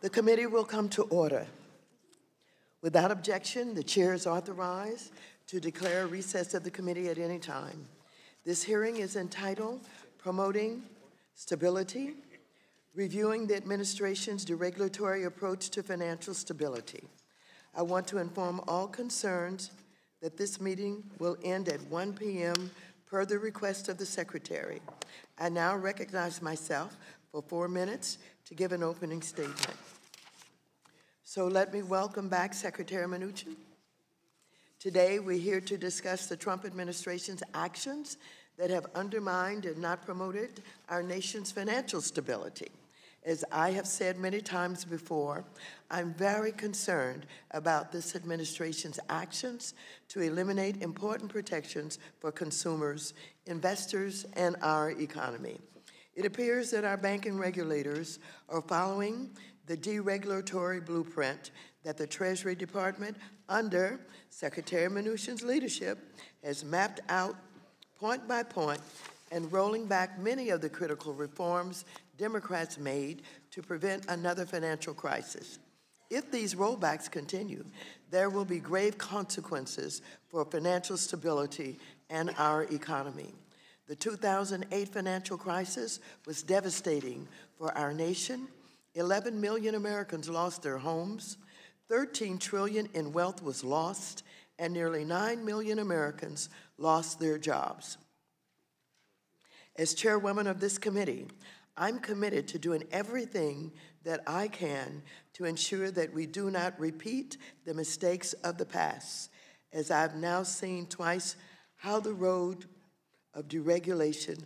The committee will come to order. Without objection, the chair is authorized to declare a recess of the committee at any time. This hearing is entitled Promoting Stability, Reviewing the Administration's Deregulatory Approach to Financial Stability. I want to inform all concerned that this meeting will end at 1 p.m. per the request of the Secretary. I now recognize myself for 4 minutes to give an opening statement. So let me welcome back Secretary Mnuchin. Today we're here to discuss the Trump administration's actions that have undermined and not promoted our nation's financial stability. As I have said many times before, I'm very concerned about this administration's actions to eliminate important protections for consumers, investors, and our economy. It appears that our banking regulators are following the deregulatory blueprint that the Treasury Department, under Secretary Mnuchin's leadership, has mapped out point by point and rolling back many of the critical reforms Democrats made to prevent another financial crisis. If these rollbacks continue, there will be grave consequences for financial stability and our economy. The 2008 financial crisis was devastating for our nation. 11 million Americans lost their homes, $13 trillion in wealth was lost, and nearly 9 million Americans lost their jobs. As chairwoman of this committee, I'm committed to doing everything that I can to ensure that we do not repeat the mistakes of the past, as I've now seen twice how the road of deregulation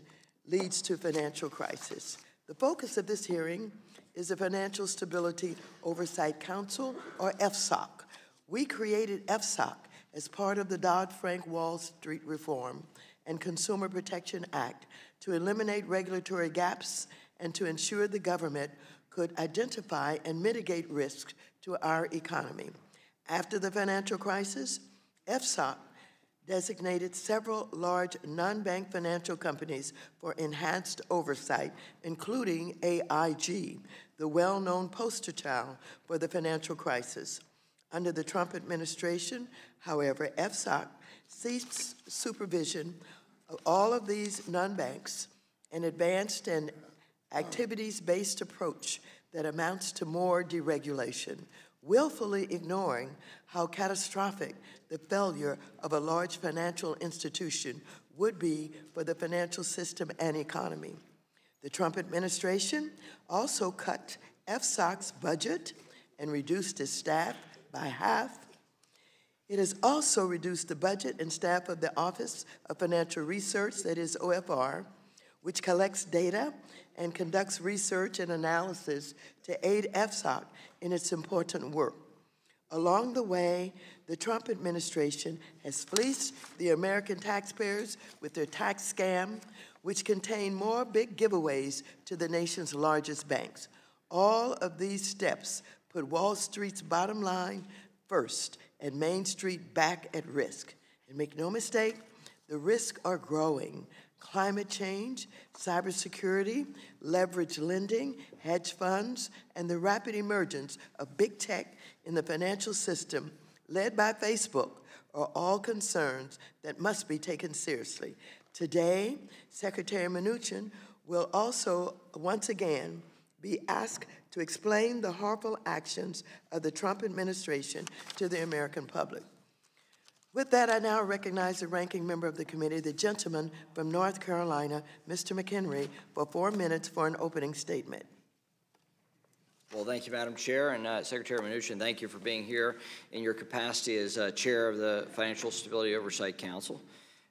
leads to financial crisis. The focus of this hearing is the Financial Stability Oversight Council, or FSOC. We created FSOC as part of the Dodd-Frank Wall Street Reform and Consumer Protection Act to eliminate regulatory gaps and to ensure the government could identify and mitigate risks to our economy. After the financial crisis, FSOC designated several large non-bank financial companies for enhanced oversight, including AIG, the well-known poster child for the financial crisis. Under the Trump administration, however, FSOC ceased supervision of all of these non-banks and advanced an activities-based approach that amounts to more deregulation, willfully ignoring how catastrophic the failure of a large financial institution would be for the financial system and economy. The Trump administration also cut FSOC's budget and reduced its staff by half. It has also reduced the budget and staff of the Office of Financial Research, that is OFR, which collects data and conducts research and analysis to aid FSOC in its important work. Along the way, the Trump administration has fleeced the American taxpayers with their tax scam, which contained more big giveaways to the nation's largest banks. All of these steps put Wall Street's bottom line first and Main Street back at risk. And make no mistake, the risks are growing. Climate change, cybersecurity, leverage lending, hedge funds, and the rapid emergence of big tech in the financial system, led by Facebook, are all concerns that must be taken seriously. Today, Secretary Mnuchin will also, once again, be asked to explain the harmful actions of the Trump administration to the American public. With that, I now recognize the ranking member of the committee, the gentleman from North Carolina, Mr. McHenry, for 4 minutes for an opening statement. Well, thank you, Madam Chair, and Secretary Mnuchin, thank you for being here in your capacity as Chair of the Financial Stability Oversight Council.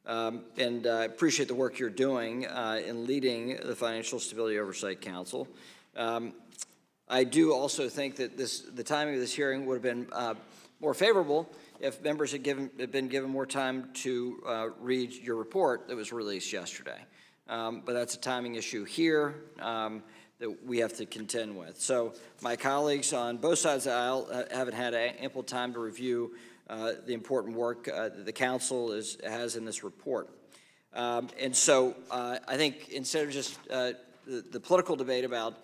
And I appreciate the work you're doing in leading the Financial Stability Oversight Council. I do also think that the timing of this hearing would have been more favorable if members had been given more time to read your report that was released yesterday. But that's a timing issue here that we have to contend with. So my colleagues on both sides of the aisle haven't had ample time to review the important work that the Council has in this report. And so I think instead of just the political debate about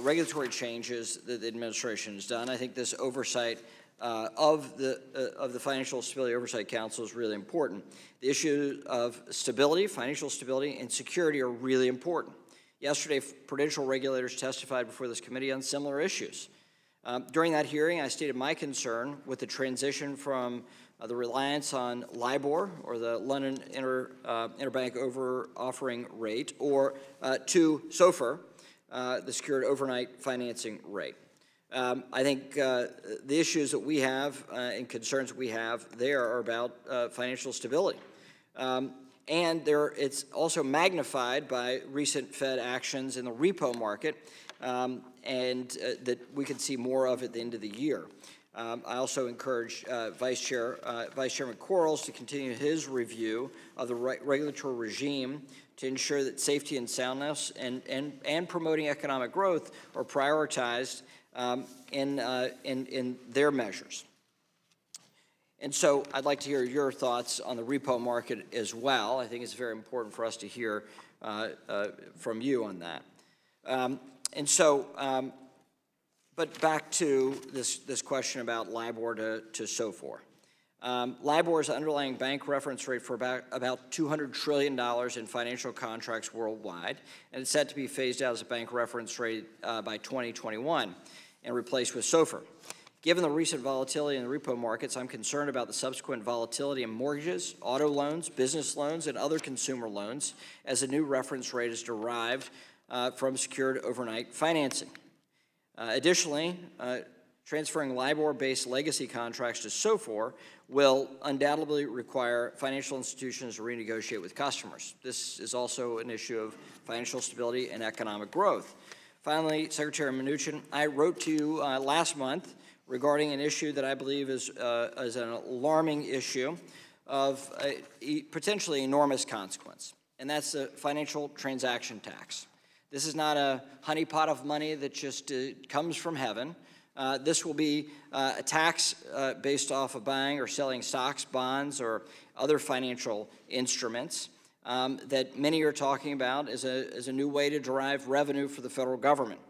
regulatory changes that the administration has done. I think this oversight of the Financial Stability Oversight Council is really important. The issue of stability, financial stability, and security are really important. Yesterday, Prudential regulators testified before this committee on similar issues. During that hearing, I stated my concern with the transition from the reliance on LIBOR, or the London Interbank Offering Rate, or to SOFR, the Secured Overnight Financing Rate. I think the issues that we have and concerns we have there are about financial stability. And it's also magnified by recent Fed actions in the repo market, and that we could see more of at the end of the year. I also encourage Vice Chairman Quarles to continue his review of the regulatory regime to ensure that safety and soundness and promoting economic growth are prioritized in their measures. And so I'd like to hear your thoughts on the repo market as well. I think it's very important for us to hear from you on that. And so, but back to this question about LIBOR to SOFR. LIBOR is the underlying bank reference rate for about $200 trillion in financial contracts worldwide, and it's set to be phased out as a bank reference rate by 2021 and replaced with SOFR. Given the recent volatility in the repo markets, I'm concerned about the subsequent volatility in mortgages, auto loans, business loans, and other consumer loans, as a new reference rate is derived from secured overnight financing. Additionally, transferring LIBOR-based legacy contracts to SOFR will undoubtedly require financial institutions to renegotiate with customers. This is also an issue of financial stability and economic growth. Finally, Secretary Mnuchin, I wrote to you last month regarding an issue that I believe is an alarming issue of potentially enormous consequence, and that's the financial transaction tax. This is not a honeypot of money that just comes from heaven. This will be a tax based off of buying or selling stocks, bonds, or other financial instruments that many are talking about as a new way to derive revenue for the federal government.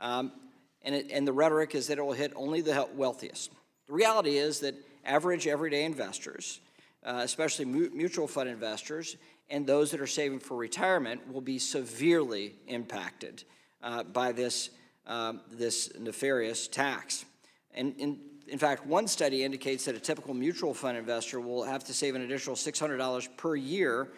And the rhetoric is that it will hit only the wealthiest. The reality is that average everyday investors, especially mutual fund investors, and those that are saving for retirement will be severely impacted by this nefarious tax. And in fact, one study indicates that a typical mutual fund investor will have to save an additional $600 per year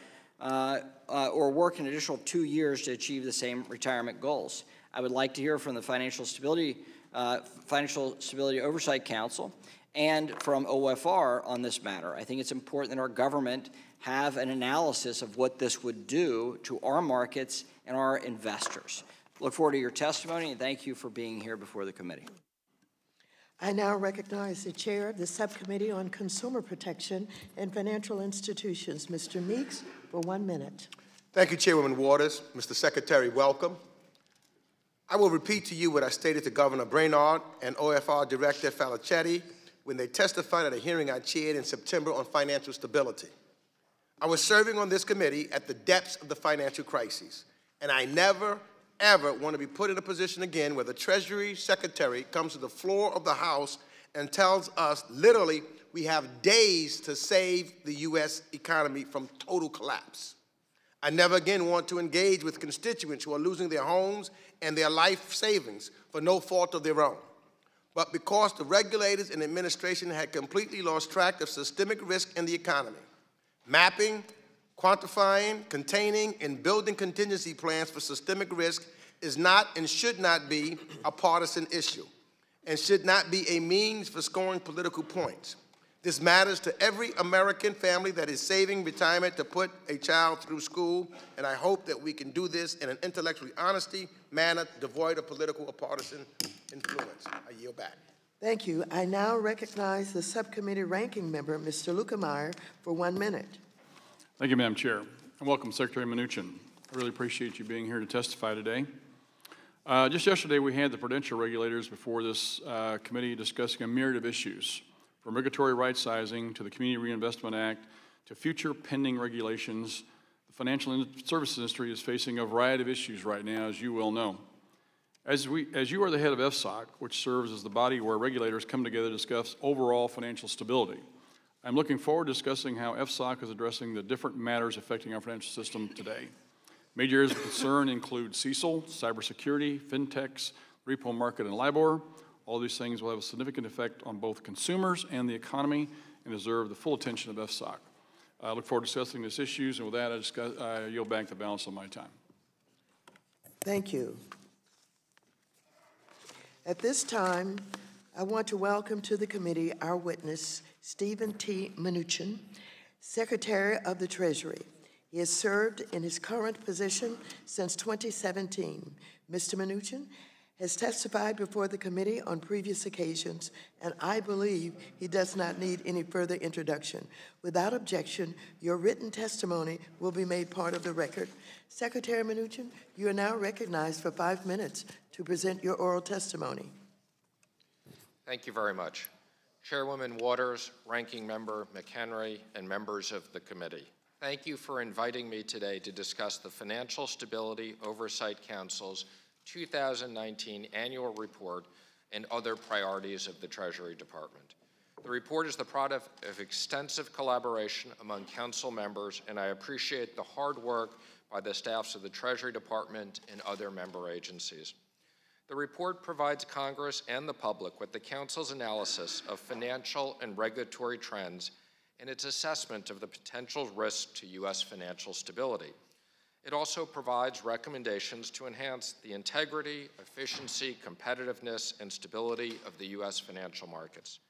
or work an additional 2 years to achieve the same retirement goals. I would like to hear from the Financial Stability Oversight Council and from OFR on this matter. I think it's important that our government have an analysis of what this would do to our markets and our investors. Look forward to your testimony, and thank you for being here before the committee. I now recognize the chair of the Subcommittee on Consumer Protection and Financial Institutions, Mr. Meeks, for 1 minute. Thank you, Chairwoman Waters. Mr. Secretary, welcome. I will repeat to you what I stated to Governor Brainard and OFR Director Falachetti when they testified at a hearing I chaired in September on financial stability. I was serving on this committee at the depths of the financial crisis, and I never, ever want to be put in a position again where the Treasury Secretary comes to the floor of the House and tells us literally we have days to save the U.S. economy from total collapse. I never again want to engage with constituents who are losing their homes and their life savings for no fault of their own. But because the regulators and administration had completely lost track of systemic risk in the economy, mapping, quantifying, containing, and building contingency plans for systemic risk is not and should not be a partisan issue and should not be a means for scoring political points. This matters to every American family that is saving retirement to put a child through school, and I hope that we can do this in an intellectually honesty manner devoid of political or partisan influence. I yield back. Thank you. I now recognize the Subcommittee Ranking Member, Mr. Lukemire, for 1 minute. Thank you, Madam Chair. And welcome, Secretary Mnuchin. I really appreciate you being here to testify today. Just yesterday, we had the Prudential regulators before this committee discussing a myriad of issues, from regulatory right-sizing to the Community Reinvestment Act to future pending regulations The financial services industry is facing a variety of issues right now, as you well know. As you are the head of FSOC, which serves as the body where regulators come together to discuss overall financial stability, I'm looking forward to discussing how FSOC is addressing the different matters affecting our financial system today. Major areas of concern include CECL, cybersecurity, fintechs, repo market, and LIBOR. All these things will have a significant effect on both consumers and the economy and deserve the full attention of FSOC. I look forward to discussing these issues, and with that, I yield back the balance of my time. Thank you. At this time, I want to welcome to the committee our witness, Stephen T. Mnuchin, Secretary of the Treasury. He has served in his current position since 2017. Mr. Mnuchin has testified before the committee on previous occasions, and I believe he does not need any further introduction. Without objection, your written testimony will be made part of the record. Secretary Mnuchin, you are now recognized for 5 minutes to present your oral testimony. Thank you very much. Chairwoman Waters, Ranking Member McHenry, and members of the committee. Thank you for inviting me today to discuss the Financial Stability Oversight Council's 2019 annual report and other priorities of the Treasury Department. The report is the product of extensive collaboration among council members, and I appreciate the hard work by the staffs of the Treasury Department and other member agencies. The report provides Congress and the public with the council's analysis of financial and regulatory trends and its assessment of the potential risk to U.S. financial stability. It also provides recommendations to enhance the integrity, efficiency, competitiveness, and stability of the U.S. financial markets.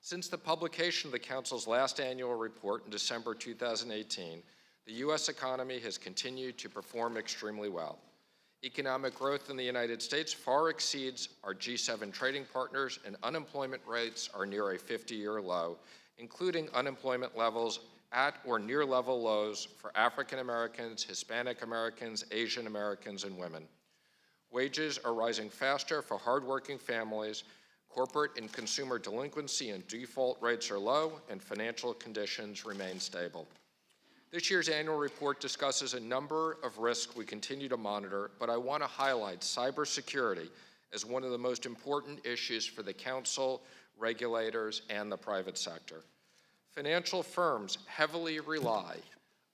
Since the publication of the Council's last annual report in December 2018, the U.S. economy has continued to perform extremely well. Economic growth in the United States far exceeds our G7 trading partners, and unemployment rates are near a 50-year low, including unemployment levels at or near level lows for African Americans, Hispanic Americans, Asian Americans, and women. Wages are rising faster for hardworking families, corporate and consumer delinquency and default rates are low, and financial conditions remain stable. This year's annual report discusses a number of risks we continue to monitor, but I want to highlight cybersecurity as one of the most important issues for the Council, regulators, and the private sector. Financial firms heavily rely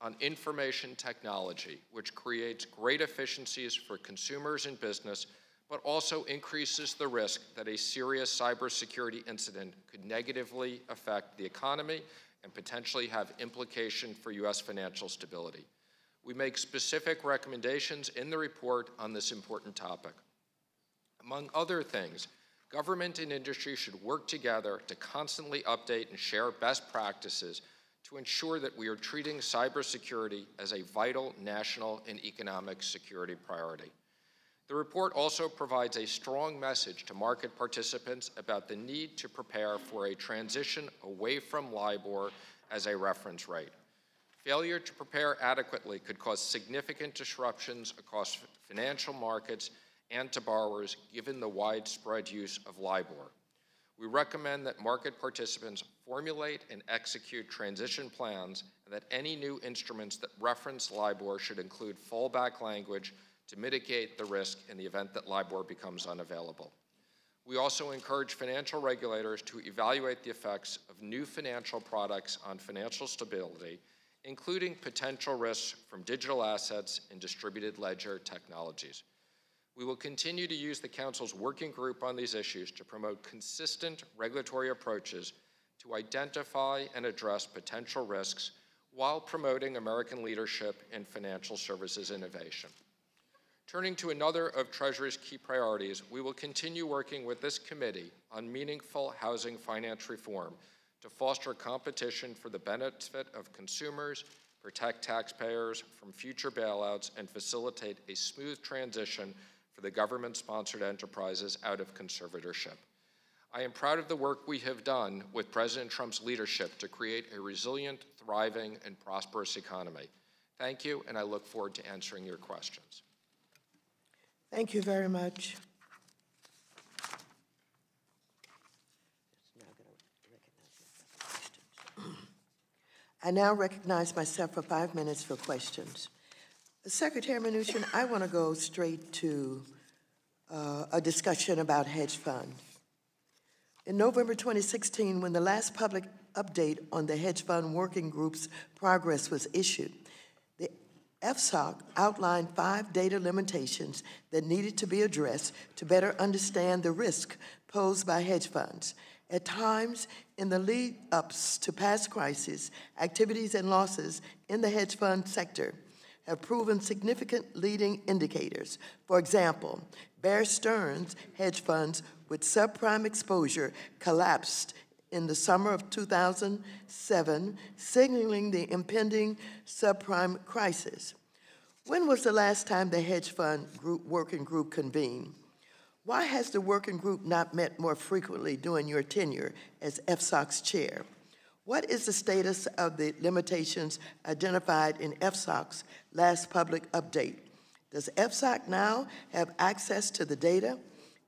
on information technology, which creates great efficiencies for consumers and business, but also increases the risk that a serious cybersecurity incident could negatively affect the economy and potentially have implication for U.S. financial stability. We make specific recommendations in the report on this important topic. Among other things, government and industry should work together to constantly update and share best practices to ensure that we are treating cybersecurity as a vital national and economic security priority. The report also provides a strong message to market participants about the need to prepare for a transition away from LIBOR as a reference rate. Failure to prepare adequately could cause significant disruptions across financial markets and to borrowers, given the widespread use of LIBOR. We recommend that market participants formulate and execute transition plans, and that any new instruments that reference LIBOR should include fallback language to mitigate the risk in the event that LIBOR becomes unavailable. We also encourage financial regulators to evaluate the effects of new financial products on financial stability, including potential risks from digital assets and distributed ledger technologies. We will continue to use the Council's working group on these issues to promote consistent regulatory approaches to identify and address potential risks while promoting American leadership in financial services innovation. Turning to another of Treasury's key priorities, we will continue working with this committee on meaningful housing finance reform to foster competition for the benefit of consumers, protect taxpayers from future bailouts, and facilitate a smooth transition for the government-sponsored enterprises out of conservatorship. I am proud of the work we have done with President Trump's leadership to create a resilient, thriving, and prosperous economy. Thank you, and I look forward to answering your questions. Thank you very much. I now recognize myself for 5 minutes for questions. Secretary Mnuchin, I want to go straight to a discussion about hedge funds. In November 2016, when the last public update on the hedge fund working group's progress was issued, the FSOC outlined 5 data limitations that needed to be addressed to better understand the risk posed by hedge funds. At times, in the lead-ups to past crises, activities and losses in the hedge fund sector have proven significant leading indicators. For example, Bear Stearns hedge funds with subprime exposure collapsed in the summer of 2007, signaling the impending subprime crisis. When was the last time the hedge fund working group convened? Why has the working group not met more frequently during your tenure as FSOC's chair? What is the status of the limitations identified in FSOC's last public update? Does FSOC now have access to the data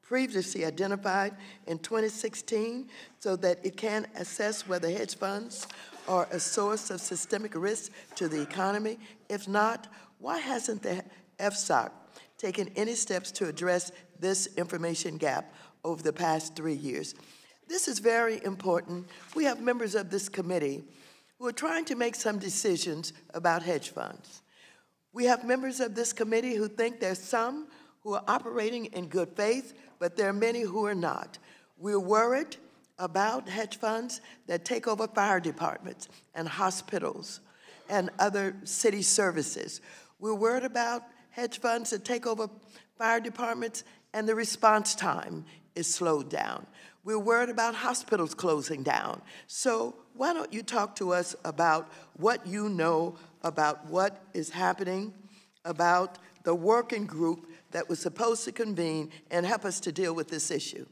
previously identified in 2016 so that it can assess whether hedge funds are a source of systemic risk to the economy? If not, why hasn't the FSOC taken any steps to address this information gap over the past 3 years? This is very important. We have members of this committee who are trying to make some decisions about hedge funds. We have members of this committee who think there's some who are operating in good faith, but there are many who are not. We're worried about hedge funds that take over fire departments and hospitals and other city services. We're worried about hedge funds that take over fire departments and the response time is slowed down. We're worried about hospitals closing down. So why don't you talk to us about what you know about what is happening, about the working group that was supposed to convene, and help us to deal with this issue.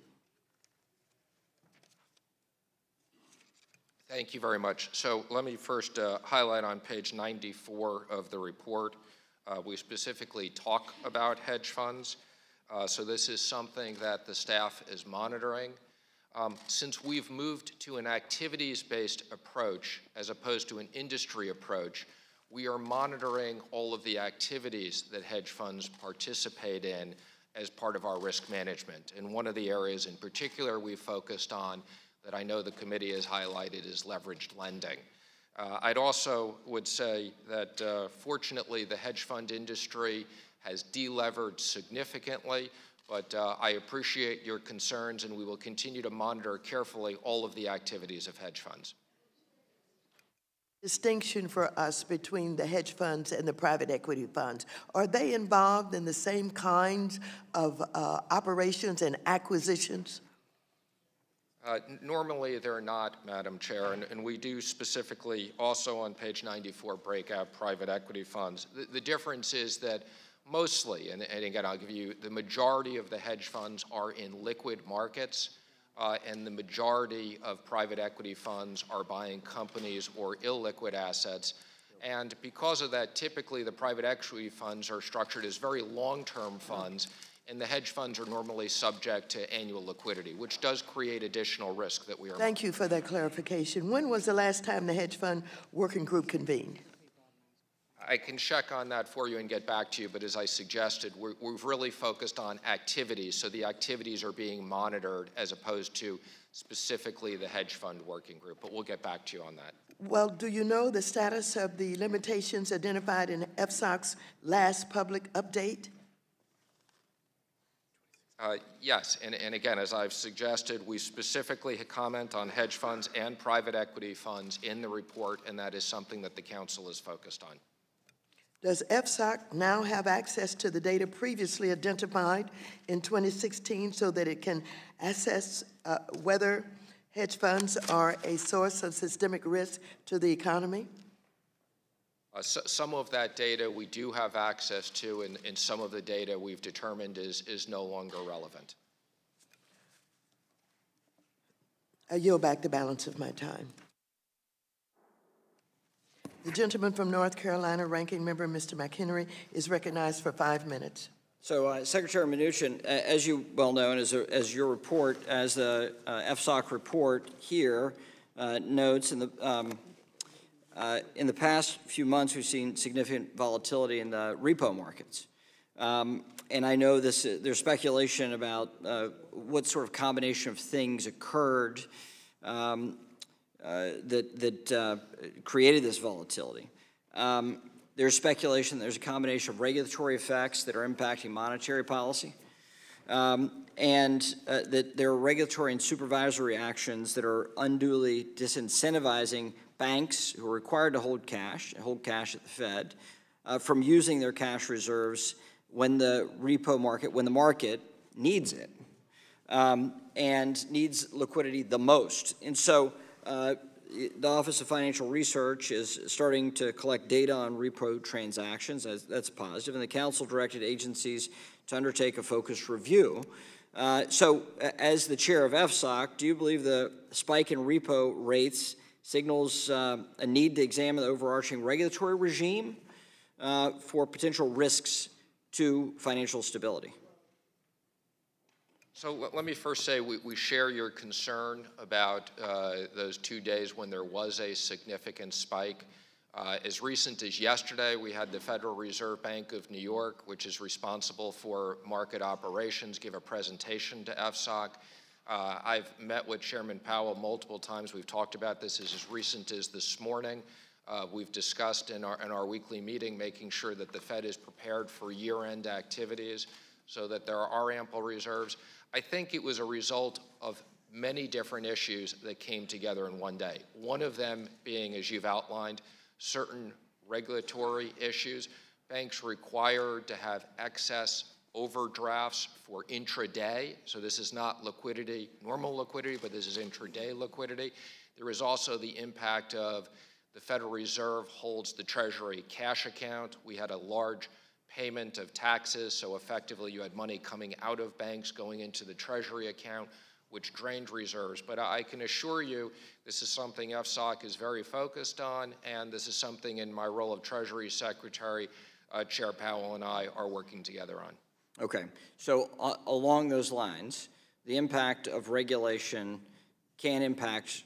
Thank you very much. So let me first highlight on page 94 of the report. We specifically talk about hedge funds. So this is something that the staff is monitoring. Since we've moved to an activities-based approach as opposed to an industry approach, we are monitoring all of the activities that hedge funds participate in as part of our risk management. And one of the areas in particular we focused on that I know the committee has highlighted is leveraged lending. I'd also would say that fortunately the hedge fund industry has delevered significantly, but I appreciate your concerns and we will continue to monitor carefully all of the activities of hedge funds. Distinction for us between the hedge funds and the private equity funds. Are they involved in the same kinds of operations and acquisitions? Normally they're not, Madam Chair, and we do specifically also on page 94 break out private equity funds. The difference is that mostly, and again I'll give you, the majority of the hedge funds are in liquid markets. And the majority of private equity funds are buying companies or illiquid assets. And because of that, typically the private equity funds are structured as very long-term funds, and the hedge funds are normally subject to annual liquidity, which does create additional risk that we are— Thank you for that clarification. When was the last time the hedge fund working group convened? I can check on that for you and get back to you, but as I suggested, we've really focused on activities, so the activities are being monitored as opposed to specifically the hedge fund working group, but we'll get back to you on that. Well, do you know the status of the limitations identified in FSOC's last public update? Yes, and again, as I've suggested, we specifically comment on hedge funds and private equity funds in the report, and that is something that the Council is focused on. Does FSOC now have access to the data previously identified in 2016 so that it can assess whether hedge funds are a source of systemic risk to the economy? Some of that data we do have access to, and some of the data we've determined is no longer relevant. I yield back the balance of my time. The gentleman from North Carolina, Ranking Member Mr. McHenry, is recognized for 5 minutes. So, Secretary Mnuchin, as you well know, and as your report, as the FSOC report here notes, and the In the past few months, we've seen significant volatility in the repo markets. And I know this, there's speculation about what sort of combination of things occurred that created this volatility. There's speculation that there's a combination of regulatory effects that are impacting monetary policy, and that there are regulatory and supervisory actions that are unduly disincentivizing banks who are required to hold cash at the Fed, from using their cash reserves when the repo market, when the market needs it, and needs liquidity the most. And so the Office of Financial Research is starting to collect data on repo transactions. That's positive. And the Council directed agencies to undertake a focused review. So as the chair of FSOC, do you believe the spike in repo rates signals a need to examine the overarching regulatory regime for potential risks to financial stability? So let me first say we share your concern about those 2 days when there was a significant spike. As recent as yesterday, we had the Federal Reserve Bank of New York, which is responsible for market operations, give a presentation to FSOC. I've met with Chairman Powell multiple times. We've talked about this as recent as this morning. We've discussed in our weekly meeting making sure that the Fed is prepared for year-end activities so that there are ample reserves. I think it was a result of many different issues that came together in one day. One of them being, as you've outlined, certain regulatory issues. Banks required to have excess overdrafts for intraday. So this is not liquidity, normal liquidity, but this is intraday liquidity. There is also the impact of the Federal Reserve holds the Treasury cash account. We had a large payment of taxes, so effectively you had money coming out of banks going into the Treasury account, which drained reserves. But I can assure you this is something FSOC is very focused on, and this is something in my role of Treasury Secretary, Chair Powell and I are working together on. Okay, so along those lines, the impact of regulation can impact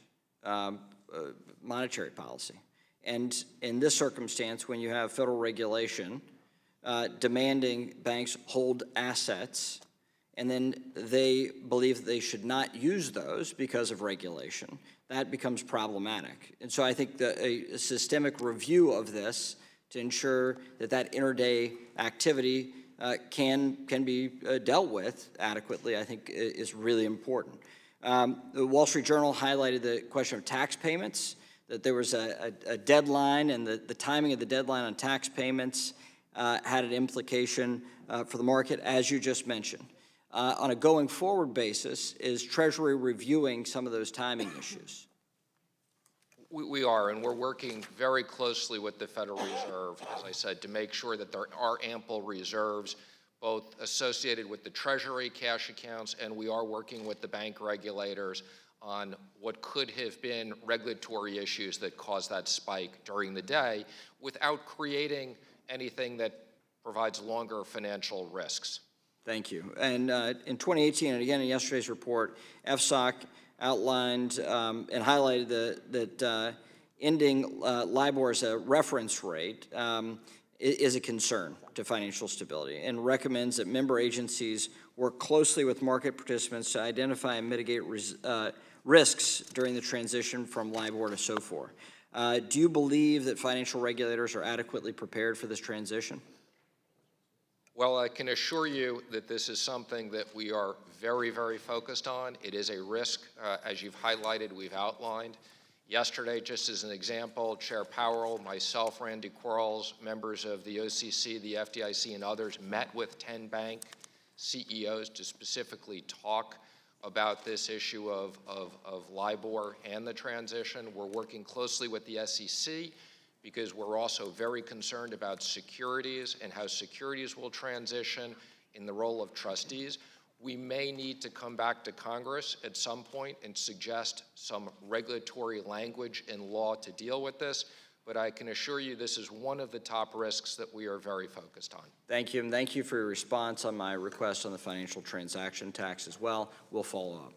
monetary policy. And in this circumstance, when you have federal regulation, demanding banks hold assets, and then they believe they should not use those because of regulation. That becomes problematic. And so I think that a systemic review of this to ensure that that interday activity can be dealt with adequately, I think is really important. The Wall Street Journal highlighted the question of tax payments, that there was a deadline, and the timing of the deadline on tax payments had an implication for the market, as you just mentioned. On a going forward basis, is Treasury reviewing some of those timing issues? We are, and we're working very closely with the Federal Reserve, as I said, to make sure that there are ample reserves, both associated with the Treasury cash accounts, and we are working with the bank regulators on what could have been regulatory issues that caused that spike during the day without creating anything that provides longer financial risks. Thank you. And in 2018, and again in yesterday's report, FSOC outlined and highlighted that ending LIBOR as a reference rate is a concern to financial stability, and recommends that member agencies work closely with market participants to identify and mitigate risks during the transition from LIBOR to SOFR. Do you believe that financial regulators are adequately prepared for this transition? Well, I can assure you that this is something that we are very, very focused on. It is a risk, as you've highlighted, we've outlined. Yesterday, just as an example, Chair Powell, myself, Randy Quarles, members of the OCC, the FDIC, and others met with 10 bank CEOs to specifically talk about this issue of LIBOR and the transition. We're working closely with the SEC because we're also very concerned about securities and how securities will transition in the role of trustees. We may need to come back to Congress at some point and suggest some regulatory language and law to deal with this, but I can assure you this is one of the top risks that we are very focused on. Thank you, and thank you for your response on my request on the financial transaction tax as well. We'll follow up.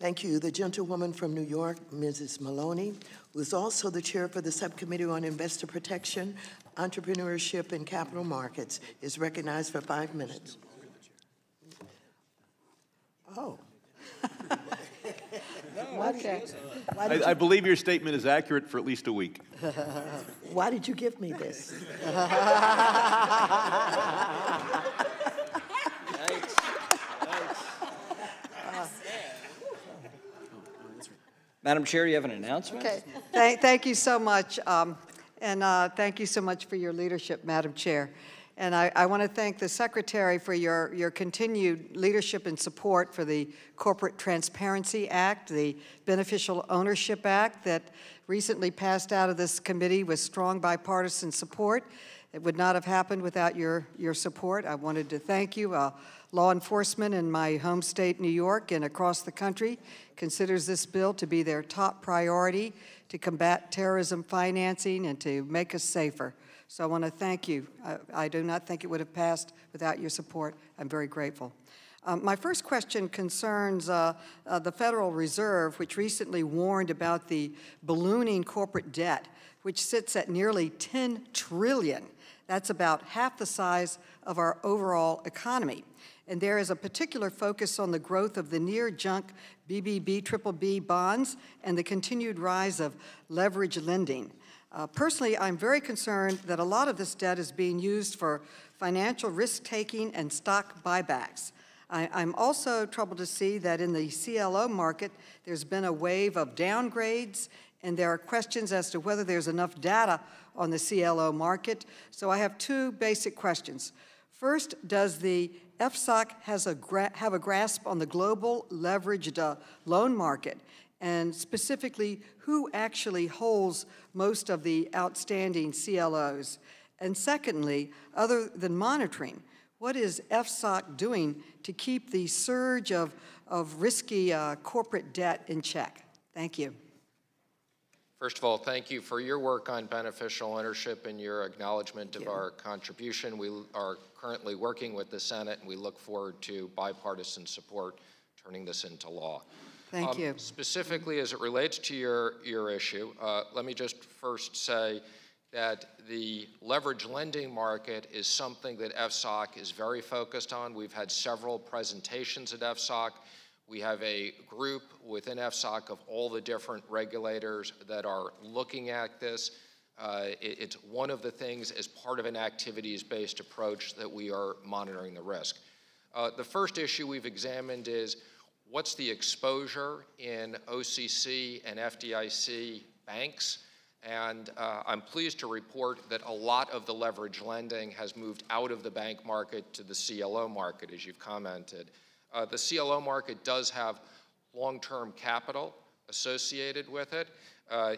Thank you. The gentlewoman from New York, Mrs. Maloney, who is also the chair for the Subcommittee on Investor Protection, Entrepreneurship, and Capital Markets, is recognized for 5 minutes. Oh. Okay. I believe your statement is accurate for at least a week. Why did you give me this? Madam Chair, do you have an announcement? Okay. Thank you so much, thank you so much for your leadership, Madam Chair. And I want to thank the Secretary for your continued leadership and support for the Corporate Transparency Act, the Beneficial Ownership Act that recently passed out of this committee with strong bipartisan support. It would not have happened without your support. I wanted to thank you. Law enforcement in my home state, New York, and across the country considers this bill to be their top priority to combat terrorism financing and to make us safer. So I want to thank you. I do not think it would have passed without your support. I'm very grateful. My first question concerns the Federal Reserve, which recently warned about the ballooning corporate debt, which sits at nearly $10 trillion. That's about half the size of our overall economy. And there is a particular focus on the growth of the near-junk BBB bonds and the continued rise of leverage lending. Personally, I'm very concerned that a lot of this debt is being used for financial risk-taking and stock buybacks. I'm also troubled to see that in the CLO market, there's been a wave of downgrades, and there are questions as to whether there's enough data on the CLO market. So I have two basic questions. First, does the FSOC have a grasp on the global leveraged loan market, and specifically who actually holds most of the outstanding CLOs? And secondly, other than monitoring, what is FSOC doing to keep the surge of risky corporate debt in check? Thank you. First of all, thank you for your work on beneficial ownership and your acknowledgement of our contribution. We are currently working with the Senate, and we look forward to bipartisan support turning this into law. Thank you. Specifically, as it relates to your issue, let me just first say that the leverage lending market is something that FSOC is very focused on. We've had several presentations at FSOC. We have a group within FSOC of all the different regulators that are looking at this. It's one of the things as part of an activities-based approach that we are monitoring the risk. The first issue we've examined is what's the exposure in OCC and FDIC banks, and I'm pleased to report that a lot of the leverage lending has moved out of the bank market to the CLO market, as you've commented. The CLO market does have long-term capital associated with it.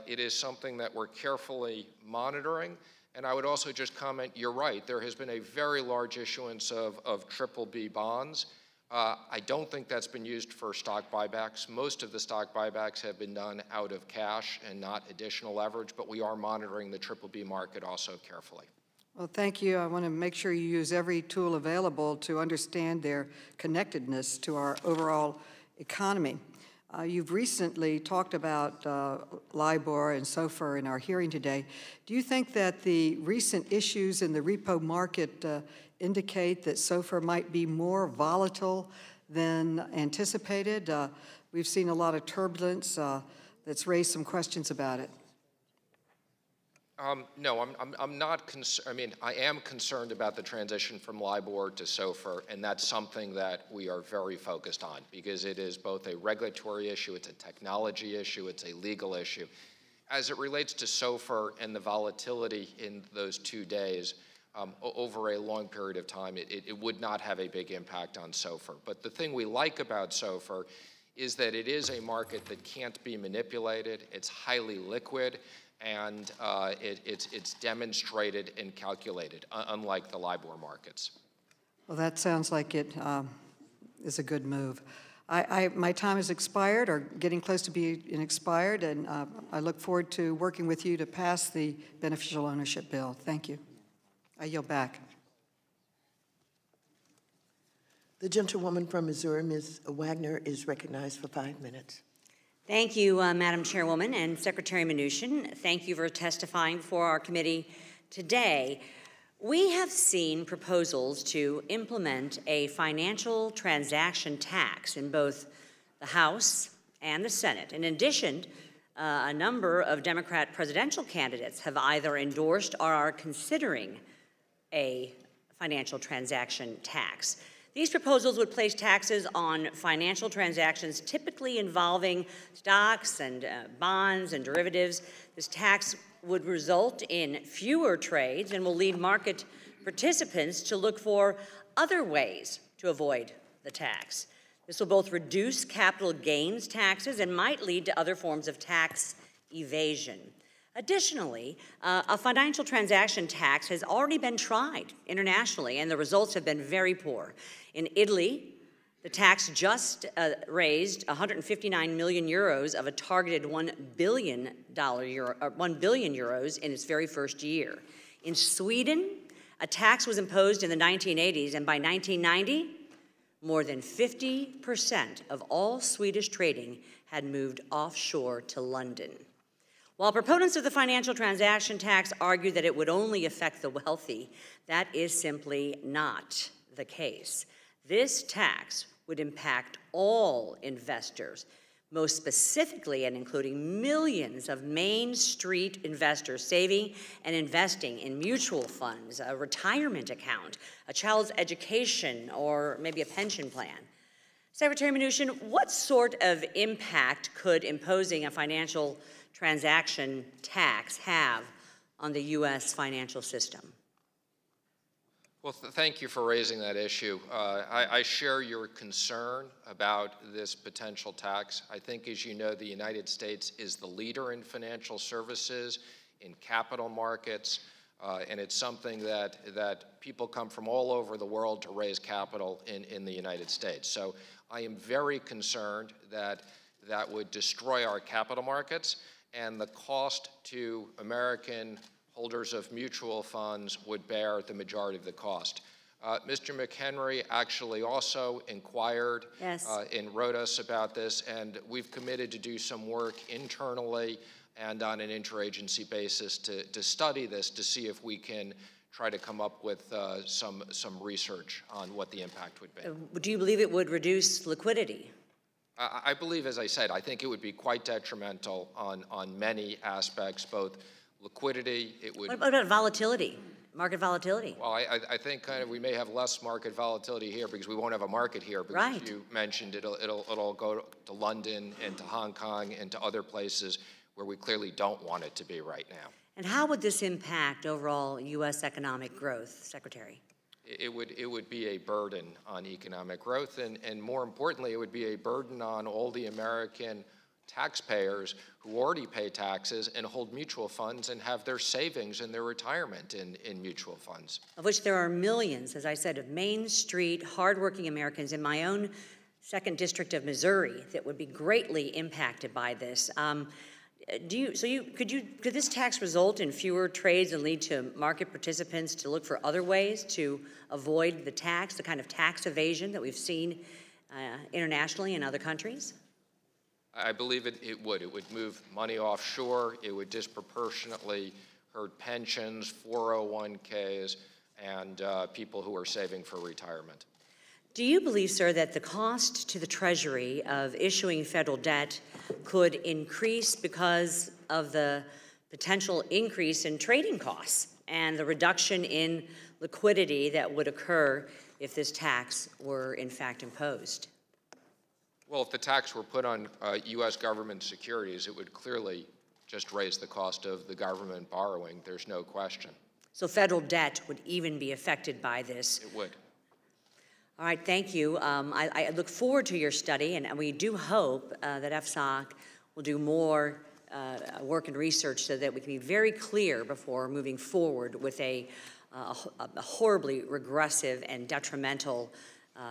It is something that we're carefully monitoring. And I would also just comment, you're right, there has been a very large issuance of BBB bonds. I don't think that's been used for stock buybacks. Most of the stock buybacks have been done out of cash and not additional leverage, but we are monitoring the BBB market also carefully. Well, thank you. I want to make sure you use every tool available to understand their connectedness to our overall economy. You've recently talked about LIBOR and SOFR in our hearing today. Do you think that the recent issues in the repo market indicate that SOFR might be more volatile than anticipated? We've seen a lot of turbulence that's raised some questions about it. No, I'm not concerned. I mean, I am concerned about the transition from LIBOR to SOFR, and that's something that we are very focused on because it is both a regulatory issue, it's a technology issue, it's a legal issue. As it relates to SOFR and the volatility in those 2 days, over a long period of time, it would not have a big impact on SOFR. But the thing we like about SOFR is that it is a market that can't be manipulated, it's highly liquid, and it's demonstrated and calculated, unlike the LIBOR markets. Well, that sounds like it is a good move. My time has expired, or getting close to being expired, and I look forward to working with you to pass the beneficial ownership bill. Thank you. I yield back. The gentlewoman from Missouri, Ms. Wagner, is recognized for 5 minutes. Thank you, Madam Chairwoman and Secretary Mnuchin. Thank you for testifying for our committee today. We have seen proposals to implement a financial transaction tax in both the House and the Senate. In addition, a number of Democrat presidential candidates have either endorsed or are considering a financial transaction tax. These proposals would place taxes on financial transactions typically involving stocks and bonds and derivatives. This tax would result in fewer trades and will lead market participants to look for other ways to avoid the tax. This will both reduce capital gains taxes and might lead to other forms of tax evasion. Additionally, a financial transaction tax has already been tried internationally, and the results have been very poor. In Italy, the tax just raised 159 million euros of a targeted €1 billion in its very first year. In Sweden, a tax was imposed in the 1980s, and by 1990, more than 50% of all Swedish trading had moved offshore to London. While proponents of the financial transaction tax argue that it would only affect the wealthy, that is simply not the case. This tax would impact all investors, most specifically and including millions of Main Street investors saving and investing in mutual funds, a retirement account, a child's education, or maybe a pension plan. Secretary Mnuchin, what sort of impact could imposing a financial transaction tax have on the U.S. financial system? Well, thank you for raising that issue. I share your concern about this potential tax. I think, as you know, the United States is the leader in financial services, in capital markets, and it's something that people come from all over the world to raise capital in the United States. So I am very concerned that that would destroy our capital markets, and the cost to American holders of mutual funds would bear the majority of the cost. Mr. McHenry actually also inquired and wrote us about this, and we've committed to do some work internally and on an interagency basis to study this to see if we can try to come up with some research on what the impact would be. Do you believe it would reduce liquidity? I believe, as I said, I think it would be quite detrimental on many aspects, both liquidity, it would... What about volatility, market volatility? Well, I think kind of we may have less market volatility here because we won't have a market here. Because right. You mentioned it'll go to London and to Hong Kong and to other places where we clearly don't want it to be right now. And how would this impact overall U.S. economic growth, Secretary? It would be a burden on economic growth, and more importantly, it would be a burden on all the American taxpayers who already pay taxes and hold mutual funds and have their savings and their retirement in mutual funds. Of which there are millions, as I said, of Main Street, hardworking Americans in my own second district of Missouri that would be greatly impacted by this. Could this tax result in fewer trades and lead to market participants to look for other ways to avoid the tax, the kind of tax evasion that we've seen internationally in other countries? I believe it would. It would move money offshore. It would disproportionately hurt pensions, 401ks, and people who are saving for retirement. Do you believe, sir, that the cost to the Treasury of issuing federal debt could increase because of the potential increase in trading costs and the reduction in liquidity that would occur if this tax were, in fact, imposed? Well, if the tax were put on U.S. government securities, it would clearly just raise the cost of the government borrowing. There's no question. So federal debt would even be affected by this? It would. All right, thank you. I look forward to your study, and we do hope that FSOC will do more work and research so that we can be very clear before moving forward with a horribly regressive and detrimental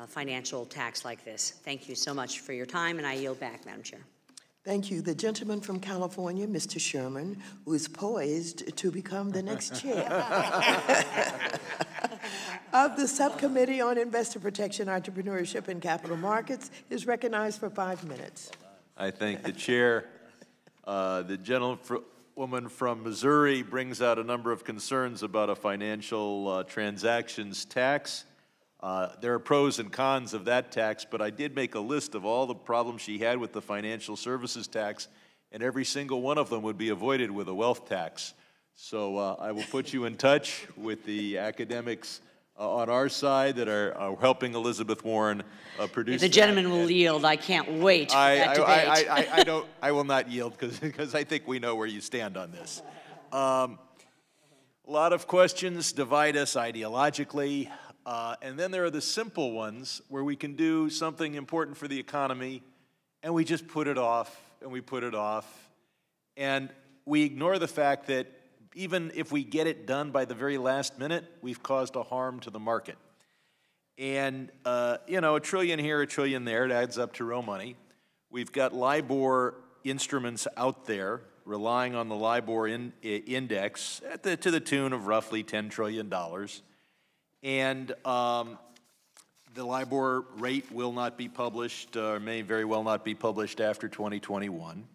financial tax like this. Thank you so much for your time, and I yield back, Madam Chair. Thank you. The gentleman from California, Mr. Sherman, who is poised to become the next chair. of the Subcommittee on Investor Protection, Entrepreneurship, and Capital Markets is recognized for 5 minutes. I thank the Chair. The gentlewoman from Missouri brings out a number of concerns about a financial transactions tax. There are pros and cons of that tax, but I did make a list of all the problems she had with the financial services tax, and every single one of them would be avoided with a wealth tax. So I will put you in touch with the academics on our side that are helping Elizabeth Warren produce. If the gentleman will yield. I can't wait for that debate. I will not yield because I think we know where you stand on this. A lot of questions divide us ideologically. And then there are the simple ones where we can do something important for the economy, and we just put it off, and we put it off. And we ignore the fact that even if we get it done by the very last minute, we've caused a harm to the market. And, you know, a trillion here, a trillion there, it adds up to real money. We've got LIBOR instruments out there relying on the LIBOR index to the tune of roughly $10 trillion. And the LIBOR rate will not be published, or may very well not be published after 2021.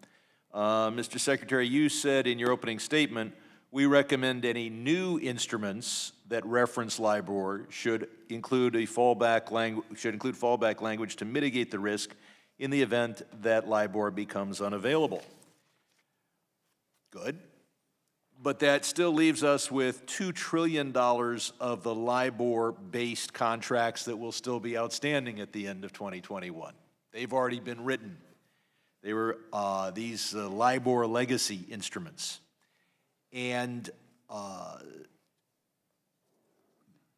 Mr. Secretary, you said in your opening statement, we recommend any new instruments that reference LIBOR should include fallback language to mitigate the risk in the event that LIBOR becomes unavailable. Good. But that still leaves us with $2 trillion of the LIBOR-based contracts that will still be outstanding at the end of 2021. They've already been written. They were these LIBOR legacy instruments. And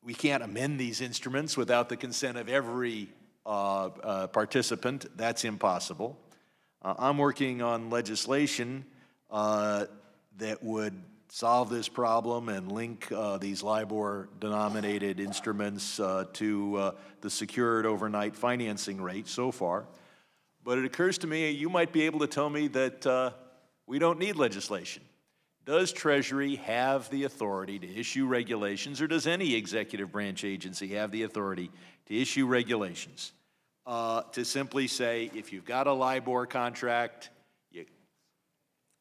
we can't amend these instruments without the consent of every participant. That's impossible. I'm working on legislation that would solve this problem and link these LIBOR-denominated instruments to the secured overnight financing rate so far. But it occurs to me you might be able to tell me that we don't need legislation. Does Treasury have the authority to issue regulations, or does any executive branch agency have the authority to issue regulations? To simply say, if you've got a LIBOR contract,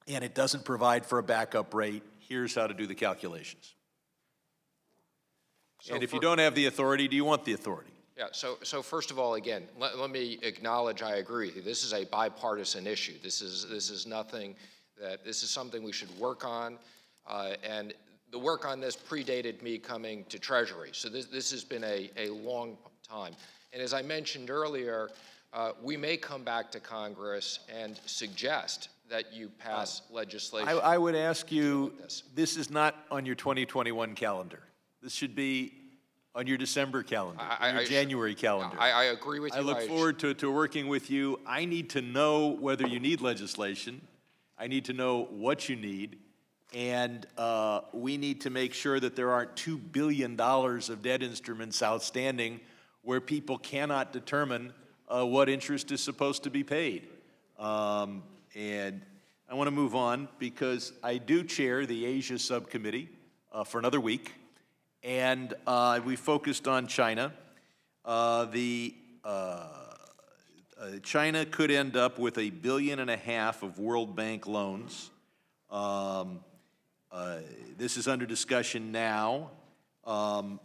and it doesn't provide for a backup rate, here's how to do the calculations. So and if you don't have the authority, do you want the authority? Yeah, so first of all, again, let me acknowledge I agree with you. This is a bipartisan issue. This is nothing that, this is something we should work on. And the work on this predated me coming to Treasury. So this has been a long time. And as I mentioned earlier, we may come back to Congress and suggest that you pass legislation. I would ask you, this is not on your 2021 calendar. This should be on your December calendar, your January calendar. I agree with you. I look forward to working with you. I need to know whether you need legislation. I need to know what you need. And we need to make sure that there aren't $2 billion of debt instruments outstanding where people cannot determine what interest is supposed to be paid. And I want to move on because I do chair the Asia subcommittee for another week, and we focused on China. China could end up with $1.5 billion of World Bank loans. This is under discussion now.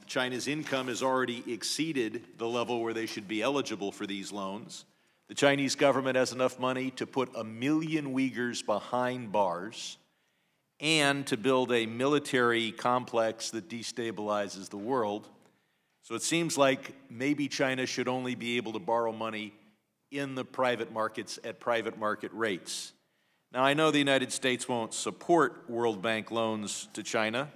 China's income has already exceeded the level where they should be eligible for these loans. The Chinese government has enough money to put 1 million Uyghurs behind bars and to build a military complex that destabilizes the world. So it seems like maybe China should only be able to borrow money in the private markets at private market rates. Now, I know the United States won't support World Bank loans to China,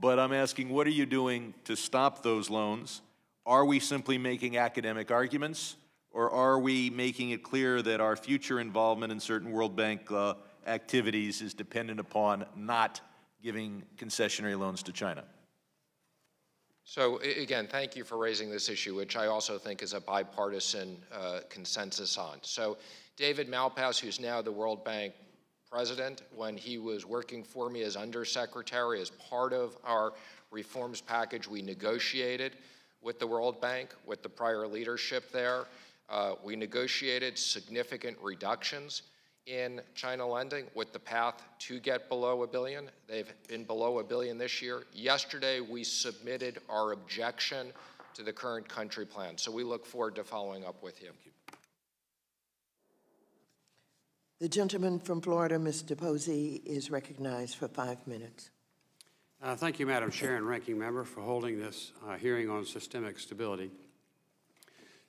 but I'm asking, what are you doing to stop those loans? Are we simply making academic arguments? Or are we making it clear that our future involvement in certain World Bank activities is dependent upon not giving concessionary loans to China? So again, thank you for raising this issue, which I also think is a bipartisan consensus on. So David Malpass, who's now the World Bank president, when he was working for me as undersecretary as part of our reforms package we negotiated with the World Bank, with the prior leadership there. We negotiated significant reductions in China lending with the path to get below $1 billion. They've been below $1 billion this year. Yesterday, we submitted our objection to the current country plan. So we look forward to following up with you. Thank you. The gentleman from Florida, Mr. Posey, is recognized for 5 minutes. Thank you, Madam Chair and Ranking Member, for holding this hearing on systemic stability.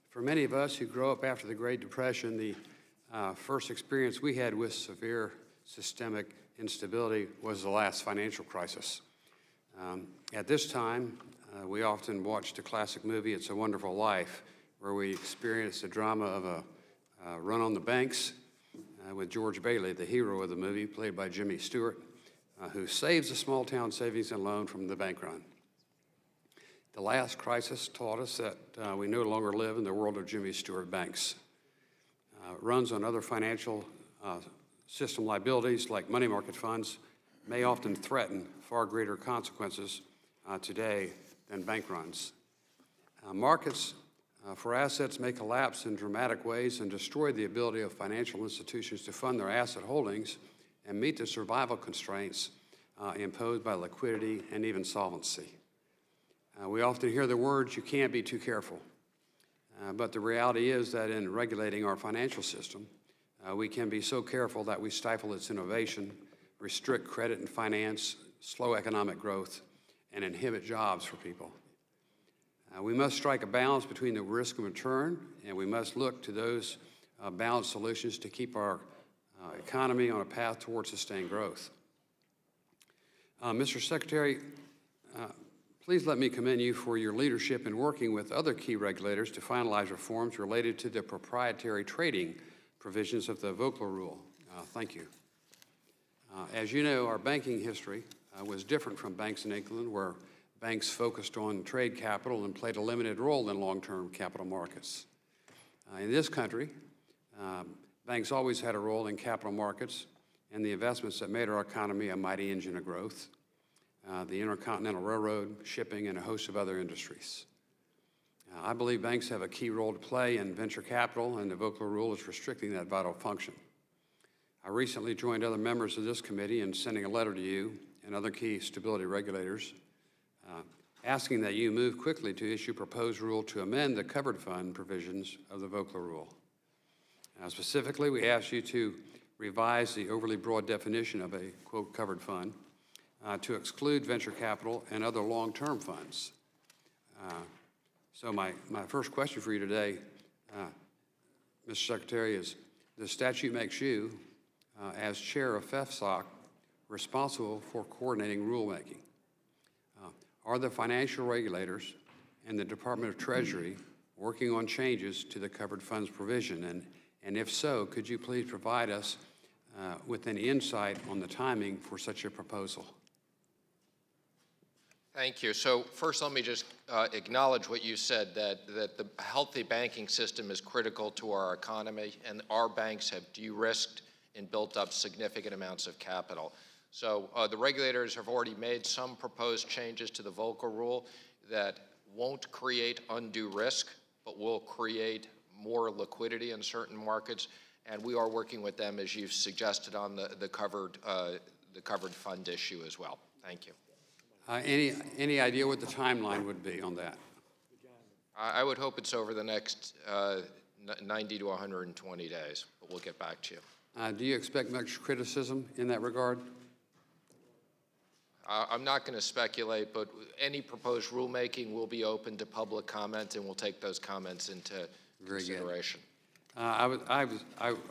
For many of us who grow up after the Great Depression, the first experience we had with severe systemic instability was the last financial crisis. At this time, we often watched the classic movie It's a Wonderful Life, where we experienced the drama of a run on the banks with George Bailey, the hero of the movie, played by Jimmy Stewart, who saves a small town savings and loan from the bank run. The last crisis taught us that we no longer live in the world of Jimmy Stewart banks. Runs on other financial system liabilities like money market funds may often threaten far greater consequences today than bank runs. Markets for assets may collapse in dramatic ways and destroy the ability of financial institutions to fund their asset holdings and meet the survival constraints imposed by liquidity and even solvency. We often hear the words, you can't be too careful. But the reality is that in regulating our financial system, we can be so careful that we stifle its innovation, restrict credit and finance, slow economic growth, and inhibit jobs for people. We must strike a balance between the risk and return, and we must look to those balanced solutions to keep our economy on a path towards sustained growth. Mr. Secretary, please let me commend you for your leadership in working with other key regulators to finalize reforms related to the proprietary trading provisions of the Volcker Rule. Thank you. As you know, our banking history was different from banks in England, where banks focused on trade capital and played a limited role in long-term capital markets. In this country, banks always had a role in capital markets and the investments that made our economy a mighty engine of growth. The Intercontinental Railroad, shipping, and a host of other industries. I believe banks have a key role to play in venture capital, and the Volcker Rule is restricting that vital function. I recently joined other members of this committee in sending a letter to you and other key stability regulators asking that you move quickly to issue a proposed rule to amend the covered fund provisions of the Volcker Rule. Specifically, we ask you to revise the overly broad definition of a, quote, covered fund, to exclude venture capital and other long-term funds. So my first question for you today, Mr. Secretary, is the statute makes you, as chair of FSOC, responsible for coordinating rulemaking. Are the financial regulators and the Department of Treasury working on changes to the covered funds provision? And if so, could you please provide us with any insight on the timing for such a proposal? Thank you. So first, let me just acknowledge what you said, that the healthy banking system is critical to our economy, and our banks have de-risked and built up significant amounts of capital. So the regulators have already made some proposed changes to the Volcker Rule that won't create undue risk, but will create more liquidity in certain markets. And we are working with them, as you've suggested, on the covered fund issue as well. Thank you. Any idea what the timeline would be on that? I would hope it's over the next 90 to 120 days, but we'll get back to you. Do you expect much criticism in that regard? I'm not going to speculate, but any proposed rulemaking will be open to public comment, and we'll take those comments into consideration. I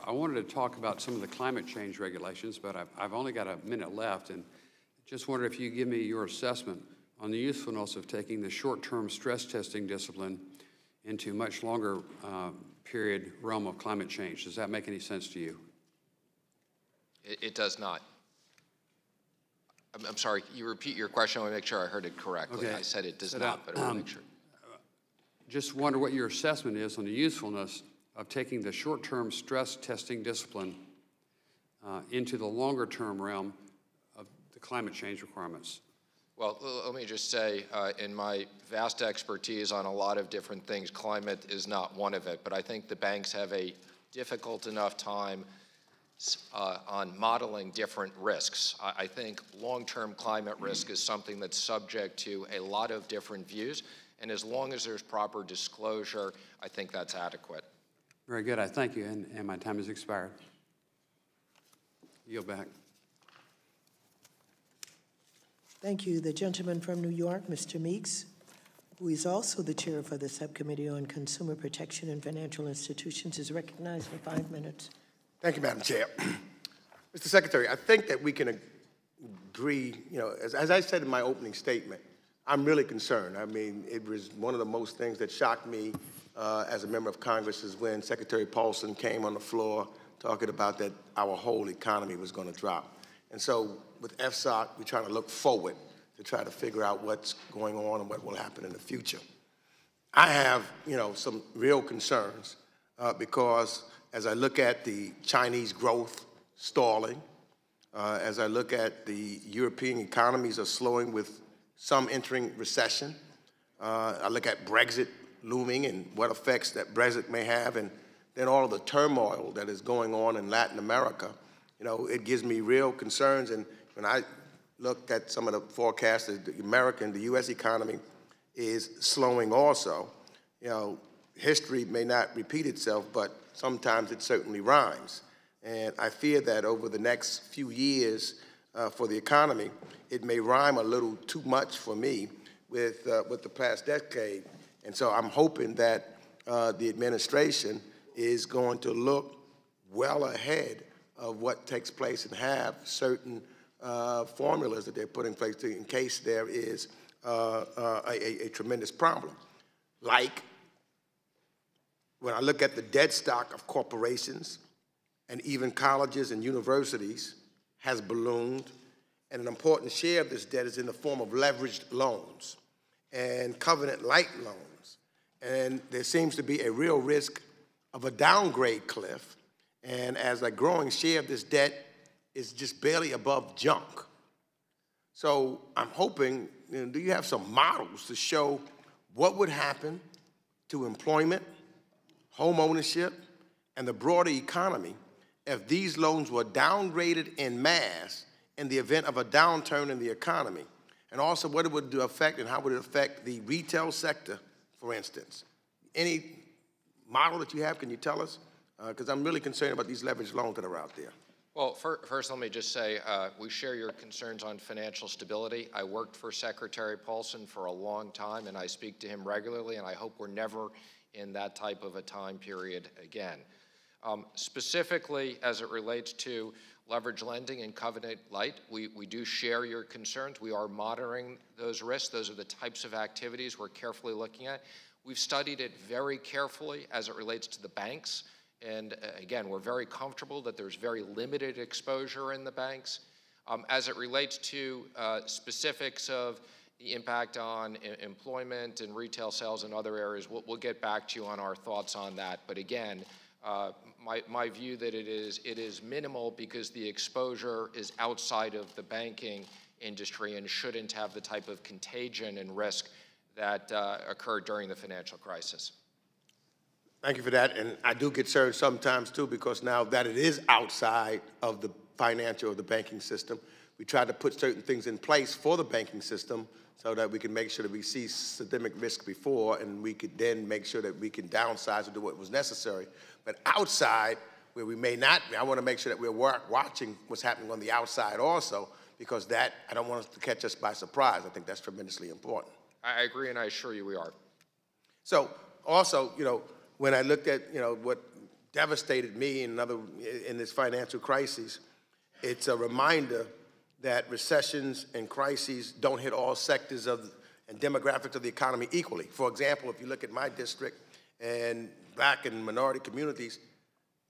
wanted to talk about some of the climate change regulations, but I've only got a minute left, and just wonder if you give me your assessment on the usefulness of taking the short-term stress testing discipline into much longer period realm of climate change. Does that make any sense to you? It does not. I'm sorry, you repeat your question. I want to make sure I heard it correctly. Okay. I said it does not, but I want to make sure. Just wonder what your assessment is on the usefulness of taking the short-term stress testing discipline into the longer-term realm climate change requirements. Well, let me just say, in my vast expertise on a lot of different things, climate is not one of it, but I think the banks have a difficult enough time on modeling different risks. I think long-term climate risk is something that's subject to a lot of different views, and as long as there's proper disclosure, I think that's adequate. Very good. I thank you, and my time has expired. Yield back. Thank you. The gentleman from New York, Mr. Meeks, who is also the chair for the Subcommittee on Consumer Protection and Financial Institutions, is recognized for 5 minutes. Thank you, Madam Chair. Mr. Secretary, I think that we can agree, you know, as I said in my opening statement, I'm really concerned. I mean, it was one of the most things that shocked me as a member of Congress is when Secretary Paulson came on the floor talking about that our whole economy was going to drop. And so with FSOC, we're trying to look forward to try to figure out what's going on and what will happen in the future. I have, you know, some real concerns because as I look at the Chinese growth stalling, as I look at the European economies are slowing with some entering recession, I look at Brexit looming and what effects that Brexit may have, and then all of the turmoil that is going on in Latin America, you know, it gives me real concerns. And when I looked at some of the forecasts, the American, the U.S. economy is slowing also. You know, history may not repeat itself, but sometimes it certainly rhymes. And I fear that over the next few years for the economy, it may rhyme a little too much for me with the past decade. And so I'm hoping that the administration is going to look well ahead of what takes place and have certain formulas that they put in place in case there is a tremendous problem. Like when I look at the dead stock of corporations and even colleges and universities has ballooned, and an important share of this debt is in the form of leveraged loans and covenant-lite loans. And there seems to be a real risk of a downgrade cliff, and as a growing share of this debt is just barely above junk. So I'm hoping, you know, do you have some models to show what would happen to employment, home ownership, and the broader economy if these loans were downgraded en masse in the event of a downturn in the economy? And also what it would affect and how would it affect the retail sector, for instance? Any model that you have, can you tell us? Because I'm really concerned about these leveraged loans that are out there. Well, first let me just say, we share your concerns on financial stability. I worked for Secretary Paulson for a long time, and I speak to him regularly, and I hope we're never in that type of a time period again. Specifically, as it relates to leverage lending and covenant light, we do share your concerns. We are monitoring those risks. Those are the types of activities we're carefully looking at. We've studied it very carefully as it relates to the banks. And again, we're very comfortable that there's very limited exposure in the banks. As it relates to specifics of the impact on employment and retail sales and other areas, we'll get back to you on our thoughts on that. But again, my view that it is minimal because the exposure is outside of the banking industry and shouldn't have the type of contagion and risk that occurred during the financial crisis. Thank you for that, and I do get served sometimes too, because now that it is outside of the financial or the banking system, we try to put certain things in place for the banking system so that we can make sure that we see systemic risk before, and we could then make sure that we can downsize or do what was necessary. But outside, where we may not be, I want to make sure that we're watching what's happening on the outside also, because that, I don't want us to catch us by surprise. I think that's tremendously important. I agree, and I assure you we are. So also, you know, when I looked at, you know, what devastated me in this financial crisis, it's a reminder that recessions and crises don't hit all sectors of and demographics of the economy equally. For example, if you look at my district and black and minority communities,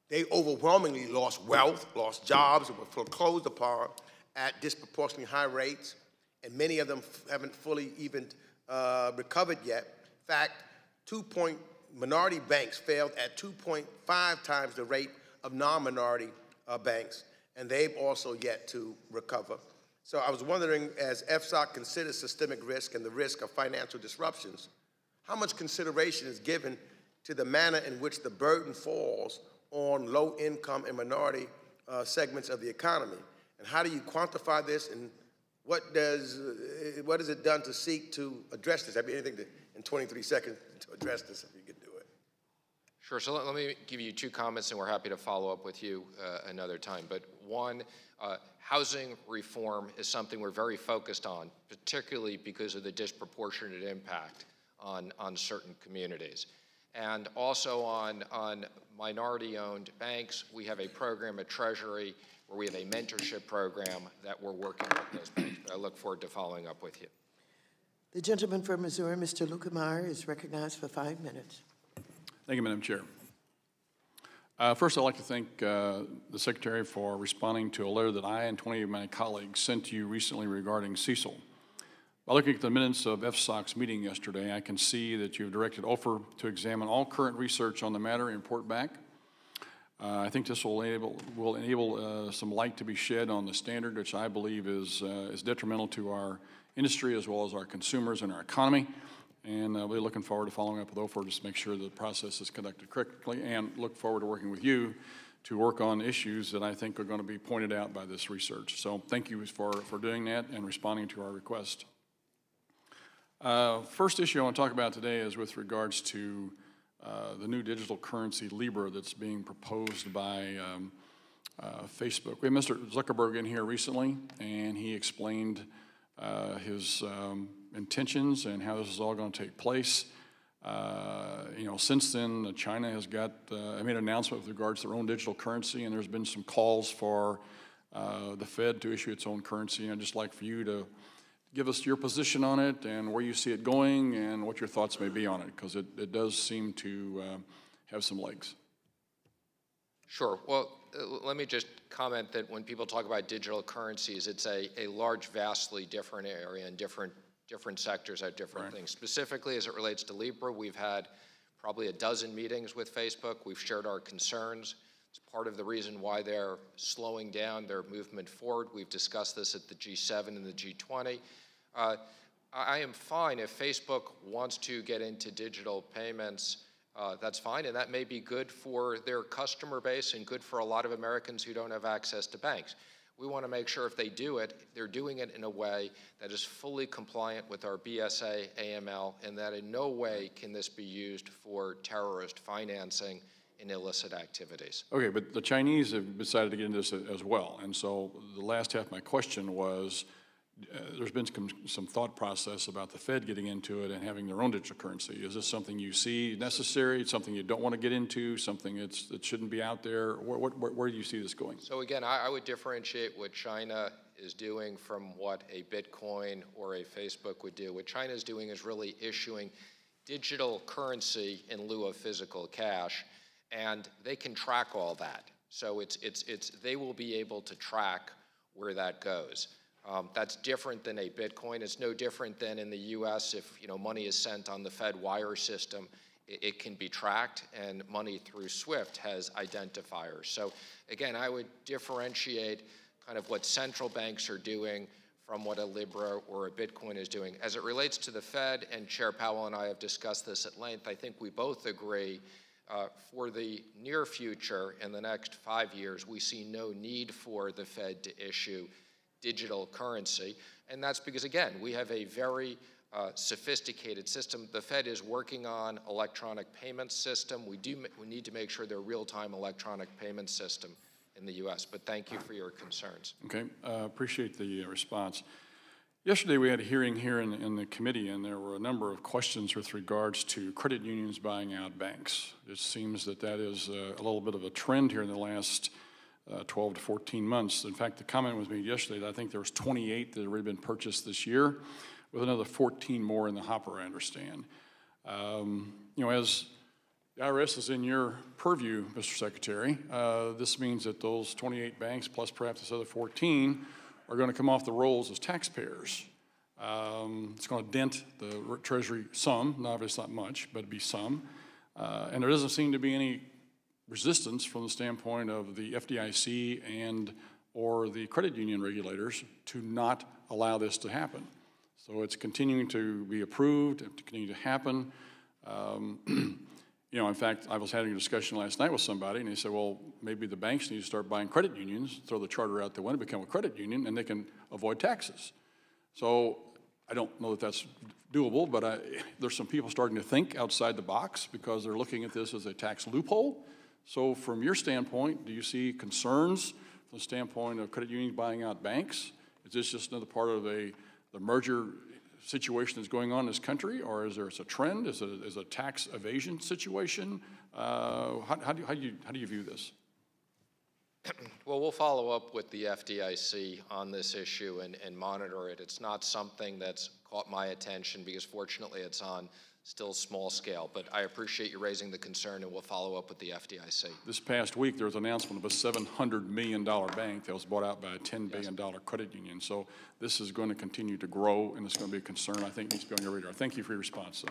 they overwhelmingly lost wealth, lost jobs, and were foreclosed upon at disproportionately high rates, and many of them haven't fully even recovered yet. In fact, minority banks failed at 2.5 times the rate of non-minority banks, and they've also yet to recover. So I was wondering, as FSOC considers systemic risk and the risk of financial disruptions, how much consideration is given to the manner in which the burden falls on low-income and minority segments of the economy? And how do you quantify this, and what is it done to seek to address this? I mean, anything to, in 23 seconds to address this, if you can do it. Sure, so let me give you two comments, and we're happy to follow up with you another time. But one, housing reform is something we're very focused on, particularly because of the disproportionate impact on certain communities. And also on minority-owned banks, we have a program at Treasury where we have a mentorship program that we're working with those banks. But I look forward to following up with you. The gentleman from Missouri, Mr. Lukemire, is recognized for 5 minutes. Thank you, Madam Chair. First, I'd like to thank the Secretary for responding to a letter that I and 20 of my colleagues sent to you recently regarding CECL. By looking at the minutes of FSOC's meeting yesterday, I can see that you've directed OFR to examine all current research on the matter and report back. I think this will enable some light to be shed on the standard, which I believe is detrimental to our industry as well as our consumers and our economy. And we're looking forward to following up with OFR just to make sure the process is conducted correctly, and look forward to working with you to work on issues that I think are going to be pointed out by this research. So thank you for doing that and responding to our request. First issue I want to talk about today is with regards to the new digital currency, Libra, that's being proposed by Facebook. We had Mr. Zuckerberg in here recently, and he explained his intentions and how this is all going to take place. You know, since then, China has made an announcement with regards to their own digital currency, and there's been some calls for the Fed to issue its own currency. And I'd just like for you to give us your position on it and where you see it going and what your thoughts may be on it, because it does seem to have some legs. Sure. Well, let me just comment that when people talk about digital currencies, it's a large, vastly different area, and different sectors have different right. things. Specifically, as it relates to Libra, we've had probably a dozen meetings with Facebook. We've shared our concerns. It's part of the reason why they're slowing down their movement forward. We've discussed this at the G7 and the G20. I am fine if Facebook wants to get into digital payments, that's fine, and that may be good for their customer base and good for a lot of Americans who don't have access to banks. We want to make sure if they do it, they're doing it in a way that is fully compliant with our BSA, AML, and that in no way can this be used for terrorist financing in illicit activities. Okay, but the Chinese have decided to get into this as well. And so the last half of my question was, there's been some thought process about the Fed getting into it and having their own digital currency. Is this something you see necessary, something you don't want to get into, something that shouldn't be out there? Where do you see this going? So again, I would differentiate what China is doing from what a Bitcoin or a Facebook would do. What China is doing is really issuing digital currency in lieu of physical cash. And they can track all that. So they will be able to track where that goes. That's different than a Bitcoin. It's no different than in the US if money is sent on the Fed wire system, it can be tracked, and money through SWIFT has identifiers. So again, I would differentiate kind of what central banks are doing from what a Libra or a Bitcoin is doing. As it relates to the Fed, and Chair Powell and I have discussed this at length, I think we both agree for the near future, in the next 5 years, we see no need for the Fed to issue digital currency. And that's because, again, we have a very sophisticated system. The Fed is working on electronic payment system. We need to make sure they're real-time electronic payment system in the US. But thank you for your concerns. Okay, appreciate the response. Yesterday we had a hearing here in the committee, and there were a number of questions with regards to credit unions buying out banks. It seems that is a little bit of a trend here in the last 12 to 14 months. In fact, the comment was made yesterday that I think there was 28 that had already been purchased this year, with another 14 more in the hopper, I understand. As the IRS is in your purview, Mr. Secretary, this means that those 28 banks, plus perhaps this other 14, are going to come off the rolls as taxpayers. It's going to dent the Treasury some, now obviously not much, but it'd be some. And there doesn't seem to be any resistance from the standpoint of the FDIC and or the credit union regulators to not allow this to happen. So it's continuing to be approved, to continue to happen. You know, in fact, I was having a discussion last night with somebody, and they said, well, maybe the banks need to start buying credit unions, throw the charter out the window, become a credit union, and they can avoid taxes. So I don't know that that's doable, but there's some people starting to think outside the box because they're looking at this as a tax loophole. So from your standpoint, do you see concerns from the standpoint of credit unions buying out banks? Is this just another part of the merger situation that's going on in this country, or is there a trend? Is a tax evasion situation? How do you view this? Well, we'll follow up with the FDIC on this issue and monitor it. It's not something that's caught my attention because fortunately it's on still small scale, but I appreciate you raising the concern and we'll follow up with the FDIC. This past week there was an announcement of a $700 million bank that was bought out by a $10 billion credit union. So this is going to continue to grow and it's going to be a concern I think needs to be on your radar. Thank you for your response, sir.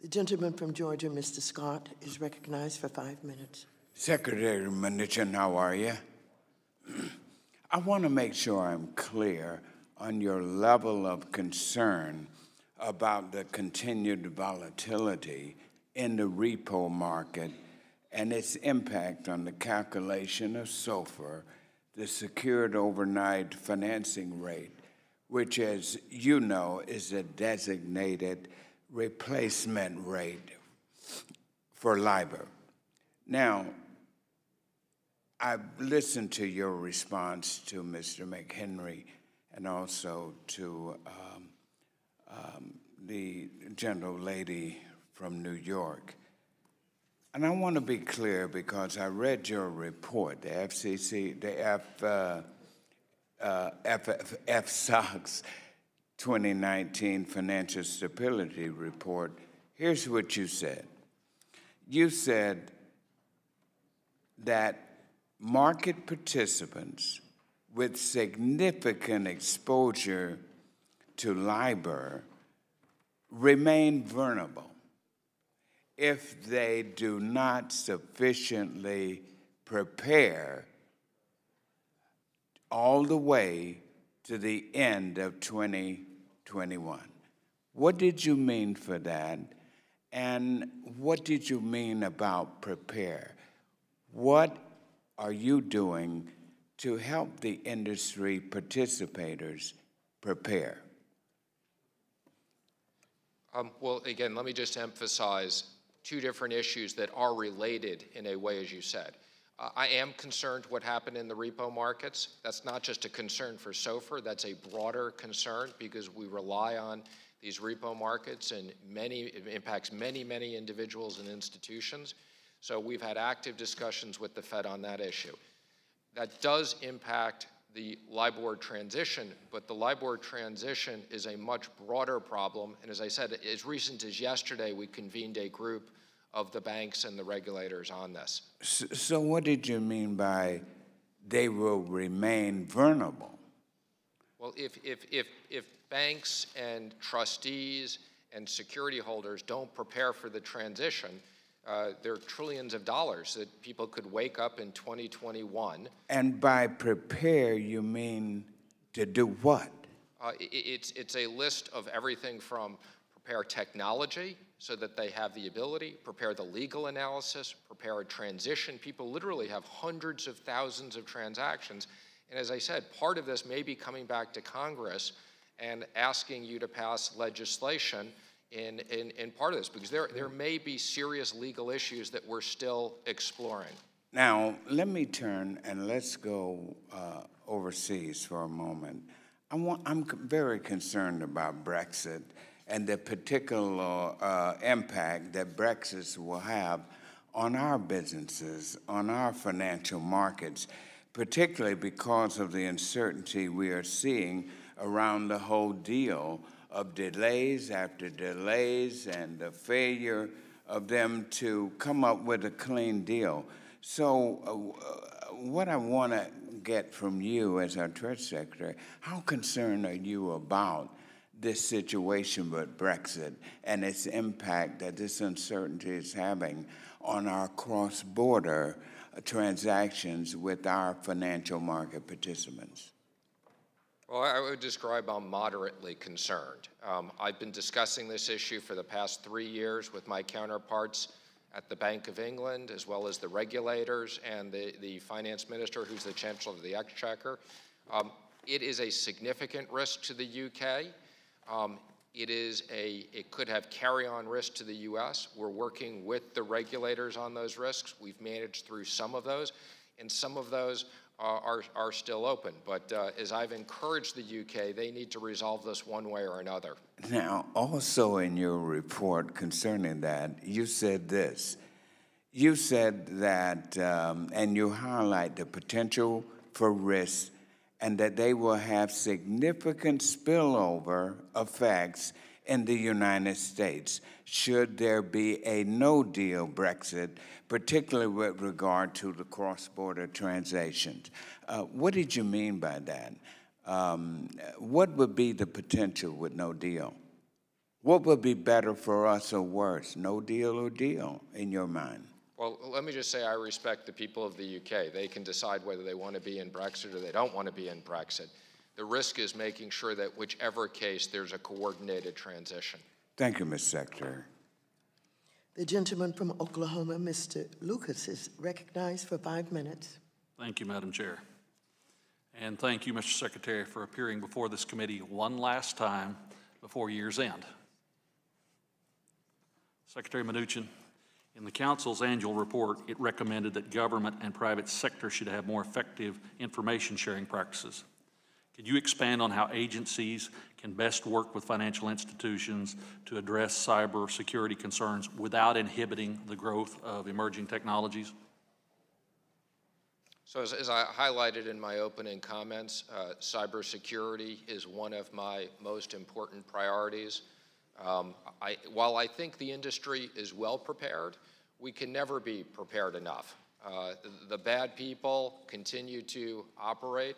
The gentleman from Georgia, Mr. Scott, is recognized for 5 minutes. Secretary Mnuchin, how are you? I want to make sure I'm clear on your level of concern about the continued volatility in the repo market and its impact on the calculation of SOFR, the secured overnight financing rate, which, as you know, is a designated replacement rate for LIBOR. Now, I've listened to your response to Mr. McHenry and also to the gentlelady from New York. And I want to be clear because I read your report, the FCC, FSOC's 2019 Financial Stability Report. Here's what you said. You said that market participants with significant exposure to LIBOR remain vulnerable if they do not sufficiently prepare all the way to the end of 2021. What did you mean for that? And what did you mean about prepare? What are you doing to help the industry participators prepare? Well, again, let me just emphasize two different issues that are related in a way, as you said. I am concerned what happened in the repo markets. That's not just a concern for SOFR. That's a broader concern because we rely on these repo markets and it impacts many individuals and institutions. So we've had active discussions with the Fed on that issue. That does impact the LIBOR transition, but the LIBOR transition is a much broader problem. And as I said, as recent as yesterday, we convened a group of the banks and the regulators on this. So what did you mean by they will remain vulnerable? Well, if banks and trustees and security holders don't prepare for the transition, there are trillions of dollars that people could wake up in 2021. And by prepare, you mean to do what? It's a list of everything from prepare technology so that they have the ability, prepare the legal analysis, prepare a transition. People literally have hundreds of thousands of transactions. And as I said, part of this may be coming back to Congress and asking you to pass legislation in part of this, because there may be serious legal issues that we're still exploring. Now, let me turn and let's go overseas for a moment. I'm very concerned about Brexit and the particular impact that Brexit will have on our businesses, on our financial markets, particularly because of the uncertainty we are seeing around the whole deal, of delays after delays and the failure of them to come up with a clean deal. So what I want to get from you as our Trade Secretary, how concerned are you about this situation with Brexit and its impact that this uncertainty is having on our cross-border transactions with our financial market participants? Well, I would describe I'm moderately concerned. I've been discussing this issue for the past 3 years with my counterparts at the Bank of England, as well as the regulators and the finance minister, who's the Chancellor of the Exchequer. It is a significant risk to the UK. It could have carry-on risk to the US. We're working with the regulators on those risks. We've managed through some of those, and some of those are still open. But as I've encouraged the UK, they need to resolve this one way or another. Now, also in your report concerning that, you said this. You said that, and you highlight the potential for risks and that they will have significant spillover effects in the United States should there be a no-deal Brexit, particularly with regard to the cross-border transactions. What did you mean by that? What would be the potential with no deal? What would be better for us or worse, no deal or deal, in your mind? Well, let me just say I respect the people of the UK. They can decide whether they want to be in Brexit or they don't want to be in Brexit. The risk is making sure that whichever case, there's a coordinated transition. Thank you, Ms. Secretary. The gentleman from Oklahoma, Mr. Lucas, is recognized for 5 minutes. Thank you, Madam Chair. And thank you, Mr. Secretary, for appearing before this committee one last time before year's end. Secretary Mnuchin, in the Council's annual report, it recommended that government and private sector should have more effective information sharing practices. Could you expand on how agencies can best work with financial institutions to address cybersecurity concerns without inhibiting the growth of emerging technologies? So as I highlighted in my opening comments, cybersecurity is one of my most important priorities. While I think the industry is well prepared, we can never be prepared enough. The bad people continue to operate.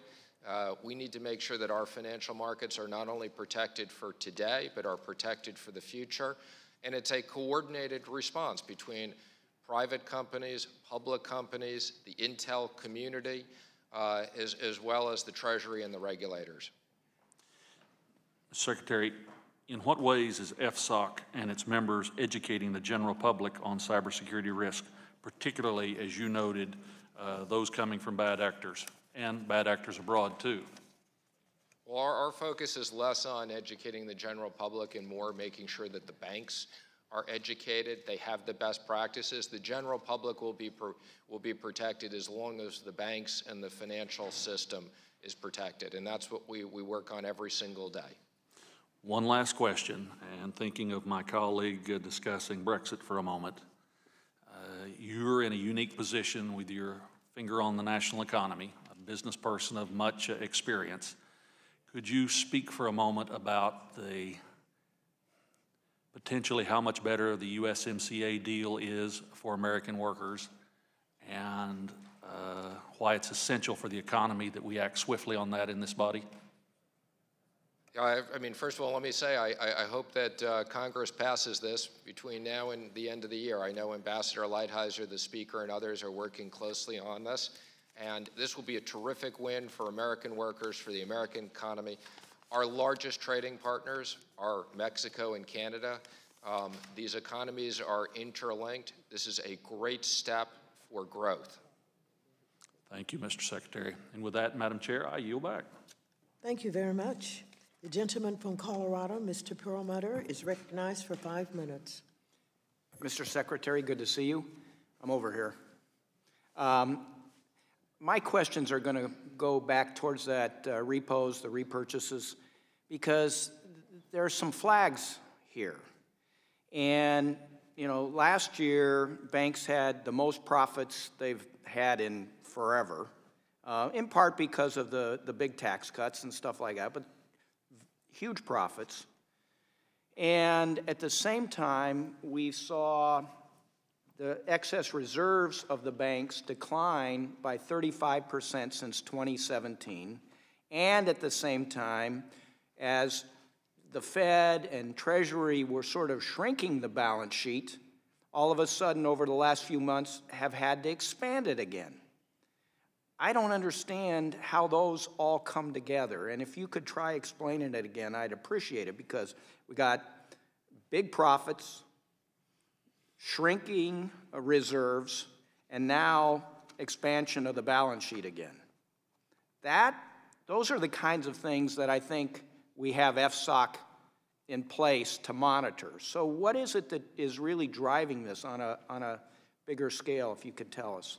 We need to make sure that our financial markets are not only protected for today, but are protected for the future. And it's a coordinated response between private companies, public companies, the intel community, as well as the Treasury and the regulators. Secretary, in what ways is FSOC and its members educating the general public on cybersecurity risk, particularly, as you noted, those coming from bad actors and bad actors abroad, too? Well, our focus is less on educating the general public and more making sure that the banks are educated, they have the best practices. The general public will be protected as long as the banks and the financial system is protected, and that's what we work on every single day. One last question, and thinking of my colleague discussing Brexit for a moment. You're in a unique position with your finger on the national economy, a business person of much experience. Could you speak for a moment about the potentially how much better the USMCA deal is for American workers and why it's essential for the economy that we act swiftly on that in this body? I mean, first of all, let me say I hope that Congress passes this between now and the end of the year. I know Ambassador Lighthizer, the Speaker, and others are working closely on this, and this will be a terrific win for American workers, for the American economy. Our largest trading partners are Mexico and Canada. These economies are interlinked. This is a great step for growth. Thank you, Mr. Secretary. And with that, Madam Chair, I yield back. Thank you very much. The gentleman from Colorado, Mr. Perlmutter, is recognized for 5 minutes. Mr. Secretary, good to see you. I'm over here. My questions are going to go back towards that repos, the repurchases, because there are some flags here. And, you know, last year, banks had the most profits they've had in forever, in part because of the big tax cuts and stuff like that. But huge profits, and at the same time, we saw the excess reserves of the banks decline by 35% since 2017, and at the same time, as the Fed and Treasury were sort of shrinking the balance sheet, all of a sudden over the last few months have had to expand it again. I don't understand how those all come together, and if you could try explaining it again, I'd appreciate it, because we got big profits, shrinking reserves, and now expansion of the balance sheet again. Those are the kinds of things that I think we have FSOC in place to monitor. So what is it that is really driving this on a bigger scale, if you could tell us?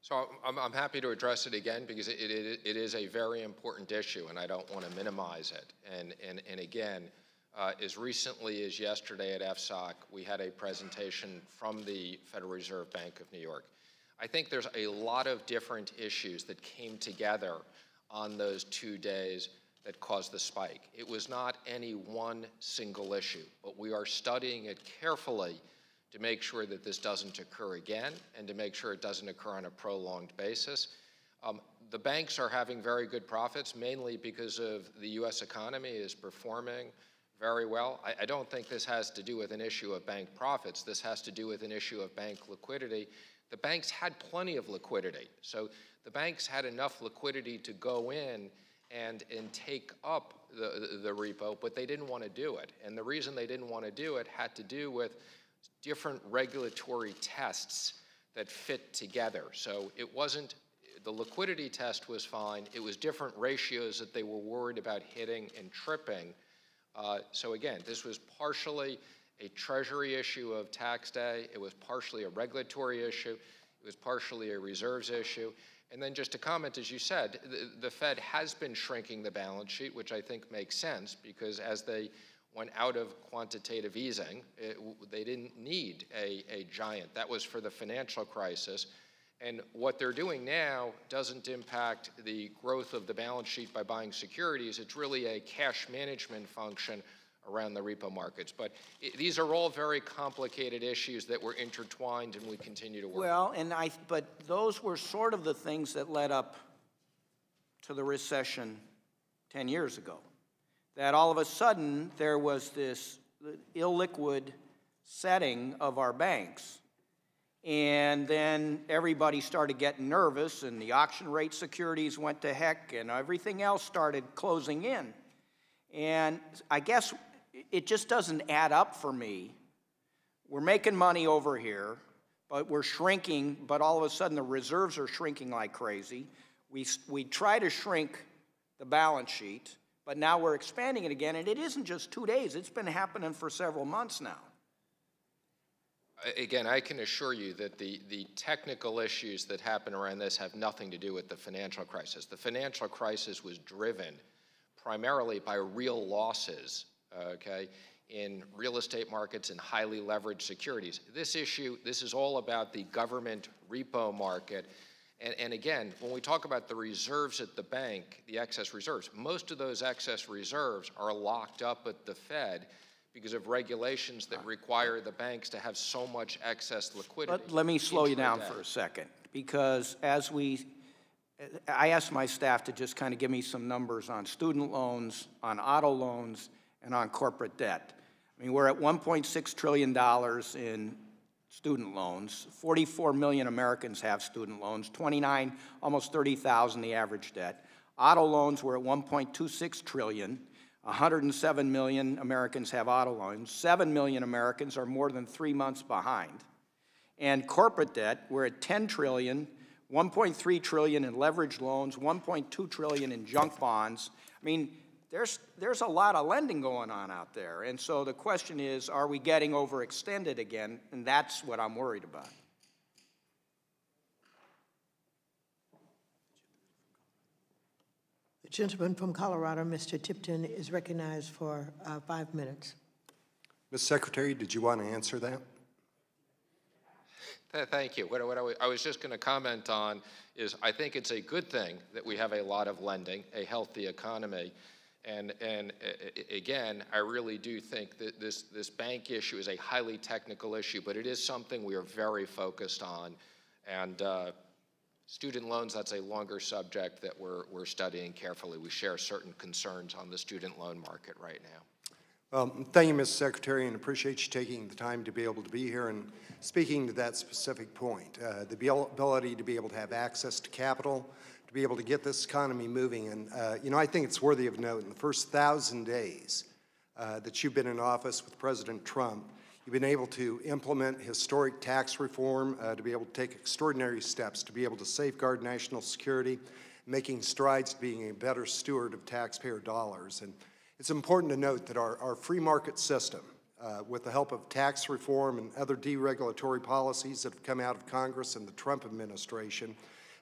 So I'm happy to address it again, because it is a very important issue, and I don't want to minimize it. And again, as recently as yesterday at FSOC, we had a presentation from the Federal Reserve Bank of New York. I think there's a lot of different issues that came together on those 2 days that caused the spike. It was not any one single issue, but we are studying it carefully to make sure that this doesn't occur again and to make sure it doesn't occur on a prolonged basis. The banks are having very good profits, mainly because of the US economy is performing very well. I don't think this has to do with an issue of bank profits. This has to do with an issue of bank liquidity. The banks had plenty of liquidity. So the banks had enough liquidity to go in and take up the repo, but they didn't want to do it. And the reason they didn't want to do it had to do with different regulatory tests that fit together. So it wasn't, the liquidity test was fine, it was different ratios that they were worried about hitting and tripping. So again, this was partially a Treasury issue of tax day, it was partially a regulatory issue, it was partially a reserves issue. And then just to comment, as you said, the Fed has been shrinking the balance sheet, which I think makes sense, because as they went out of quantitative easing, they didn't need a giant. That was for the financial crisis. And what they're doing now doesn't impact the growth of the balance sheet by buying securities. It's really a cash management function around the repo markets. But these are all very complicated issues that were intertwined and we continue to work. Well, and but those were sort of the things that led up to the recession 10 years ago. That all of a sudden there was this illiquid setting of our banks. And then everybody started getting nervous and the auction rate securities went to heck and everything else started closing in. And I guess it just doesn't add up for me. We're making money over here, but we're shrinking, but all of a sudden the reserves are shrinking like crazy. We try to shrink the balance sheet, but now we're expanding it again, and it isn't just 2 days. It's been happening for several months now. Again, I can assure you that the technical issues that happen around this have nothing to do with the financial crisis. The financial crisis was driven primarily by real losses, okay, in real estate markets and highly leveraged securities. This issue, this is all about the government repo market. And again, when we talk about the reserves at the bank, the excess reserves, most of those excess reserves are locked up at the Fed because of regulations that require the banks to have so much excess liquidity. But let me slow you down for a second, because as I asked my staff to just kind of give me some numbers on student loans, on auto loans, and on corporate debt. I mean, we're at $1.6 trillion in student loans. 44 million Americans have student loans, 29, almost 30,000 the average debt. Auto loans were at 1.26 trillion. 107 million Americans have auto loans. 7 million Americans are more than 3 months behind. And corporate debt, we're at 10 trillion, 1.3 trillion in leveraged loans, 1.2 trillion in junk bonds. I mean, there's a lot of lending going on out there. And so the question is, are we getting overextended again? And that's what I'm worried about. The gentleman from Colorado, Mr. Tipton, is recognized for 5 minutes. Ms. Secretary, did you want to answer that? Thank you. What I was just going to comment on is I think it's a good thing that we have a lot of lending, a healthy economy. And again, I really do think that this bank issue is a highly technical issue, but it is something we are very focused on. And student loans, that's a longer subject that we're studying carefully. We share certain concerns on the student loan market right now. Thank you, Mr. Secretary, and appreciate you taking the time to be able to be here and speaking to that specific point, the ability to be able to have access to capital, to be able to get this economy moving. And, you know, I think it's worthy of note, in the first 1,000 days that you've been in office with President Trump, you've been able to implement historic tax reform, to be able to take extraordinary steps, to be able to safeguard national security, making strides to being a better steward of taxpayer dollars. And it's important to note that our free market system, with the help of tax reform and other deregulatory policies that have come out of Congress and the Trump administration,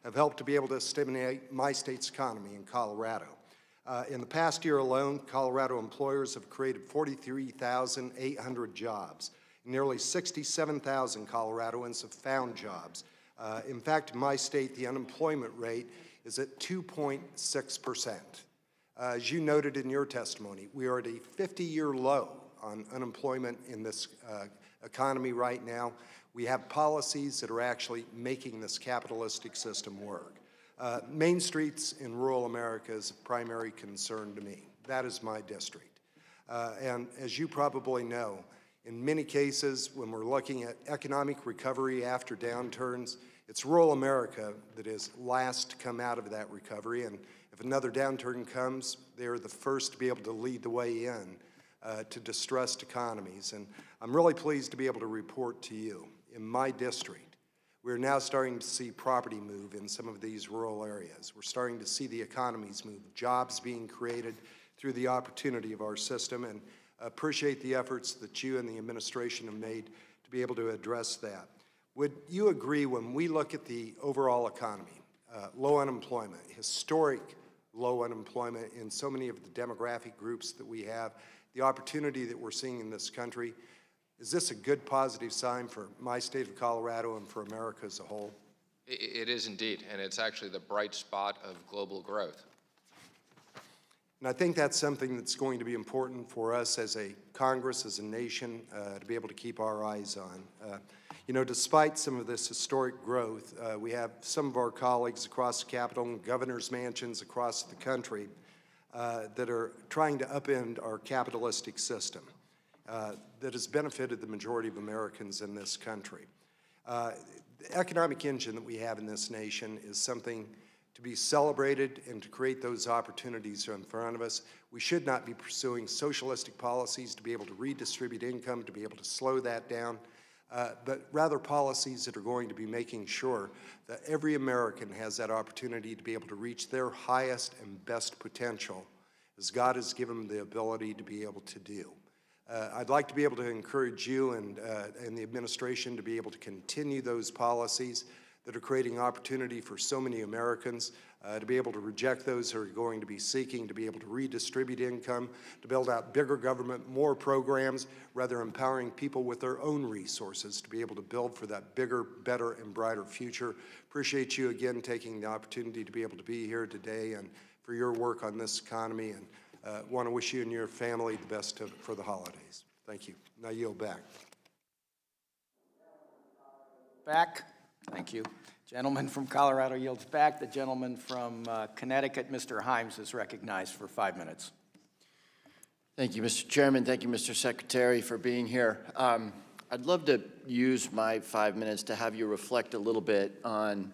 have helped to be able to stimulate my state's economy in Colorado. In the past year alone, Colorado employers have created 43,800 jobs. Nearly 67,000 Coloradoans have found jobs. In fact, in my state, the unemployment rate is at 2.6%. As you noted in your testimony, we are at a 50-year low on unemployment in this economy right now. We have policies that are actually making this capitalistic system work. Main streets in rural America is a primary concern to me. That is my district. And as you probably know, in many cases, when we're looking at economic recovery after downturns, it's rural America that is last to come out of that recovery. And if another downturn comes, they're the first to be able to lead the way in to distressed economies. And I'm really pleased to be able to report to you, in my district, we're now starting to see property move in some of these rural areas. We're starting to see the economies move, jobs being created through the opportunity of our system, and appreciate the efforts that you and the administration have made to be able to address that. Would you agree, when we look at the overall economy, low unemployment, historic low unemployment in so many of the demographic groups that we have, the opportunity that we're seeing in this country, is this a good positive sign for my state of Colorado and for America as a whole? It is indeed, and it's actually the bright spot of global growth. And I think that's something that's going to be important for us as a Congress, as a nation, to be able to keep our eyes on. You know, despite some of this historic growth, we have some of our colleagues across the Capitol and governors' mansions across the country that are trying to upend our capitalistic system that has benefited the majority of Americans in this country. The economic engine that we have in this nation is something to be celebrated, and to create those opportunities in front of us. We should not be pursuing socialistic policies to be able to redistribute income, to be able to slow that down, but rather policies that are going to be making sure that every American has that opportunity to be able to reach their highest and best potential, as God has given them the ability to be able to do. I'd like to be able to encourage you and the administration to be able to continue those policies that are creating opportunity for so many Americans, to be able to reject those who are going to be seeking to be able to redistribute income, to build out bigger government, more programs, rather empowering people with their own resources to be able to build for that bigger, better, and brighter future. Appreciate you again taking the opportunity to be able to be here today and for your work on this economy, and want to wish you and your family the best for the holidays. Thank you. Now yield back. Back. Thank you. Gentleman from Colorado yields back. The gentleman from Connecticut, Mr. Himes, is recognized for 5 minutes. Thank you, Mr. Chairman. Thank you, Mr. Secretary, for being here. I'd love to use my 5 minutes to have you reflect a little bit on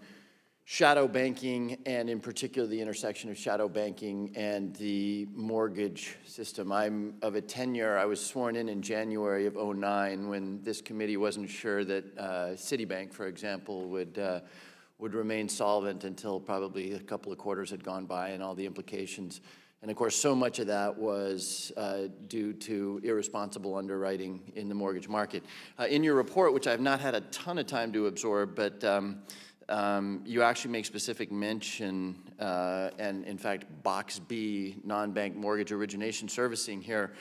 shadow banking, and in particular the intersection of shadow banking and the mortgage system. I'm of a tenure, I was sworn in January of '09 when this committee wasn't sure that Citibank, for example, would remain solvent until probably a couple of quarters had gone by and all the implications. And of course, so much of that was due to irresponsible underwriting in the mortgage market. In your report, which I've not had a ton of time to absorb, but you actually make specific mention, and in fact, Box B, non-bank mortgage origination servicing here.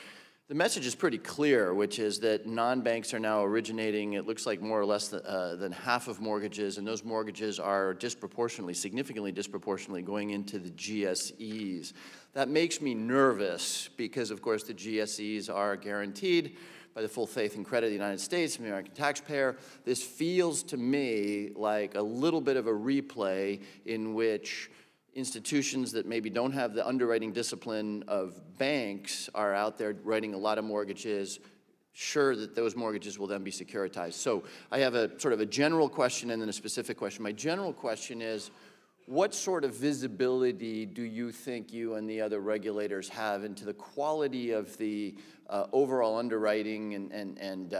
The message is pretty clear, which is that non-banks are now originating, it looks like more or less than half of mortgages, and those mortgages are disproportionately, significantly disproportionately going into the GSEs. That makes me nervous because, of course, the GSEs are guaranteed by the full faith and credit of the United States and the American taxpayer. This feels to me like a little bit of a replay in which institutions that maybe don't have the underwriting discipline of banks are out there writing a lot of mortgages, sure that those mortgages will then be securitized. So I have a sort of a general question and then a specific question. My general question is, what sort of visibility do you think you and the other regulators have into the quality of the overall underwriting and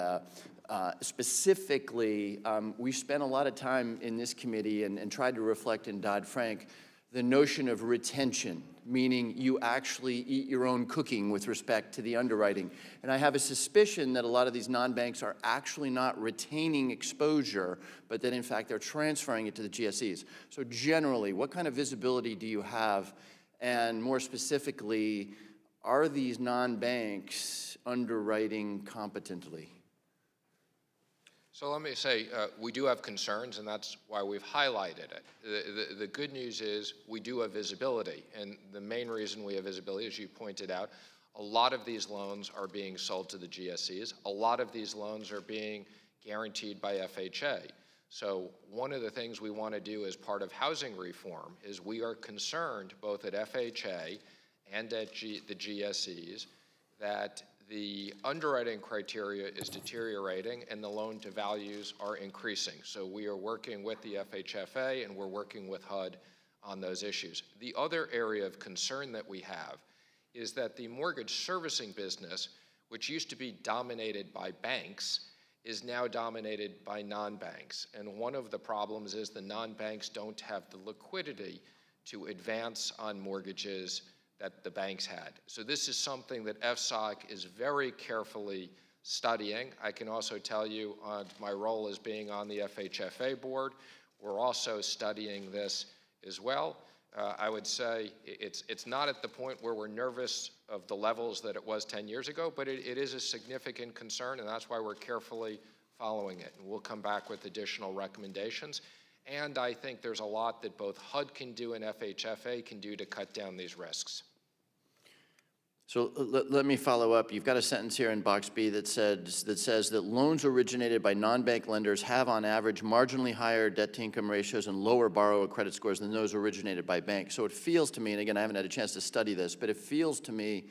specifically, we spent a lot of time in this committee and tried to reflect in Dodd-Frank the notion of retention, meaning you actually eat your own cooking with respect to the underwriting. And I have a suspicion that a lot of these non-banks are actually not retaining exposure, but that in fact they're transferring it to the GSEs. So generally, what kind of visibility do you have? And more specifically, are these non-banks underwriting competently? So let me say, we do have concerns, and that's why we've highlighted it. The good news is we do have visibility, and the main reason we have visibility, as you pointed out, a lot of these loans are being sold to the GSEs. A lot of these loans are being guaranteed by FHA. So one of the things we want to do as part of housing reform is we are concerned both at FHA and at the GSEs that the underwriting criteria is deteriorating and the loan to values are increasing. So we are working with the FHFA and we're working with HUD on those issues. The other area of concern that we have is that the mortgage servicing business, which used to be dominated by banks, is now dominated by non-banks. And one of the problems is the non-banks don't have the liquidity to advance on mortgages that the banks had. So this is something that FSOC is very carefully studying. I can also tell you on my role as being on the FHFA board, we're also studying this as well. I would say it's not at the point where we're nervous of the levels that it was 10 years ago, but it is a significant concern, and that's why we're carefully following it. And we'll come back with additional recommendations. And I think there's a lot that both HUD can do and FHFA can do to cut down these risks. So let me follow up. You've got a sentence here in box B that says that loans originated by non-bank lenders have on average marginally higher debt-to-income ratios and lower borrower credit scores than those originated by banks. So it feels to me, and again, I haven't had a chance to study this, but it feels to me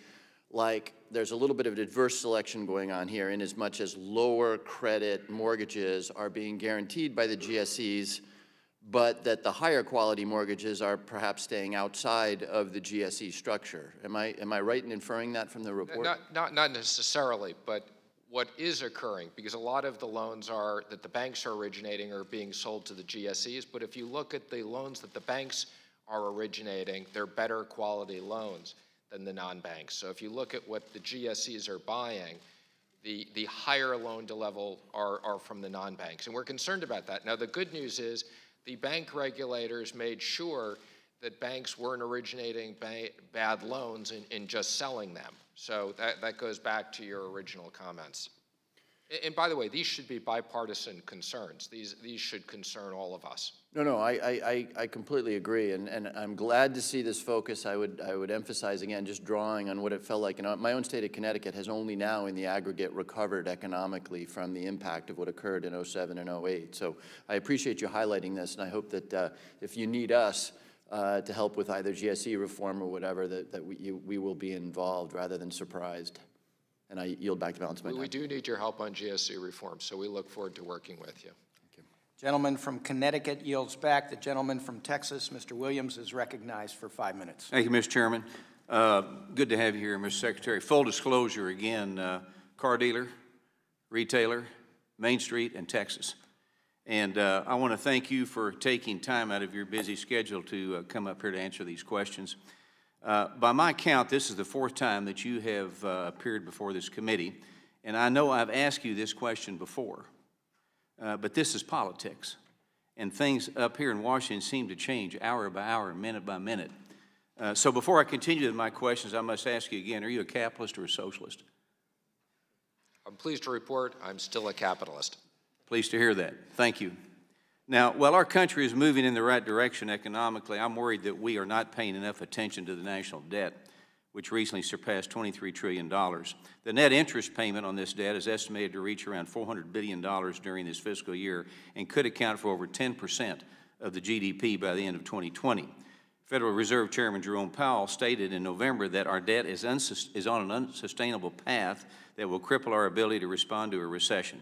like there's a little bit of adverse selection going on here in as much as lower credit mortgages are being guaranteed by the GSEs, but that the higher quality mortgages are perhaps staying outside of the GSE structure. Am I right in inferring that from the report? Not necessarily, but what is occurring, because a lot of the loans are that the banks are originating are being sold to the GSEs, but if you look at the loans that the banks are originating, they're better quality loans than the non-banks. So if you look at what the GSEs are buying, the higher loan to level are from the non-banks, and we're concerned about that. Now the good news is, the bank regulators made sure that banks weren't originating bad loans and just selling them. So that goes back to your original comments. And by the way, these should be bipartisan concerns. These should concern all of us. No, I completely agree, and I'm glad to see this focus. I would emphasize again, just drawing on what it felt like. And my own state of Connecticut has only now, in the aggregate, recovered economically from the impact of what occurred in 07 and 08. So I appreciate you highlighting this, and I hope that if you need us to help with either GSE reform or whatever, that we will be involved rather than surprised. And I yield back the balance of my time. We do need your help on GSE reform, so we look forward to working with you. Thank you. Gentleman from Connecticut yields back. The gentleman from Texas, Mr. Williams, is recognized for 5 minutes. Thank you, Mr. Chairman. Good to have you here, Mr. Secretary. Full disclosure again, car dealer, retailer, Main Street, and Texas. And I want to thank you for taking time out of your busy schedule to come up here to answer these questions. By my count, this is the fourth time that you have appeared before this committee, and I know I've asked you this question before, but this is politics, and things up here in Washington seem to change hour by hour, minute by minute. So before I continue with my questions, I must ask you again, are you a capitalist or a socialist? I'm pleased to report I'm still a capitalist. Pleased to hear that. Thank you. Now, while our country is moving in the right direction economically, I'm worried that we are not paying enough attention to the national debt, which recently surpassed $23 trillion. The net interest payment on this debt is estimated to reach around $400 billion during this fiscal year and could account for over 10% of the GDP by the end of 2020. Federal Reserve Chairman Jerome Powell stated in November that our debt is on an unsustainable path that will cripple our ability to respond to a recession.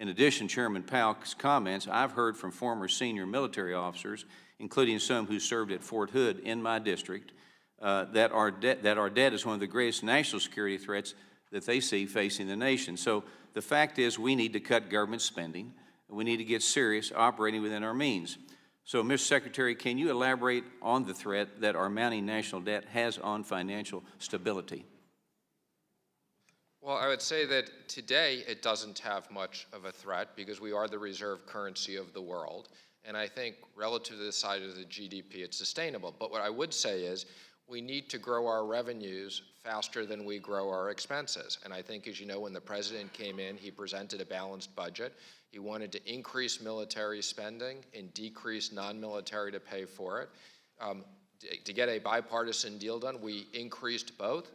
In addition, Chairman Powell's comments I've heard from former senior military officers, including some who served at Fort Hood in my district, that our debt is one of the greatest national security threats that they see facing the nation. So the fact is we need to cut government spending, and we need to get serious operating within our means. So, Mr. Secretary, can you elaborate on the threat that our mounting national debt has on financial stability? Well, I would say that today it doesn't have much of a threat because we are the reserve currency of the world. And I think relative to the size of the GDP, it's sustainable. But what I would say is we need to grow our revenues faster than we grow our expenses. And I think, as you know, when the president came in, he presented a balanced budget. He wanted to increase military spending and decrease non-military to pay for it. To get a bipartisan deal done, we increased both.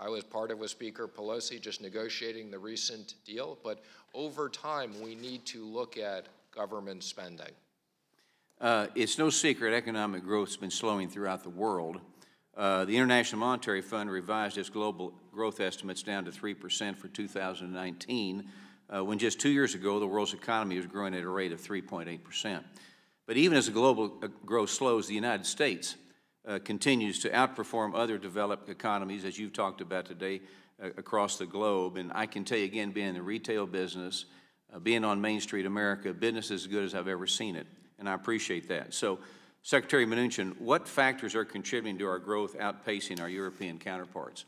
I was part of with Speaker Pelosi just negotiating the recent deal, but over time we need to look at government spending. It's no secret economic growth has been slowing throughout the world. The International Monetary Fund revised its global growth estimates down to 3% for 2019, when just 2 years ago the world's economy was growing at a rate of 3.8%. But even as the global growth slows, the United States continues to outperform other developed economies, as you've talked about today, across the globe. And I can tell you again, being in the retail business, being on Main Street America, business is as good as I've ever seen it, and I appreciate that. So, Secretary Mnuchin, what factors are contributing to our growth outpacing our European counterparts?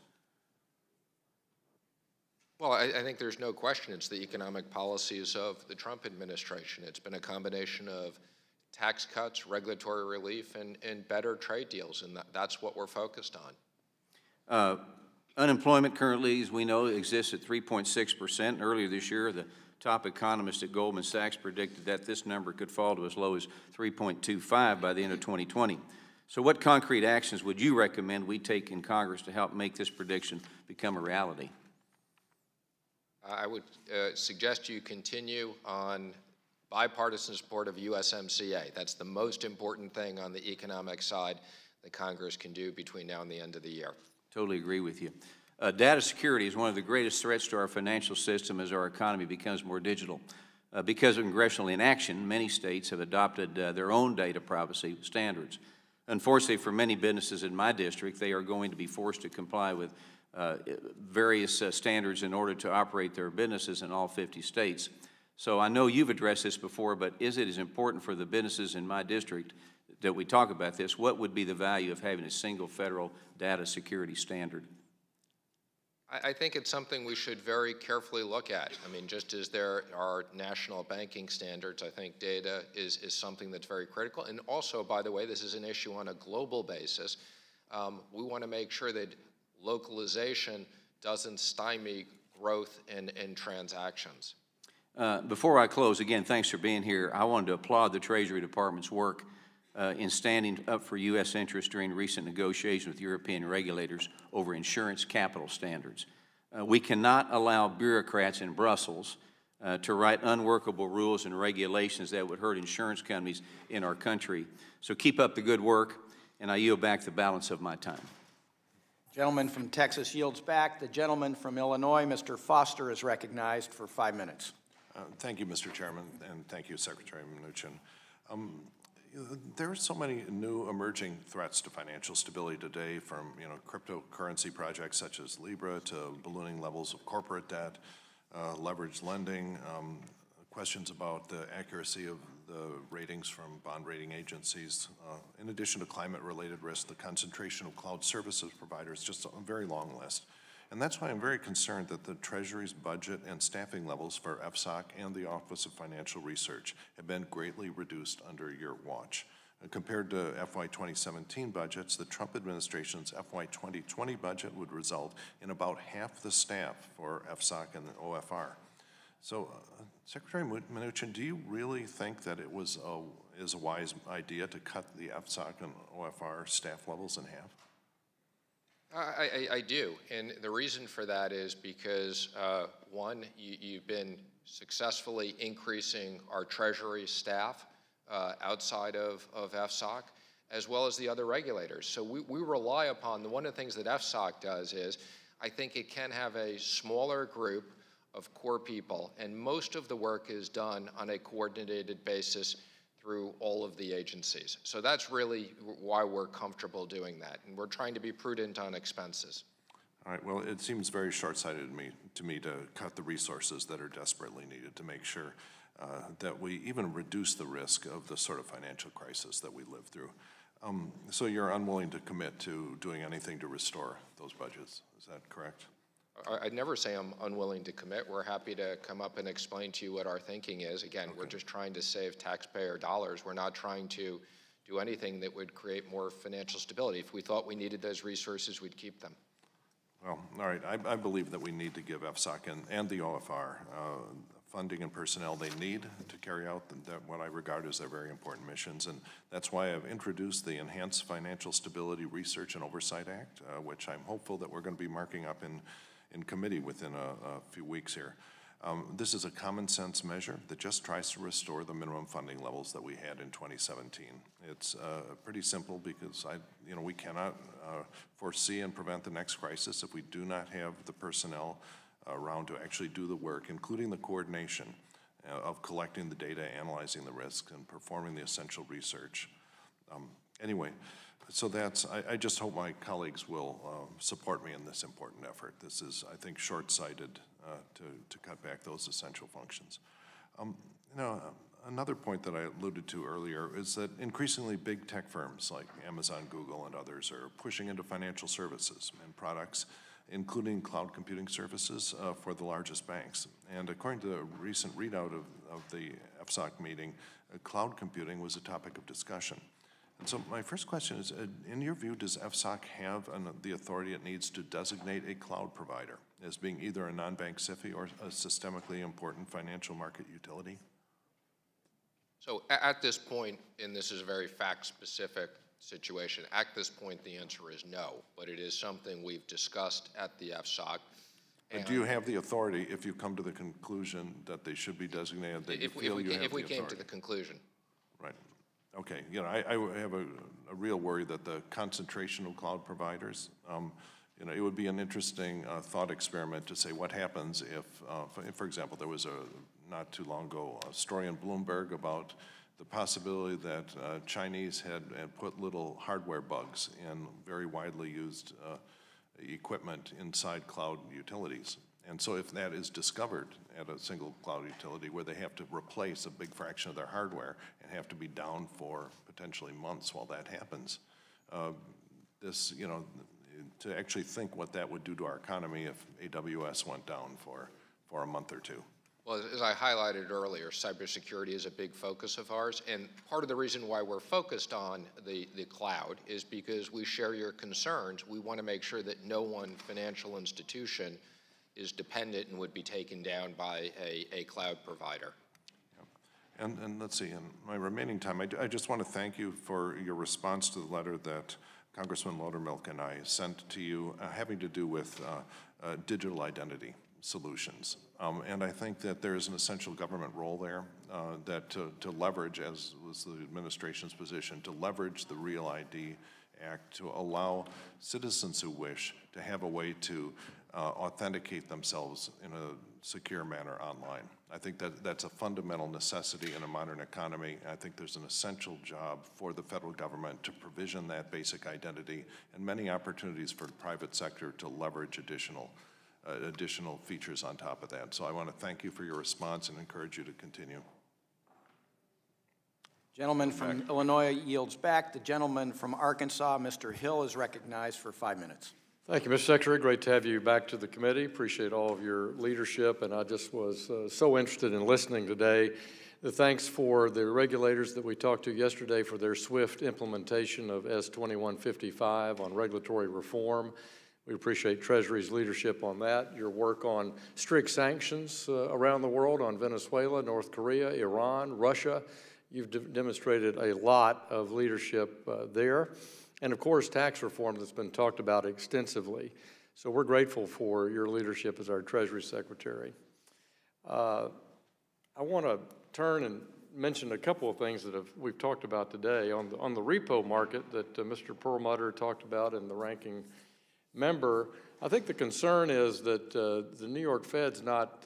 Well, I think there's no question it's the economic policies of the Trump administration. It's been a combination of tax cuts, regulatory relief, and better trade deals, and that's what we're focused on. Unemployment currently, as we know, exists at 3.6%. Earlier this year, the top economist at Goldman Sachs predicted that this number could fall to as low as 3.25 by the end of 2020. So what concrete actions would you recommend we take in Congress to help make this prediction become a reality? I would suggest you continue on bipartisan support of USMCA. That's the most important thing on the economic side that Congress can do between now and the end of the year. Totally agree with you. Data security is one of the greatest threats to our financial system as our economy becomes more digital. Because of congressional inaction, many states have adopted their own data privacy standards. Unfortunately, for many businesses in my district, they are going to be forced to comply with various standards in order to operate their businesses in all 50 states. So I know you've addressed this before, but is it as important for the businesses in my district that we talk about this? What would be the value of having a single federal data security standard? I think it's something we should very carefully look at. I mean, just as there are national banking standards, I think data is something that's very critical. And also, by the way, this is an issue on a global basis. We want to make sure that localization doesn't stymie growth and transactions. Before I close, again, thanks for being here. I wanted to applaud the Treasury Department's work in standing up for U.S. interests during recent negotiations with European regulators over insurance capital standards. We cannot allow bureaucrats in Brussels to write unworkable rules and regulations that would hurt insurance companies in our country. So keep up the good work, and I yield back the balance of my time. The gentleman from Texas yields back. The gentleman from Illinois, Mr. Foster, is recognized for 5 minutes. Thank you, Mr. Chairman, and thank you, Secretary Mnuchin. There are so many new emerging threats to financial stability today, from cryptocurrency projects such as Libra to ballooning levels of corporate debt, leveraged lending, questions about the accuracy of the ratings from bond rating agencies. In addition to climate-related risks, the concentration of cloud services providers, just a very long list. And that's why I'm very concerned that the Treasury's budget and staffing levels for FSOC and the Office of Financial Research have been greatly reduced under your watch. Compared to FY 2017 budgets, the Trump administration's FY 2020 budget would result in about half the staff for FSOC and the OFR. So, Secretary Mnuchin, do you really think that it is a wise idea to cut the FSOC and OFR staff levels in half? I do, and the reason for that is because, one, you've been successfully increasing our Treasury staff outside of FSOC. as well as the other regulators. So we rely upon, one of the things that FSOC does is, I think it can have a smaller group of core people, and most of the work is done on a coordinated basis through all of the agencies. So that's really why we're comfortable doing that, and we're trying to be prudent on expenses. All right, well, it seems very short-sighted to me to cut the resources that are desperately needed to make sure that we even reduce the risk of the sort of financial crisis that we lived through. So you're unwilling to commit to doing anything to restore those budgets, is that correct? I'd never say I'm unwilling to commit. We're happy to come up and explain to you what our thinking is. Again, okay. We're just trying to save taxpayer dollars. We're not trying to do anything that would create more financial stability. If we thought we needed those resources, we'd keep them. Well, all right, I believe that we need to give FSOC and the OFR funding and personnel they need to carry out what I regard as their very important missions. And that's why I've introduced the Enhanced Financial Stability Research and Oversight Act, which I'm hopeful that we're going to be marking up in committee within a few weeks here. This is a common sense measure that just tries to restore the minimum funding levels that we had in 2017. It's pretty simple because we cannot foresee and prevent the next crisis if we do not have the personnel around to actually do the work, including the coordination of collecting the data, analyzing the risks, and performing the essential research. Anyway. So that's, I just hope my colleagues will support me in this important effort. This is, I think, short-sighted to cut back those essential functions. Another point that I alluded to earlier is that increasingly big tech firms like Amazon, Google, and others are pushing into financial services and products, including cloud computing services for the largest banks. And according to a recent readout of the FSOC meeting, cloud computing was a topic of discussion. So my first question is, in your view, does FSOC have the authority it needs to designate a cloud provider as being either a non-bank SIFI or a systemically important financial market utility? So at this point, and this is a very fact-specific situation, at this point the answer is no, but it is something we've discussed at the FSOC. And do you have the authority if you come to the conclusion that they should be designated, that if, you feel if we, you have if we the came authority? To the conclusion. Right. Okay, I have a real worry that the concentration of cloud providers, it would be an interesting thought experiment to say what happens if, for example, there was not too long ago a story in Bloomberg about the possibility that Chinese had put little hardware bugs in very widely used equipment inside cloud utilities. And so if that is discovered at a single cloud utility where they have to replace a big fraction of their hardware and have to be down for potentially months while that happens, to actually think what that would do to our economy if AWS went down for a month or two. Well, as I highlighted earlier, cybersecurity is a big focus of ours, and part of the reason why we're focused on the cloud is because we share your concerns. We want to make sure that no one financial institution is dependent and would be taken down by a cloud provider. Yep. And let's see, in my remaining time, I just want to thank you for your response to the letter that Congressman Lodermilk and I sent to you having to do with digital identity solutions. And I think that there is an essential government role there that to leverage, as was the administration's position, to leverage the Real ID Act to allow citizens who wish to have a way to authenticate themselves in a secure manner online. I think that that's a fundamental necessity in a modern economy. I think there's an essential job for the federal government to provision that basic identity and many opportunities for the private sector to leverage additional features on top of that. So I want to thank you for your response and encourage you to continue. Gentleman from Illinois yields back. The gentleman from Arkansas, Mr. Hill, is recognized for 5 minutes. Thank you, Mr. Secretary. Great to have you back to the committee. Appreciate all of your leadership, and I just was so interested in listening today. The thanks for the regulators that we talked to yesterday for their swift implementation of S2155 on regulatory reform. We appreciate Treasury's leadership on that, your work on strict sanctions around the world on Venezuela, North Korea, Iran, Russia. You've demonstrated a lot of leadership there. And of course, tax reform that's been talked about extensively. So we're grateful for your leadership as our Treasury Secretary. I want to turn and mention a couple of things that we've talked about today on the repo market that Mr. Perlmutter talked about and the ranking member. I think the concern is that the New York Fed's not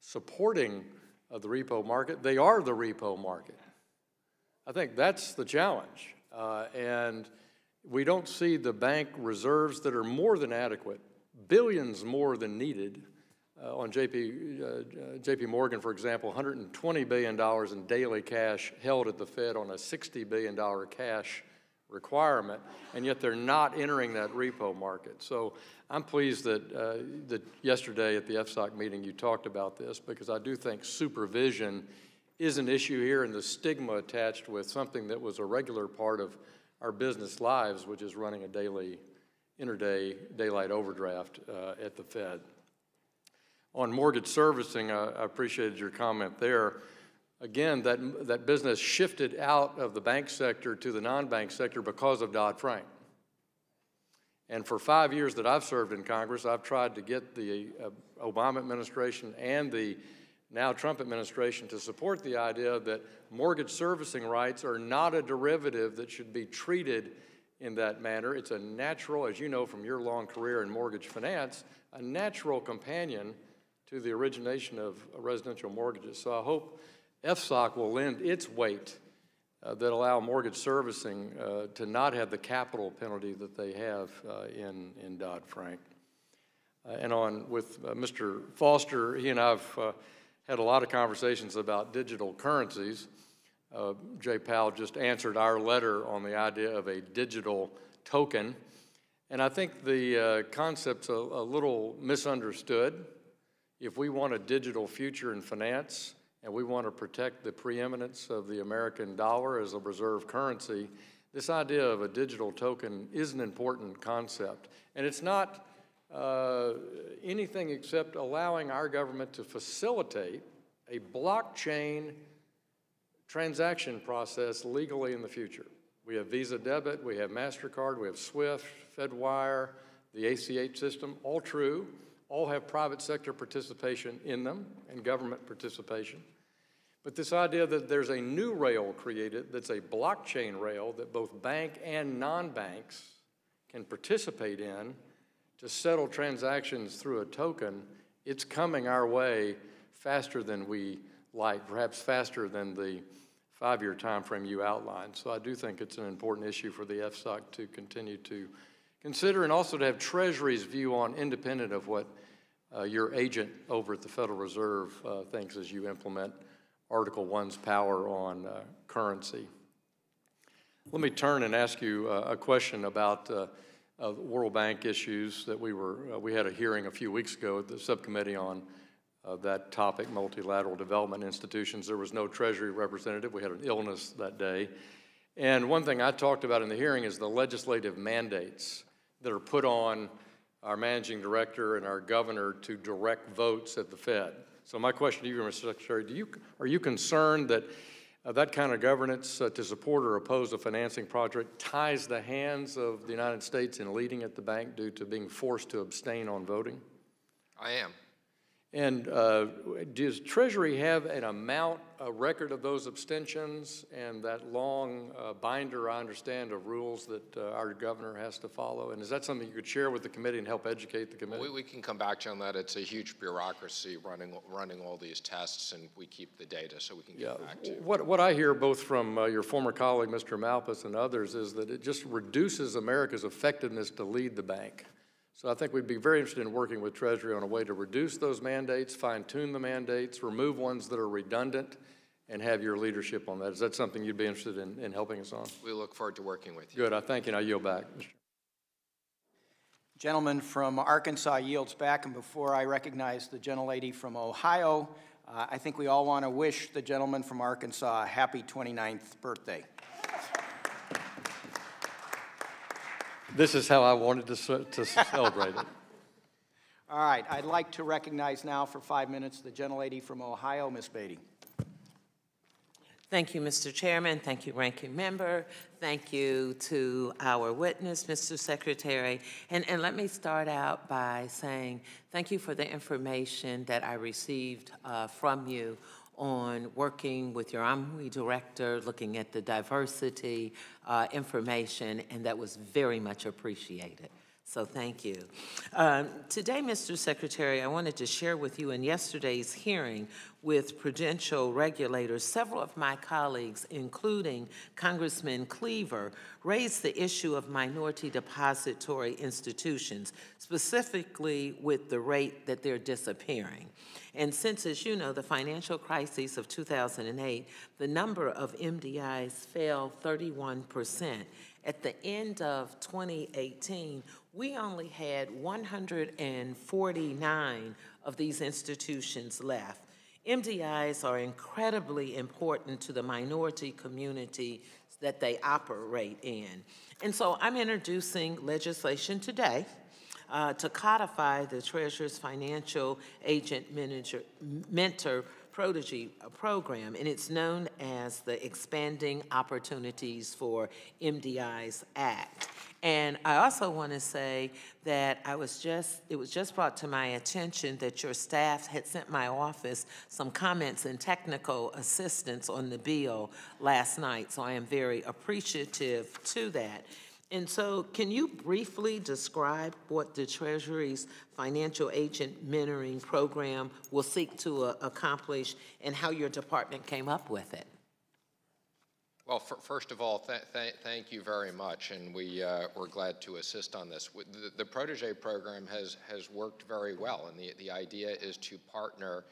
supporting the repo market. They are the repo market. I think that's the challenge. And we don't see the bank reserves that are more than adequate, billions more than needed. On JP Morgan, for example, $120 billion in daily cash held at the Fed on a $60 billion cash requirement, and yet they're not entering that repo market. So I'm pleased that, that yesterday at the FSOC meeting you talked about this, because I do think supervision is an issue here, and the stigma attached with something that was a regular part of our business lives, which is running a daily, interday daylight overdraft at the Fed. On mortgage servicing, I appreciated your comment there. Again, that business shifted out of the bank sector to the non-bank sector because of Dodd-Frank. And for 5 years that I've served in Congress, I've tried to get the Obama administration and the now Trump administration to support the idea that mortgage servicing rights are not a derivative that should be treated in that manner. It's a natural, as you know from your long career in mortgage finance, a natural companion to the origination of residential mortgages. So I hope FSOC will lend its weight that allow mortgage servicing to not have the capital penalty that they have in Dodd-Frank. And on with Mr. Foster, he and I have had a lot of conversations about digital currencies. Jay Powell just answered our letter on the idea of a digital token. And I think the concept's a little misunderstood. If we want a digital future in finance and we want to protect the preeminence of the American dollar as a reserve currency, this idea of a digital token is an important concept. And it's not anything except allowing our government to facilitate a blockchain transaction process legally in the future. We have Visa Debit, we have MasterCard, we have SWIFT, FedWire, the ACH system, all true. All have private sector participation in them and government participation. But this idea that there's a new rail created that's a blockchain rail that both bank and non-banks can participate in to settle transactions through a token, it's coming our way faster than we like, perhaps faster than the five-year time frame you outlined. So I do think it's an important issue for the FSOC to continue to consider, and also to have Treasury's view on, independent of what your agent over at the Federal Reserve thinks as you implement Article 1's power on currency. Let me turn and ask you a question about World Bank issues that we had a hearing a few weeks ago at the subcommittee on that topic, multilateral development institutions. There was no Treasury representative. We had an illness that day. And one thing I talked about in the hearing is the legislative mandates that are put on our managing director and our governor to direct votes at the Fed. So my question to you, Mr. Secretary, are you concerned that that kind of governance to support or oppose a financing project ties the hands of the United States in leading at the bank due to being forced to abstain on voting? I am. And does Treasury have an amount, a record of those abstentions and that long binder, I understand, of rules that our governor has to follow? And is that something you could share with the committee and help educate the committee? We can come back to you on that. It's a huge bureaucracy running all these tests, and we keep the data, so we can get back to you. What I hear both from your former colleague, Mr. Malpass, and others is that it just reduces America's effectiveness to lead the bank. So I think we'd be very interested in working with Treasury on a way to reduce those mandates, fine-tune the mandates, remove ones that are redundant, and have your leadership on that. Is that something you'd be interested in helping us on? We look forward to working with you. Good. I thank you, and I yield back. The gentleman from Arkansas yields back, and before I recognize the gentlelady from Ohio, I think we all want to wish the gentleman from Arkansas a happy 29th birthday. This is how I wanted to celebrate it. All right, I'd like to recognize now for 5 minutes the gentlelady from Ohio, Ms. Beatty. Thank you, Mr. Chairman. Thank you, Ranking Member. Thank you to our witness, Mr. Secretary. And let me start out by saying thank you for the information that I received from you on working with your OMWI director, looking at the diversity information, and that was very much appreciated. So thank you. Today, Mr. Secretary, I wanted to share with you in yesterday's hearing with Prudential regulators, several of my colleagues, including Congressman Cleaver, raised the issue of minority depository institutions, specifically with the rate that they're disappearing. And since, as you know, the financial crisis of 2008, the number of MDIs fell 31%. At the end of 2018, we only had 149 of these institutions left. MDIs are incredibly important to the minority community that they operate in. And so I'm introducing legislation today to codify the Treasurer's Financial Agent Mentor Protégé program, and it's known as the Expanding Opportunities for MDIs Act. And I also want to say that it was just brought to my attention that your staff had sent my office some comments and technical assistance on the bill last night, so I am very appreciative to that. And so, can you briefly describe what the Treasury's Financial Agent Mentoring Program will seek to accomplish and how your department came up with it? Well, first of all, thank you very much, and we're glad to assist on this. The Protégé program has worked very well, and the idea is to partner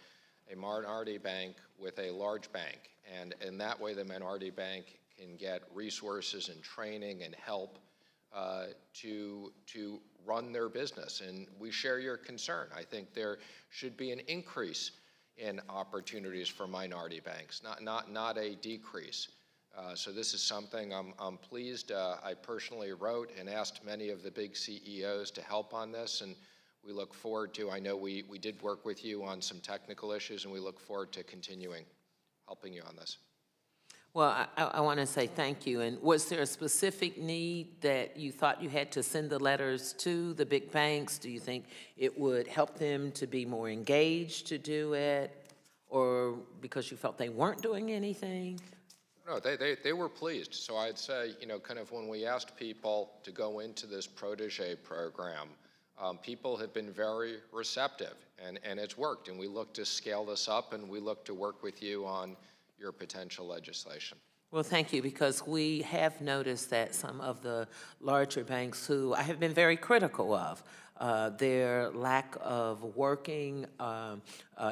a minority bank with a large bank, and in that way the minority bank can get resources and training and help to run their business. And we share your concern. I think there should be an increase in opportunities for minority banks, not a decrease. So this is something I'm pleased. I personally wrote and asked many of the big CEOs to help on this, and we look forward to, I know we did work with you on some technical issues, and we look forward to continuing helping you on this. Well, I want to say thank you. And was there a specific need that you thought you had to send the letters to the big banks? Do you think it would help them to be more engaged to do it, or because you felt they weren't doing anything? No, they were pleased. So I'd say, you know, kind of when we asked people to go into this protege program, people have been very receptive, and it's worked. And we look to scale this up, and we look to work with you on your potential legislation. Well, thank you, because we have noticed that some of the larger banks who I have been very critical of, their lack of working,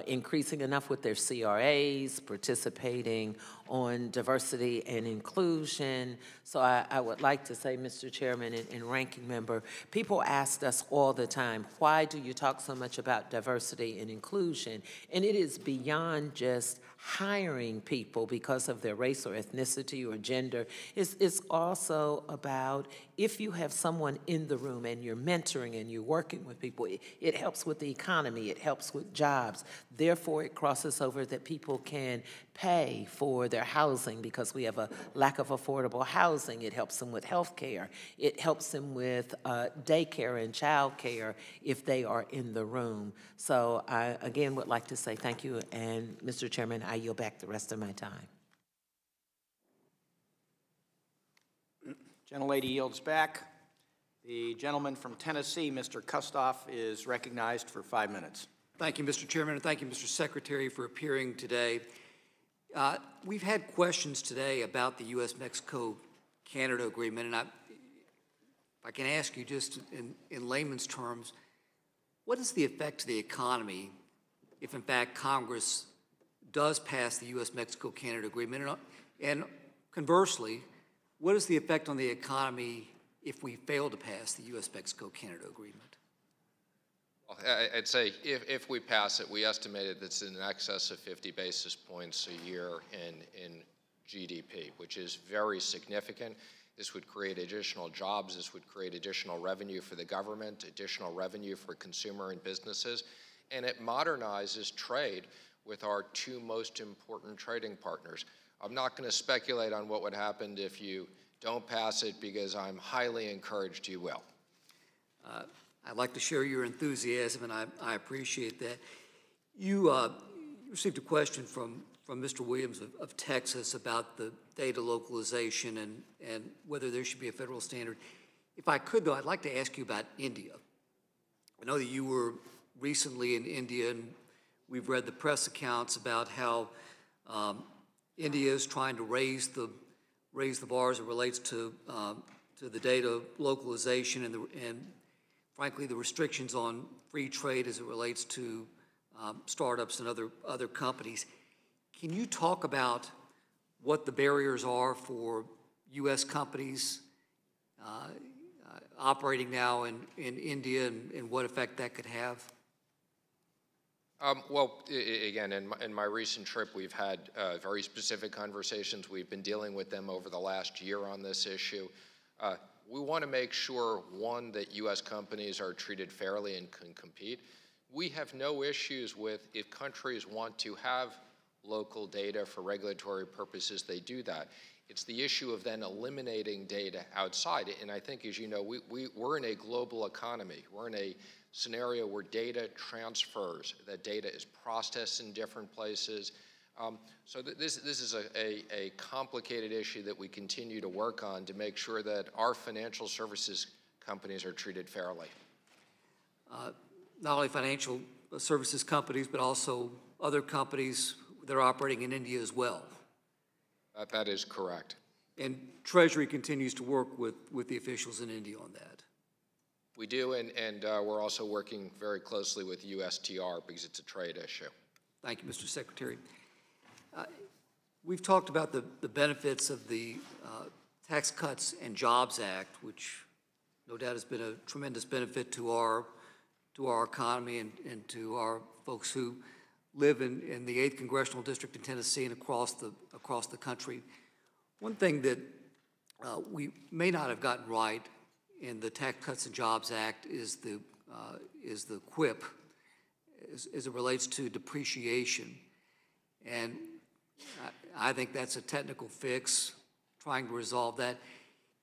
increasing enough with their CRAs, participating on diversity and inclusion. So I would like to say, Mr. Chairman and Ranking Member, people ask us all the time, why do you talk so much about diversity and inclusion? And it is beyond just hiring people because of their race or ethnicity or gender. It's also about if you have someone in the room and you're mentoring and you're working with people, it helps with the economy, it helps with jobs. Therefore, it crosses over that people can pay for their housing because we have a lack of affordable housing. It helps them with health care. It helps them with daycare and child care if they are in the room. So I, again, would like to say thank you. And, Mr. Chairman, I yield back the rest of my time. Gentlelady yields back. The gentleman from Tennessee, Mr. Kustoff, is recognized for 5 minutes. Thank you, Mr. Chairman, and thank you, Mr. Secretary, for appearing today. We've had questions today about the U.S.-Mexico-Canada agreement, and if I can ask you just in layman's terms, what is the effect to the economy if, in fact, Congress does pass the U.S.-Mexico-Canada agreement? And conversely, what is the effect on the economy if we fail to pass the U.S.-Mexico-Canada agreement? I'd say if we pass it, we estimated that's in excess of 50 basis points a year in GDP, which is very significant. This would create additional jobs. This would create additional revenue for the government, additional revenue for consumer and businesses, and it modernizes trade with our two most important trading partners. I'm not going to speculate on what would happen if you don't pass it, because I'm highly encouraged you will. I'd like to share your enthusiasm, and I appreciate that. You received a question from Mr. Williams of Texas about the data localization and whether there should be a federal standard. If I could, though, I'd like to ask you about India. I know that you were recently in India, and we've read the press accounts about how India is trying to raise the bar as it relates to the data localization and frankly the restrictions on free trade as it relates to startups and other companies. Can you talk about what the barriers are for U.S. companies operating now in India and what effect that could have? Well, again, in my recent trip, we've had very specific conversations. We've been dealing with them over the last year on this issue. We want to make sure, one, that U.S. companies are treated fairly and can compete. We have no issues with if countries want to have local data for regulatory purposes, they do that. It's the issue of then eliminating data outside. And I think, as you know, we're in a global economy. We're in a scenario where data transfers, that data is processed in different places. So this is a complicated issue that we continue to work on to make sure that our financial services companies are treated fairly. Not only financial services companies, but also other companies that are operating in India as well. That is correct. And Treasury continues to work with the officials in India on that. We do, and we're also working very closely with USTR because it's a trade issue. Thank you, Mr. Secretary. We've talked about the benefits of the Tax Cuts and Jobs Act, which no doubt has been a tremendous benefit to our economy and to our folks who live in the 8th Congressional District in Tennessee and across the country. One thing that we may not have gotten right in the Tax Cuts and Jobs Act is the QIP as it relates to depreciation. And I think that's a technical fix, trying to resolve that.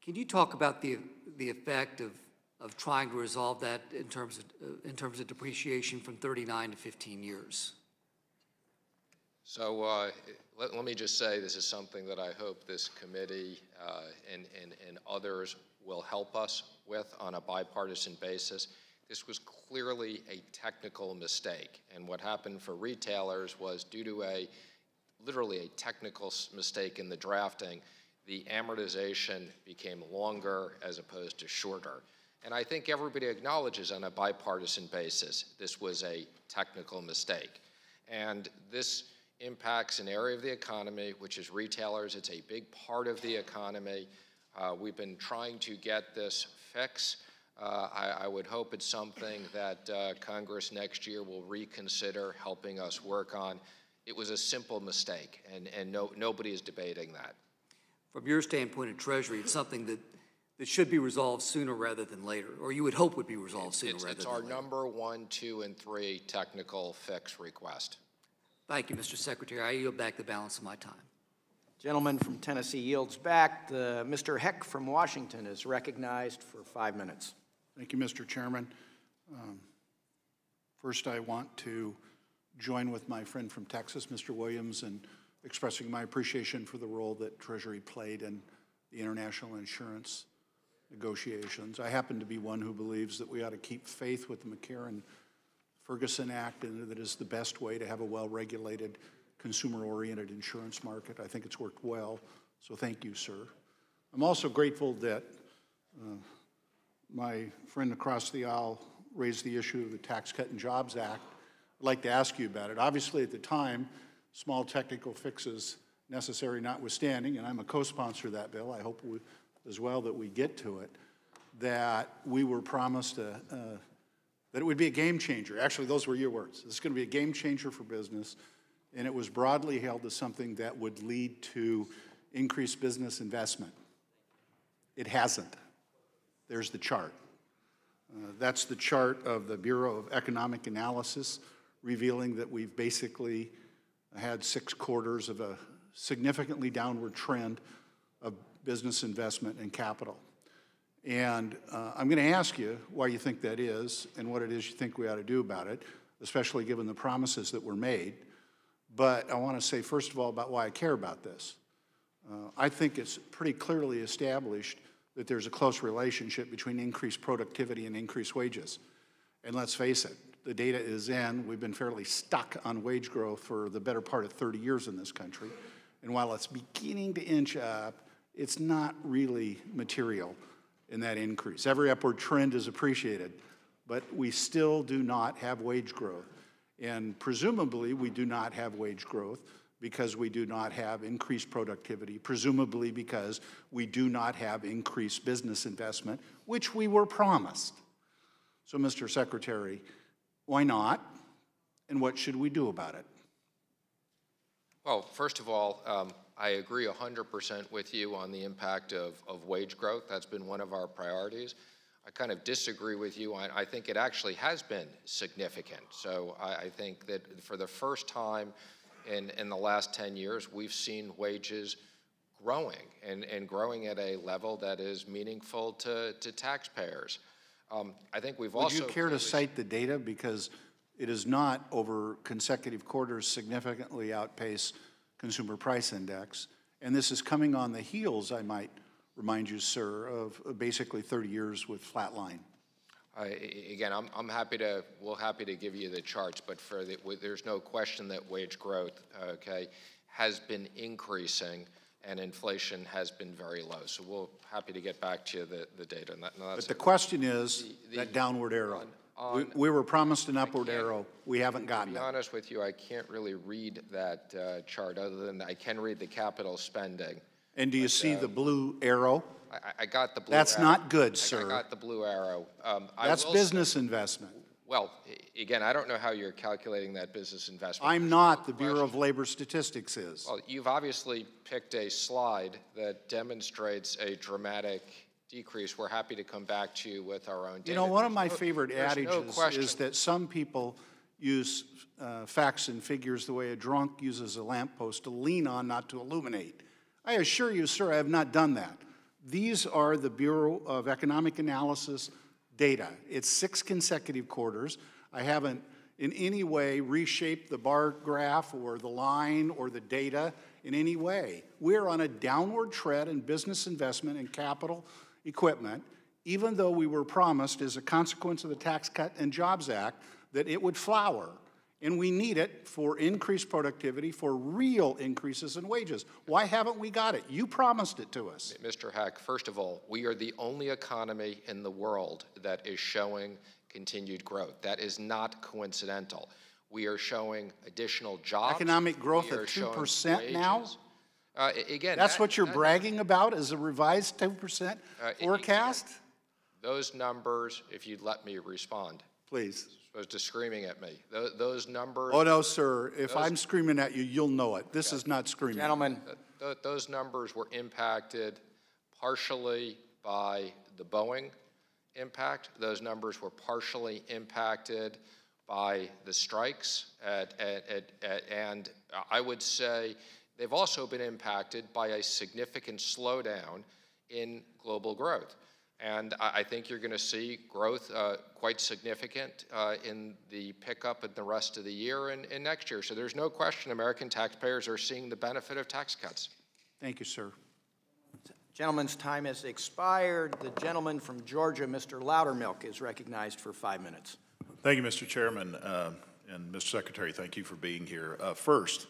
Can you talk about the effect of trying to resolve that in terms of depreciation from 39 to 15 years? So let me just say this is something that I hope this committee and others will help us with on a bipartisan basis. This was clearly a technical mistake, and what happened for retailers was due to literally a technical mistake in the drafting, the amortization became longer as opposed to shorter. And I think everybody acknowledges on a bipartisan basis this was a technical mistake. And this impacts an area of the economy, which is retailers. It's a big part of the economy. We've been trying to get this fixed. I would hope it's something that Congress next year will reconsider helping us work on. It was a simple mistake, and nobody is debating that. From your standpoint at Treasury, it's something that should be resolved sooner rather than later, or you would hope would be resolved sooner rather than later. It's our number 1, 2, and 3 technical fix request. Thank you, Mr. Secretary. I yield back the balance of my time. Gentleman from Tennessee yields back. Mr. Heck from Washington is recognized for 5 minutes. Thank you, Mr. Chairman. First, I want to join with my friend from Texas, Mr. Williams, in expressing my appreciation for the role that Treasury played in the international insurance negotiations. I happen to be one who believes that we ought to keep faith with the McCarran-Ferguson Act, and that is the best way to have a well-regulated, consumer-oriented insurance market. I think it's worked well, so thank you, sir. I'm also grateful that my friend across the aisle raised the issue of the Tax Cut and Jobs Act. I'd like to ask you about it. Obviously, at the time, small technical fixes necessary notwithstanding, and I'm a co-sponsor of that bill. I hope as well that we get to it, that we were promised that it would be a game changer. Actually, those were your words. This is going to be a game changer for business, and it was broadly held as something that would lead to increased business investment. It hasn't. There's the chart. That's the chart of the Bureau of Economic Analysis, revealing that we've basically had 6 quarters of a significantly downward trend of business investment and capital. And I'm going to ask you why you think that is and what it is you think we ought to do about it, especially given the promises that were made. But I want to say, first of all, about why I care about this. I think it's pretty clearly established that there's a close relationship between increased productivity and increased wages. And let's face it, the data is in. We've been fairly stuck on wage growth for the better part of 30 years in this country. And while it's beginning to inch up, it's not really material in that increase. Every upward trend is appreciated, but we still do not have wage growth. And presumably, we do not have wage growth because we do not have increased productivity, presumably because we do not have increased business investment, which we were promised. So, Mr. Secretary, why not, and what should we do about it? Well, first of all, I agree 100% with you on the impact of wage growth. That's been one of our priorities. I kind of disagree with you on, I think it actually has been significant. So I think that for the first time in the last 10 years, we've seen wages growing and growing at a level that is meaningful to taxpayers. I think we've also— Would you care to cite the data? Because it is not over consecutive quarters significantly outpace consumer price index. And this is coming on the heels, I might remind you, sir, of basically 30 years with flatline. Again, I'm happy to, we're happy to give you the charts, but for the, there's no question that wage growth, okay, has been increasing and inflation has been very low. So we're happy to get back to you the data. And that, no, that's but the it. Question is that downward arrow. We were promised an upward arrow. We haven't gotten it. To be honest with you, I can't really read that chart other than I can read the capital spending. And do you see the blue arrow? I got the blue arrow. That's not good, sir. I got the blue arrow. That's business investment. Well, again, I don't know how you're calculating that business investment. I'm not. The Bureau of Labor Statistics is. Well, you've obviously picked a slide that demonstrates a dramatic decrease. We're happy to come back to you with our own data. You know, one of my favorite adages is that some people use facts and figures the way a drunk uses a lamppost to lean on, not to illuminate. I assure you, sir, I have not done that. These are the Bureau of Economic Analysis data. It's 6 consecutive quarters. I haven't in any way reshaped the bar graph or the line or the data in any way. We're on a downward trend in business investment and capital equipment, even though we were promised as a consequence of the Tax Cut and Jobs Act that it would flower. And we need it for increased productivity, for real increases in wages. Why haven't we got it? You promised it to us. Mr. Hack, first of all, we are the only economy in the world that is showing continued growth. That is not coincidental. We are showing additional jobs. Economic growth at 2% now? Again, that's what you're bragging about as a revised 2% forecast? Those numbers, if you'd let me respond. Please. Was just screaming at me. Those numbers. Oh no, sir. If I'm screaming at you, you'll know it. This is not screaming. Gentlemen. Those numbers were impacted partially by the Boeing impact. Those numbers were partially impacted by the strikes. And I would say they've also been impacted by a significant slowdown in global growth. And I think you're going to see growth quite significant in the pickup in the rest of the year and next year. So there's no question American taxpayers are seeing the benefit of tax cuts. Thank you, sir. Gentleman's time has expired. The gentleman from Georgia, Mr. Loudermilk, is recognized for 5 minutes. Thank you, Mr. Chairman. And Mr. Secretary, thank you for being here. First,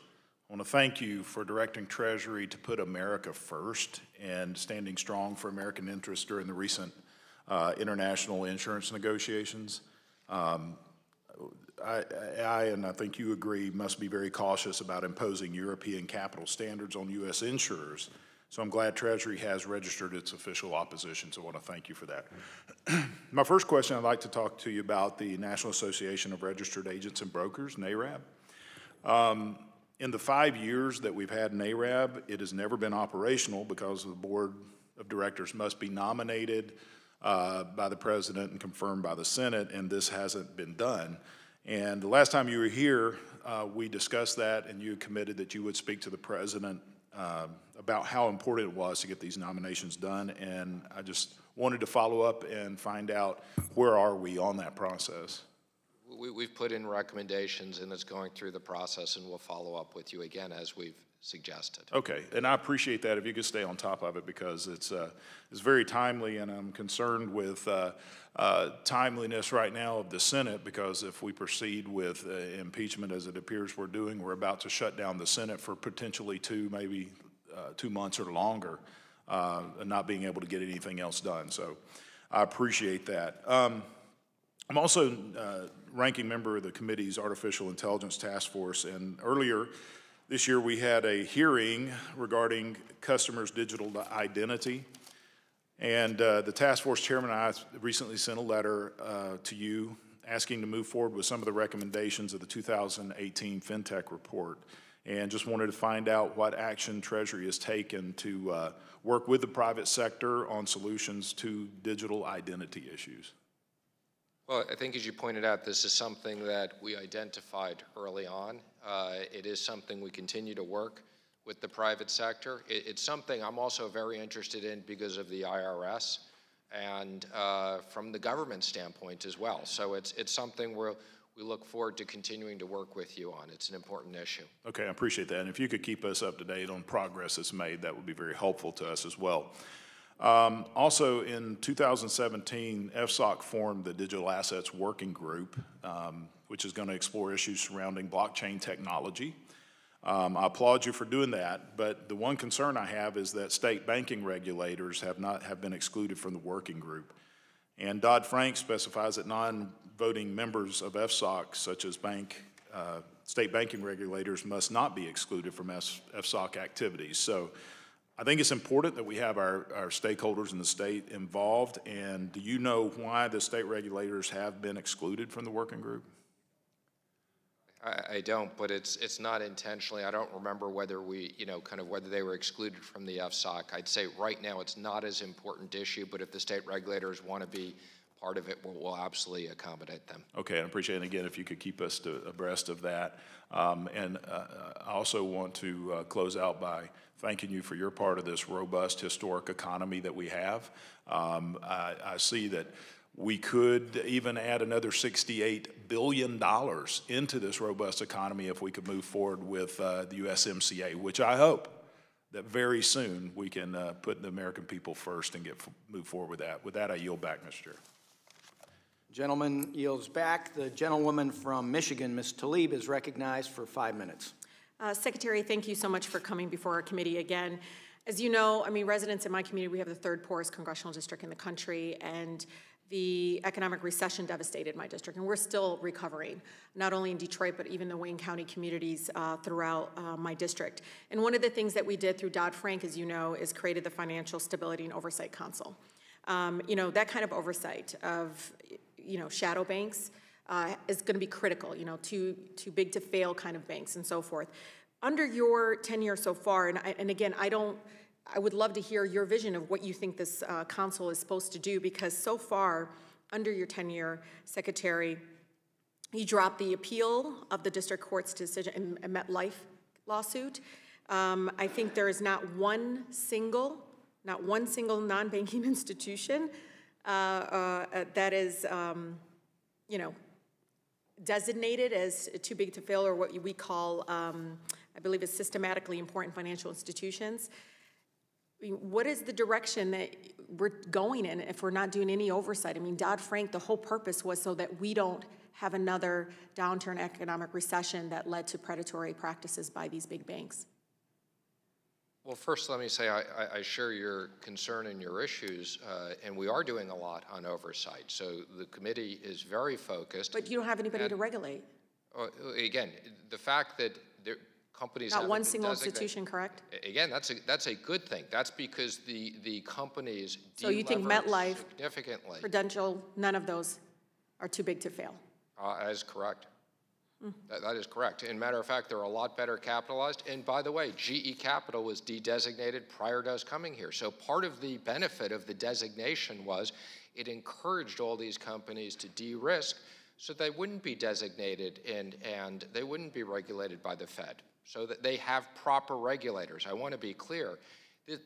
I want to thank you for directing Treasury to put America first and standing strong for American interests during the recent international insurance negotiations. I and I think you agree, must be very cautious about imposing European capital standards on U.S. insurers. So I'm glad Treasury has registered its official opposition, so I want to thank you for that. My first question, I'd like to talk to you about the National Association of Registered Agents and Brokers, NARAB. In the 5 years that we've had NARAB, it has never been operational because the board of directors must be nominated by the president and confirmed by the Senate, and this hasn't been done. And the last time you were here, we discussed that, and you committed that you would speak to the president about how important it was to get these nominations done, and I just wanted to follow up and find out where are we on that process. we've put in recommendations, and it's going through the process, and we'll follow up with you again as we've suggested. Okay, and I appreciate that if you could stay on top of it, because it's very timely, and I'm concerned with timeliness right now of the Senate, because if we proceed with impeachment as it appears we're doing, we're about to shut down the Senate for potentially maybe 2 months or longer, and not being able to get anything else done. So I appreciate that. I'm also ranking member of the committee's Artificial Intelligence Task Force, and earlier this year we had a hearing regarding customers' digital identity, and the task force chairman and I recently sent a letter to you asking to move forward with some of the recommendations of the 2018 FinTech report, and just wanted to find out what action Treasury has taken to work with the private sector on solutions to digital identity issues. Well, I think as you pointed out, this is something that we identified early on. It is something we continue to work with the private sector. It's something I'm also very interested in because of the IRS and from the government standpoint as well. So it's something we look forward to continuing to work with you on. It's an important issue. Okay, I appreciate that. And if you could keep us up to date on progress that's made, that would be very helpful to us as well. Also in 2017, FSOC formed the Digital Assets Working Group, which is going to explore issues surrounding blockchain technology. I applaud you for doing that, but the one concern I have is that state banking regulators have been excluded from the working group. And Dodd-Frank specifies that non-voting members of FSOC, such as state banking regulators, must not be excluded from FSOC activities. So I think it's important that we have our stakeholders in the state involved, and do you know why the state regulators have been excluded from the working group? I don't, but it's not intentionally. I don't remember whether whether they were excluded from the FSOC. I'd say right now it's not as important issue, but if the state regulators want to be part of it, we'll absolutely accommodate them. Okay, I appreciate it. And again, if you could keep us abreast of that. I also want to close out by thanking you for your part of this robust historic economy that we have. I see that we could even add another $68 billion into this robust economy if we could move forward with the USMCA, which I hope that very soon we can put the American people first and move forward with that. With that, I yield back, Mr. Chair. Gentleman yields back. The gentlewoman from Michigan, Ms. Tlaib, is recognized for 5 minutes. Secretary, thank you so much for coming before our committee again. As you know, I mean, residents in my community, we have the third poorest congressional district in the country, and the economic recession devastated my district, and we're still recovering, not only in Detroit, but even the Wayne County communities throughout my district. And one of the things that we did through Dodd-Frank, as you know, is created the Financial Stability and Oversight Council. That kind of oversight of, shadow banks is going to be critical, too big to fail kind of banks and so forth. Under your tenure so far, and again, I would love to hear your vision of what you think this council is supposed to do, because so far, under your tenure, Secretary, you dropped the appeal of the district court's decision in MetLife lawsuit. I think there is not one single non-banking institution that is, designated as too big to fail, or what we call, I believe, is systematically important financial institutions. What is the direction that we're going in if we're not doing any oversight? I mean, Dodd-Frank, the whole purpose was so that we don't have another downturn economic recession that led to predatory practices by these big banks. Well, first, let me say I share your concern and your issues, and we are doing a lot on oversight. So the committee is very focused. But you don't have anybody to regulate. Again, the fact that there companies not one single institution, correct? Again, that's a good thing. That's because the companies so you think MetLife, significantly. Prudential, none of those are too big to fail. That is correct. Mm. That is correct. And matter of fact, they're a lot better capitalized. And by the way, GE Capital was de-designated prior to us coming here. So part of the benefit of the designation was it encouraged all these companies to de-risk, so they wouldn't be designated and they wouldn't be regulated by the Fed, so that they have proper regulators. I want to be clear.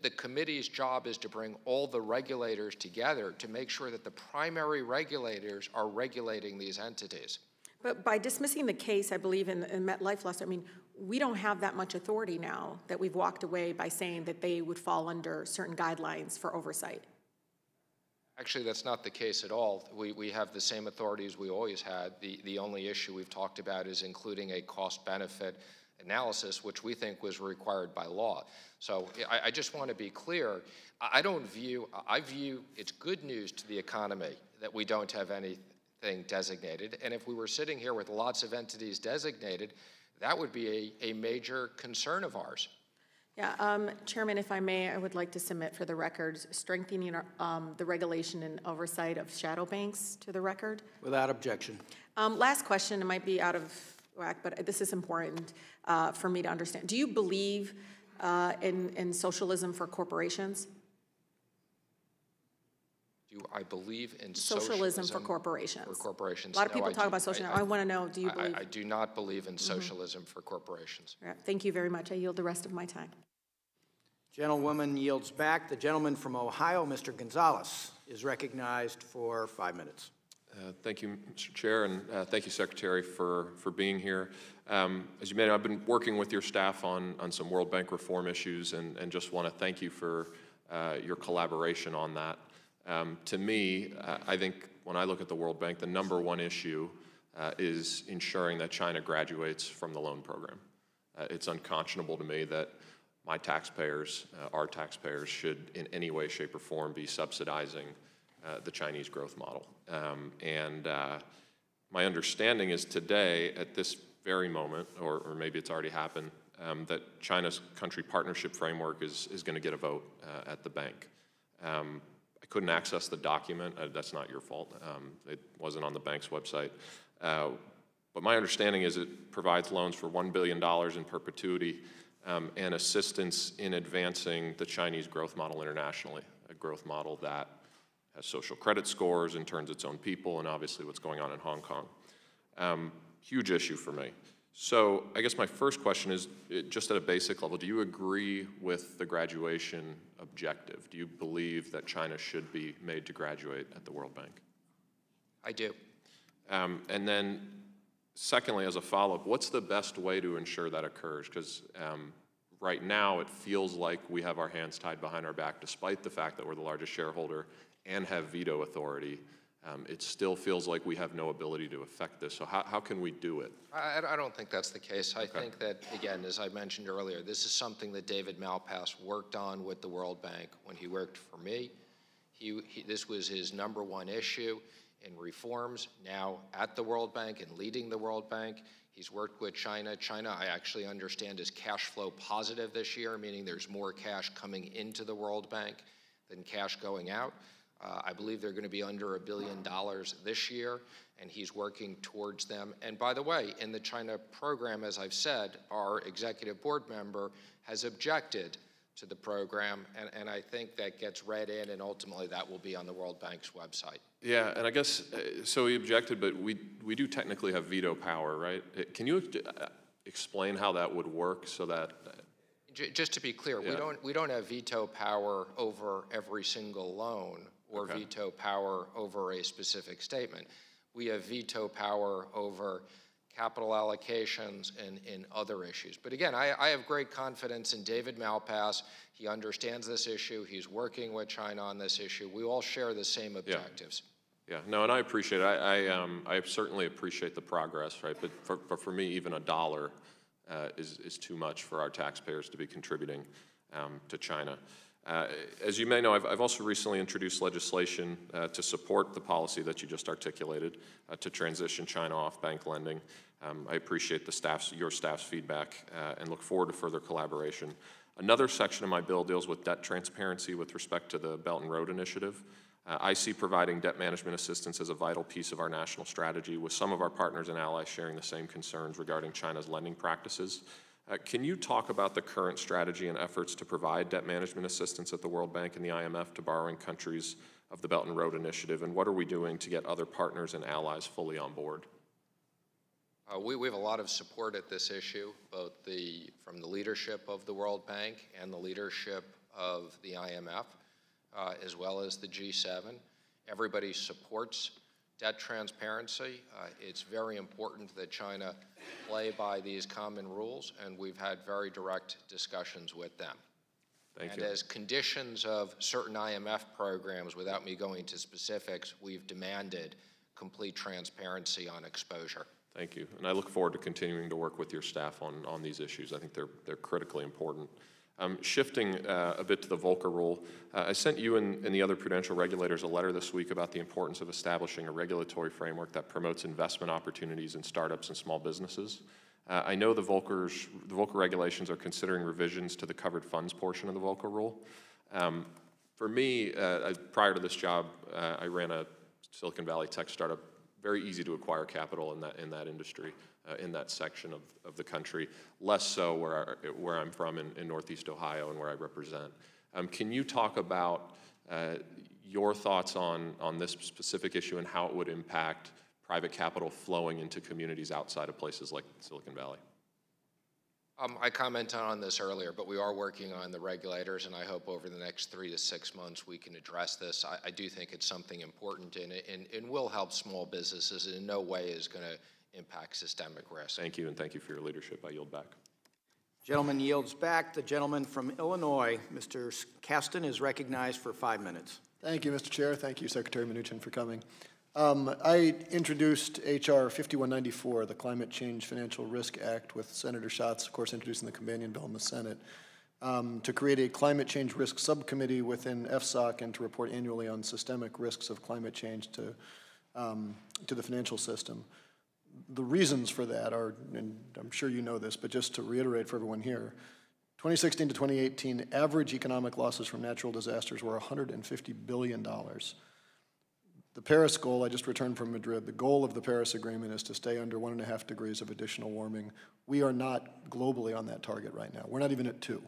The committee's job is to bring all the regulators together to make sure that the primary regulators are regulating these entities. But by dismissing the case, I believe in MetLife last, I mean, we don't have that much authority now that we've walked away by saying that they would fall under certain guidelines for oversight. Actually, that's not the case at all. We have the same authorities we always had. The only issue we've talked about is including a cost-benefit analysis, which we think was required by law. So I just want to be clear. I view it's good news to the economy that we don't have anything designated. And if we were sitting here with lots of entities designated, that would be a major concern of ours. Yeah, Chairman, if I may, I would like to submit for the record strengthening the regulation and oversight of shadow banks to the record. Without objection. Last question, it might be out of whack, but this is important for me to understand. Do you believe in socialism for corporations? Do I believe in socialism for corporations? For corporations. A lot of people talk about socialism. I want to know, do you believe? I do not believe in socialism for corporations. Right. Thank you very much. I yield the rest of my time. Gentlewoman yields back. The gentleman from Ohio, Mr. Gonzalez, is recognized for 5 minutes. Thank you, Mr. Chair, and thank you, Secretary, for being here. As you may know, I've been working with your staff on some World Bank reform issues, and just want to thank you for your collaboration on that. To me, I think when I look at the World Bank, the number one issue is ensuring that China graduates from the loan program. It's unconscionable to me that my taxpayers, our taxpayers, should in any way, shape, or form be subsidizing the Chinese growth model. My understanding is today, at this very moment, or maybe it's already happened, that China's country partnership framework is going to get a vote at the bank. I couldn't access the document. That's not your fault. It wasn't on the bank's website. But my understanding is it provides loans for $1 billion in perpetuity and assistance in advancing the Chinese growth model internationally, a growth model that has social credit scores and turns its own people, and obviously what's going on in Hong Kong. Huge issue for me. So I guess my first question is, just at a basic level, do you agree with the graduation objective? Do you believe that China should be made to graduate at the World Bank? I do. And then secondly, as a follow-up, what's the best way to ensure that occurs? Because right now it feels like we have our hands tied behind our back, despite the fact that we're the largest shareholder and have veto authority. It still feels like we have no ability to affect this. So how can we do it? I don't think that's the case. I think that, again, as I mentioned earlier, this is something that David Malpass worked on with the World Bank when he worked for me. This was his number one issue in reforms, now at the World Bank and leading the World Bank. He's worked with China. China, I actually understand, is cash flow positive this year, meaning there's more cash coming into the World Bank than cash going out. I believe they're going to be under $1 billion this year, and he's working towards them. And by the way, in the China program, as I've said, our executive board member has objected to the program, and I think that gets read in, and ultimately that will be on the World Bank's website. Yeah, and I guess, so he objected, but we do technically have veto power, right? Can you explain how that would work so that... Just to be clear, yeah. we don't have veto power over every single loan, or veto power over a specific statement. We have veto power over capital allocations and in other issues. But again, I have great confidence in David Malpass. He understands this issue. He's working with China on this issue. We all share the same objectives. Yeah, yeah. No, and I appreciate it. I certainly appreciate the progress, right? But for me, even $1 is too much for our taxpayers to be contributing to China. As you may know, I've also recently introduced legislation to support the policy that you just articulated to transition China off bank lending. I appreciate the your staff's feedback and look forward to further collaboration. Another section of my bill deals with debt transparency with respect to the Belt and Road Initiative. I see providing debt management assistance as a vital piece of our national strategy, with some of our partners and allies sharing the same concerns regarding China's lending practices. Can you talk about the current strategy and efforts to provide debt management assistance at the World Bank and the IMF to borrowing countries of the Belt and Road Initiative, and what are we doing to get other partners and allies fully on board? We have a lot of support at this issue, both from the leadership of the World Bank and the leadership of the IMF, as well as the G7. Everybody supports Debt transparency, it's very important that China play by these common rules, and we've had very direct discussions with them. Thank you. And as conditions of certain IMF programs, without me going to specifics, we've demanded complete transparency on exposure. Thank you, and I look forward to continuing to work with your staff on these issues. I think they're critically important. Shifting a bit to the Volcker Rule, I sent you and the other prudential regulators a letter this week about the importance of establishing a regulatory framework that promotes investment opportunities in startups and small businesses. I know the Volcker regulations are considering revisions to the covered funds portion of the Volcker Rule. For me, prior to this job, I ran a Silicon Valley tech startup. Very easy to acquire capital in that industry, in that section of the country, less so where I'm from in Northeast Ohio and where I represent. Can you talk about your thoughts on this specific issue and how it would impact private capital flowing into communities outside of places like Silicon Valley? I commented on this earlier, but we are working on the regulators, and I hope over the next 3 to 6 months we can address this. I do think it's something important, and will help small businesses, and in no way is going to impact systemic risk. Thank you, and thank you for your leadership. I yield back. Gentleman yields back. The gentleman from Illinois, Mr. Kasten, is recognized for 5 minutes. Thank you, Mr. Chair. Thank you, Secretary Mnuchin, for coming. I introduced H.R. 5194, the Climate Change Financial Risk Act, with Senator Schatz, of course, introducing the companion bill in the Senate, to create a climate change risk subcommittee within FSOC and to report annually on systemic risks of climate change to the financial system. The reasons for that are, and I'm sure you know this, but just to reiterate for everyone here, 2016 to 2018, average economic losses from natural disasters were $150 billion. The Paris goal, I just returned from Madrid, the goal of the Paris Agreement is to stay under 1.5 degrees of additional warming. We are not globally on that target right now. We're not even at 2.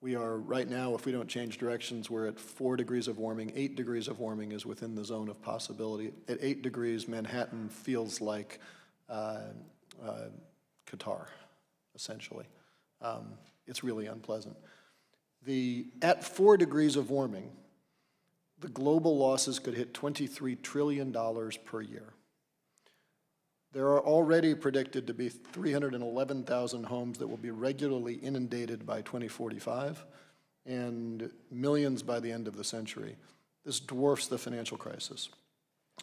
We are right now, if we don't change directions, we're at 4 degrees of warming. 8 degrees of warming is within the zone of possibility. At 8 degrees, Manhattan feels like Qatar, essentially. It's really unpleasant. At 4 degrees of warming, the global losses could hit $23 trillion per year. There are already predicted to be 311,000 homes that will be regularly inundated by 2045 and millions by the end of the century. This dwarfs the financial crisis.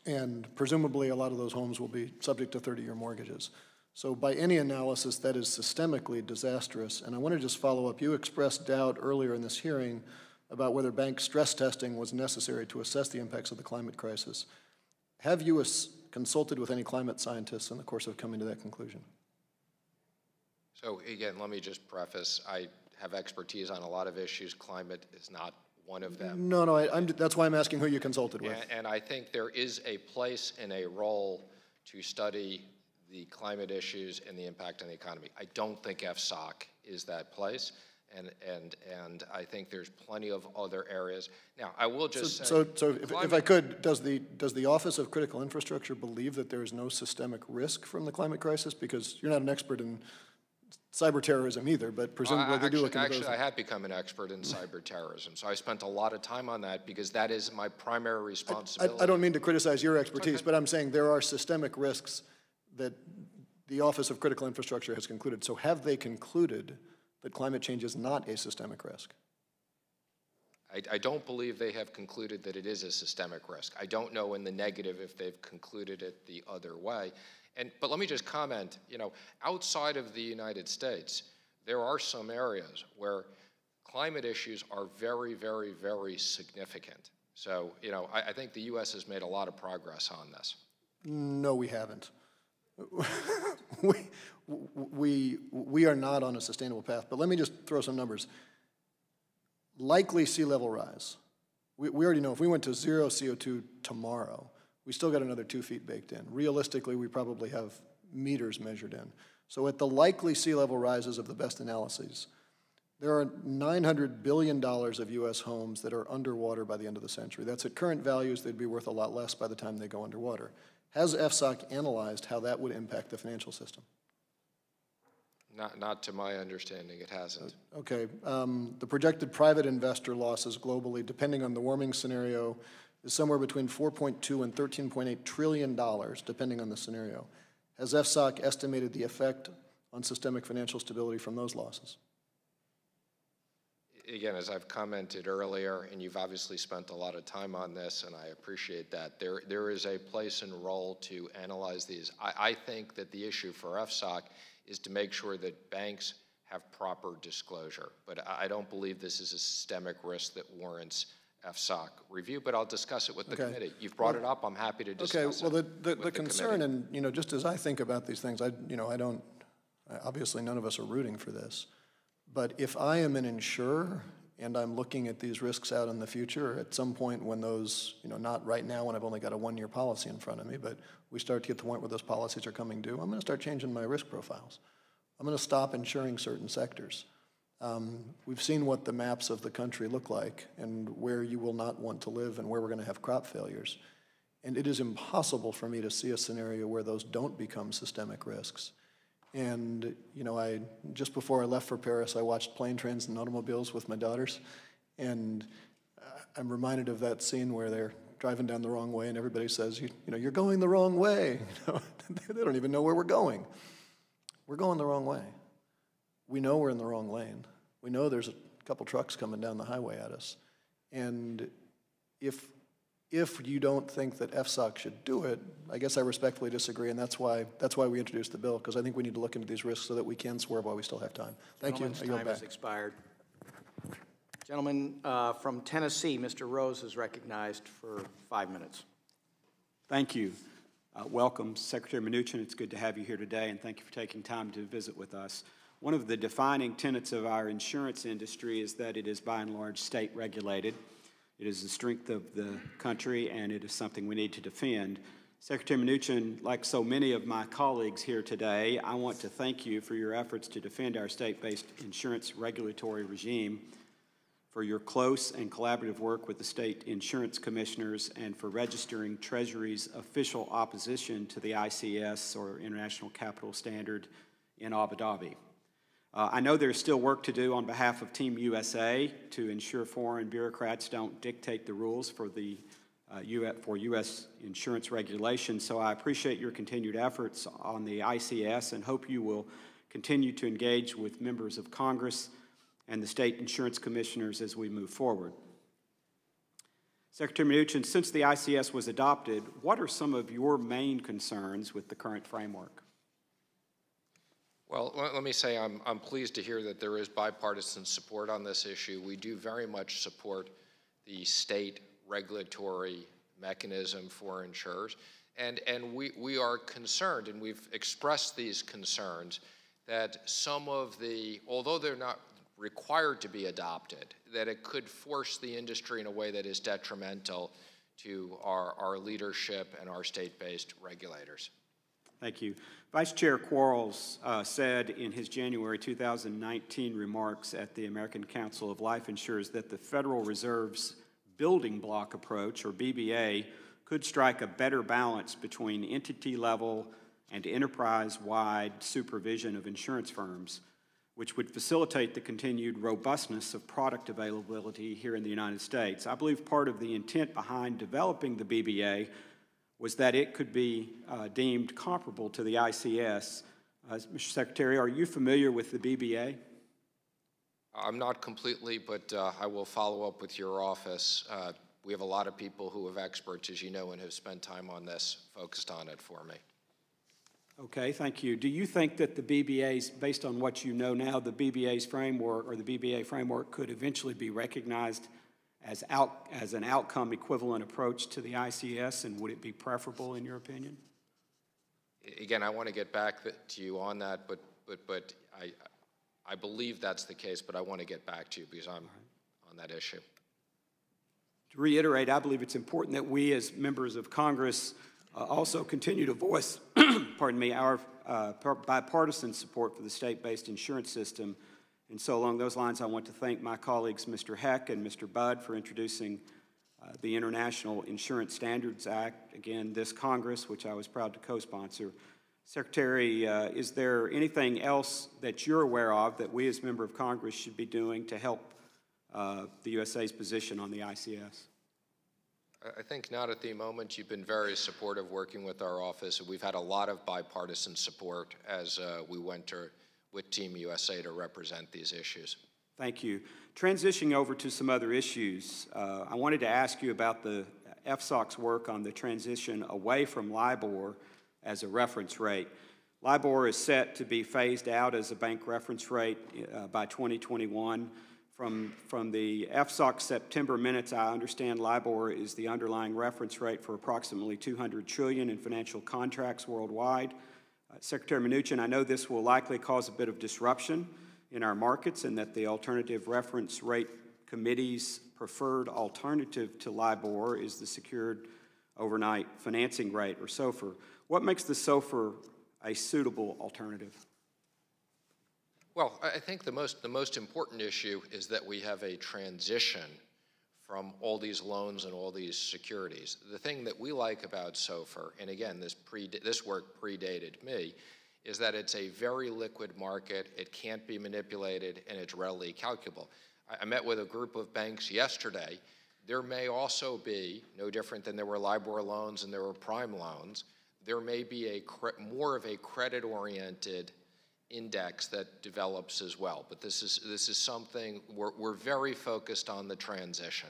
And presumably a lot of those homes will be subject to 30-year mortgages. So by any analysis, that is systemically disastrous. And I want to just follow up. You expressed doubt earlier in this hearing about whether bank stress testing was necessary to assess the impacts of the climate crisis. Have you consulted with any climate scientists in the course of coming to that conclusion? So again, let me just preface, I have expertise on a lot of issues. Climate is not one of them. No, that's why I'm asking who you consulted with. And I think there is a place and a role to study the climate issues and the impact on the economy. I don't think FSOC is that place. And I think there's plenty of other areas. Now, I will just say... So if I could, does the Office of Critical Infrastructure believe that there is no systemic risk from the climate crisis? Because you're not an expert in cyber terrorism either, but presumably they do look into those. Actually, I have become an expert in cyber terrorism, so I spent a lot of time on that because that is my primary responsibility. I don't mean to criticize your expertise, but I'm saying there are systemic risks that the Office of Critical Infrastructure has concluded. So have they concluded that climate change is not a systemic risk? I don't believe they have concluded that it is a systemic risk. I don't know in the negative if they've concluded it the other way. But let me just comment, outside of the United States, there are some areas where climate issues are very, very, very significant. So, I think the U.S. has made a lot of progress on this. No, we haven't. We are not on a sustainable path, but let me just throw some numbers. Likely sea level rise. We already know if we went to zero CO2 tomorrow, we still got another 2 feet baked in. Realistically, we probably have meters measured in. So at the likely sea level rises of the best analyses, there are $900 billion of U.S. homes that are underwater by the end of the century. That's at current values, they'd be worth a lot less by the time they go underwater. Has FSOC analyzed how that would impact the financial system? Not to my understanding, it hasn't. Okay. The projected private investor losses globally, depending on the warming scenario, is somewhere between $4.2 and $13.8 trillion, depending on the scenario. Has FSOC estimated the effect on systemic financial stability from those losses? Again, as I've commented earlier, and you've obviously spent a lot of time on this, and I appreciate that, there is a place and role to analyze these. I think that the issue for FSOC is to make sure that banks have proper disclosure. But I don't believe this is a systemic risk that warrants FSOC review, but I'll discuss it with the committee. You've brought it up. I'm happy to discuss it. Well, the concern, and you know, just as I think about these things, obviously none of us are rooting for this, but if I am an insurer and I'm looking at these risks out in the future, at some point when those, not right now when I've only got a one-year policy in front of me, but we start to get to the point where those policies are coming due, I'm going to start changing my risk profiles. I'm going to stop insuring certain sectors. We've seen what the maps of the country look like and where you will not want to live and where we're going to have crop failures. And it is impossible for me to see a scenario where those don't become systemic risks. And I just before I left for Paris, I watched Plane, Trains, and Automobiles with my daughters. And I'm reminded of that scene where they're driving down the wrong way and everybody says, you're going the wrong way. They don't even know where we're going. We're going the wrong way. We know we're in the wrong lane. We know there's a couple trucks coming down the highway at us. And if you don't think that FSOC should do it, I guess I respectfully disagree, and that's why we introduced the bill, because I think we need to look into these risks so that we can swerve while we still have time. Thank you. Gentleman's time has expired. Gentleman from Tennessee, Mr. Rose, is recognized for 5 minutes. Thank you. Welcome, Secretary Mnuchin. It's good to have you here today, and thank you for taking time to visit with us. One of the defining tenets of our insurance industry is that it is by and large state regulated. It is the strength of the country, and it is something we need to defend. Secretary Mnuchin, like so many of my colleagues here today, I want to thank you for your efforts to defend our state-based insurance regulatory regime, for your close and collaborative work with the state insurance commissioners, and for registering Treasury's official opposition to the ICS, or International Capital Standard, in Abu Dhabi. I know there's still work to do on behalf of Team USA to ensure foreign bureaucrats don't dictate the rules for the U.S. insurance regulations, so I appreciate your continued efforts on the ICS and hope you will continue to engage with members of Congress and the state insurance commissioners as we move forward. Secretary Mnuchin, since the ICS was adopted, what are some of your main concerns with the current framework? Well, let me say I'm pleased to hear that there is bipartisan support on this issue. We do very much support the state regulatory mechanism for insurers. And we are concerned, and we've expressed these concerns, that some of the, although they're not required to be adopted, that it could force the industry in a way that is detrimental to our leadership and our state-based regulators. Thank you. Vice Chair Quarles said in his January 2019 remarks at the American Council of Life Insurers that the Federal Reserve's building block approach, or BBA, could strike a better balance between entity-level and enterprise-wide supervision of insurance firms, which would facilitate the continued robustness of product availability here in the United States. I believe part of the intent behind developing the BBA was that it could be deemed comparable to the ICS. Mr. Secretary, are you familiar with the BBA? I'm not completely, but I will follow up with your office. We have a lot of people who have experts, as you know, and have spent time on this, focused on it for me. Okay, thank you. Do you think that the BBA's, based on what you know now, the BBA's framework, or the BBA framework, could eventually be recognized as an outcome equivalent approach to the ICS, and would it be preferable in your opinion? Again, I want to get back to you on that, but I believe that's the case, but I want to get back to you because I'm on that issue. To reiterate, I believe it's important that we as members of Congress also continue to voice pardon me, our bipartisan support for the state-based insurance system. And so along those lines, I want to thank my colleagues, Mr. Heck and Mr. Budd, for introducing the International Insurance Standards Act, again, this Congress, which I was proud to co-sponsor. Secretary, is there anything else that you're aware of that we as members of Congress should be doing to help the USA's position on the ICS? I think not at the moment. You've been very supportive working with our office. We've had a lot of bipartisan support as we went with Team USA to represent these issues. Thank you. Transitioning over to some other issues, I wanted to ask you about the FSOC's work on the transition away from LIBOR as a reference rate. LIBOR is set to be phased out as a bank reference rate by 2021. From the FSOC September minutes, I understand LIBOR is the underlying reference rate for approximately $200 trillion in financial contracts worldwide. Secretary Mnuchin, I know this will likely cause a bit of disruption in our markets and that the Alternative Reference Rate Committee's preferred alternative to LIBOR is the Secured Overnight Financing Rate, or SOFR. What makes the SOFR a suitable alternative? Well, I think the most important issue is that we have a transition from all these loans and all these securities. The thing that we like about SOFR, and again, this work predated me, is that it's a very liquid market, it can't be manipulated, and it's readily calculable. I met with a group of banks yesterday. There may also be, no different than there were LIBOR loans and there were prime loans, there may be more of a credit-oriented index that develops as well. But this is something we're very focused on the transition.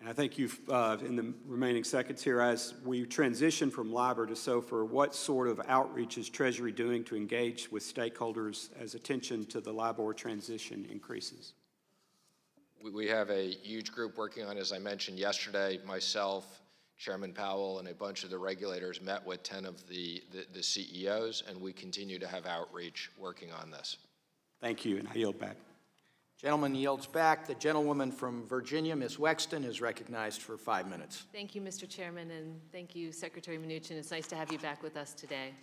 And I think you've, in the remaining seconds here, as we transition from LIBOR to SOFR, what sort of outreach is Treasury doing to engage with stakeholders as attention to the LIBOR transition increases? We have a huge group working on, as I mentioned yesterday, myself, Chairman Powell, and a bunch of the regulators met with 10 of the CEOs, and we continue to have outreach working on this. Thank you, and I yield back. Gentleman yields back. The gentlewoman from Virginia, Ms. Wexton, is recognized for 5 minutes. Thank you, Mr. Chairman, and thank you, Secretary Mnuchin. It's nice to have you back with us today.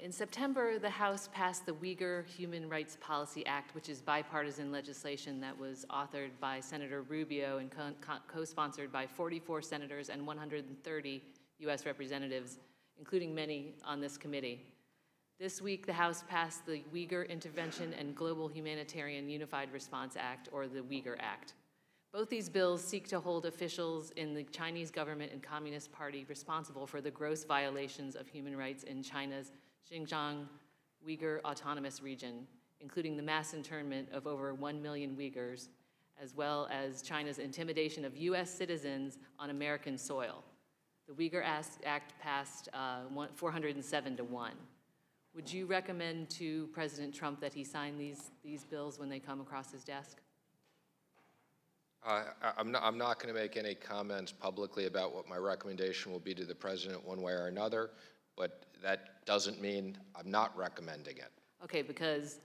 In September, the House passed the Uyghur Human Rights Policy Act, which is bipartisan legislation that was authored by Senator Rubio and co-sponsored by 44 senators and 130 U.S. representatives, including many on this committee. This week, the House passed the Uyghur Intervention and Global Humanitarian Unified Response Act, or the Uyghur Act. Both these bills seek to hold officials in the Chinese government and Communist Party responsible for the gross violations of human rights in China's Xinjiang Uyghur Autonomous Region, including the mass internment of over 1 million Uyghurs, as well as China's intimidation of U.S. citizens on American soil. The Uyghur Act passed 407-1. Would you recommend to President Trump that he sign these bills when they come across his desk? I'm not going to make any comments publicly about what my recommendation will be to the President one way or another. But that doesn't mean I'm not recommending it. Okay, because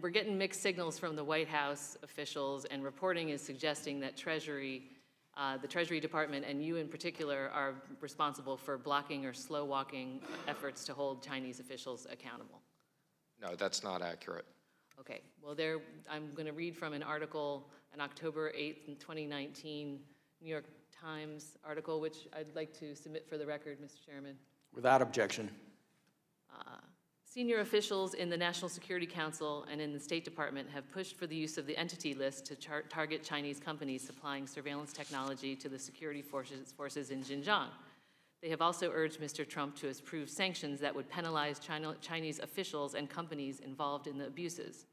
we're getting mixed signals from the White House officials, and reporting is suggesting that Treasury, the Treasury Department, and you in particular, are responsible for blocking or slow-walking efforts to hold Chinese officials accountable. No, that's not accurate. Okay, well, I'm going to read from an article, an October 8th, 2019 New York Times article, which I'd like to submit for the record, Mr. Chairman. Without objection. Senior officials in the National Security Council and in the State Department have pushed for the use of the entity list to target Chinese companies supplying surveillance technology to the security forces in Xinjiang. They have also urged Mr. Trump to approve sanctions that would penalize Chinese officials and companies involved in the abuses.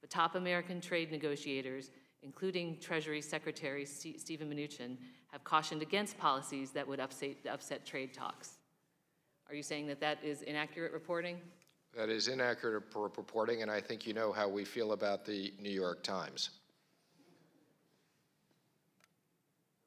But top American trade negotiators, including Treasury Secretary Stephen Mnuchin, have cautioned against policies that would upset trade talks. Are you saying that that is inaccurate reporting? That is inaccurate reporting, and I think you know how we feel about the New York Times.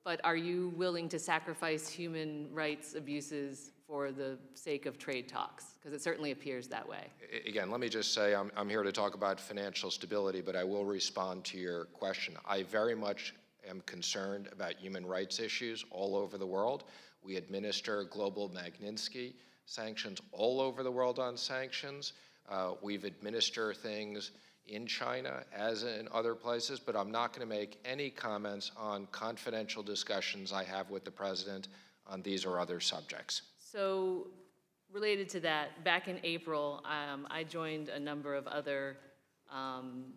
But are you willing to sacrifice human rights abuses for the sake of trade talks? Because it certainly appears that way. Again, let me just say I'm here to talk about financial stability, but I will respond to your question. I very much am concerned about human rights issues all over the world. We administer Global Magnitsky sanctions all over the world on sanctions. We've administered things in China as in other places, but I'm not going to make any comments on confidential discussions I have with the President on these or other subjects. So related to that, back in April, I joined a number of other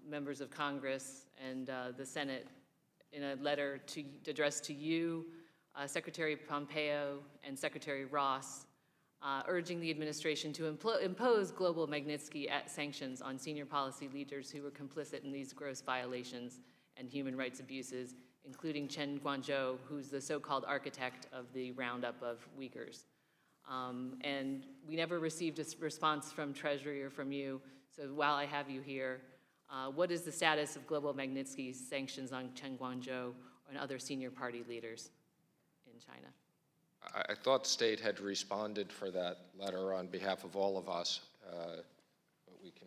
members of Congress and the Senate a letter addressed to you, Secretary Pompeo, and Secretary Ross, urging the administration to impose global Magnitsky sanctions on senior policy leaders who were complicit in these gross violations and human rights abuses, including Chen Guangzhou, who's the so-called architect of the roundup of Uyghurs. And we never received a response from Treasury or from you, so while I have you here, what is the status of global Magnitsky sanctions on Chen Guangzhou and other senior party leaders in China? I thought State had responded for that letter on behalf of all of us, but we can.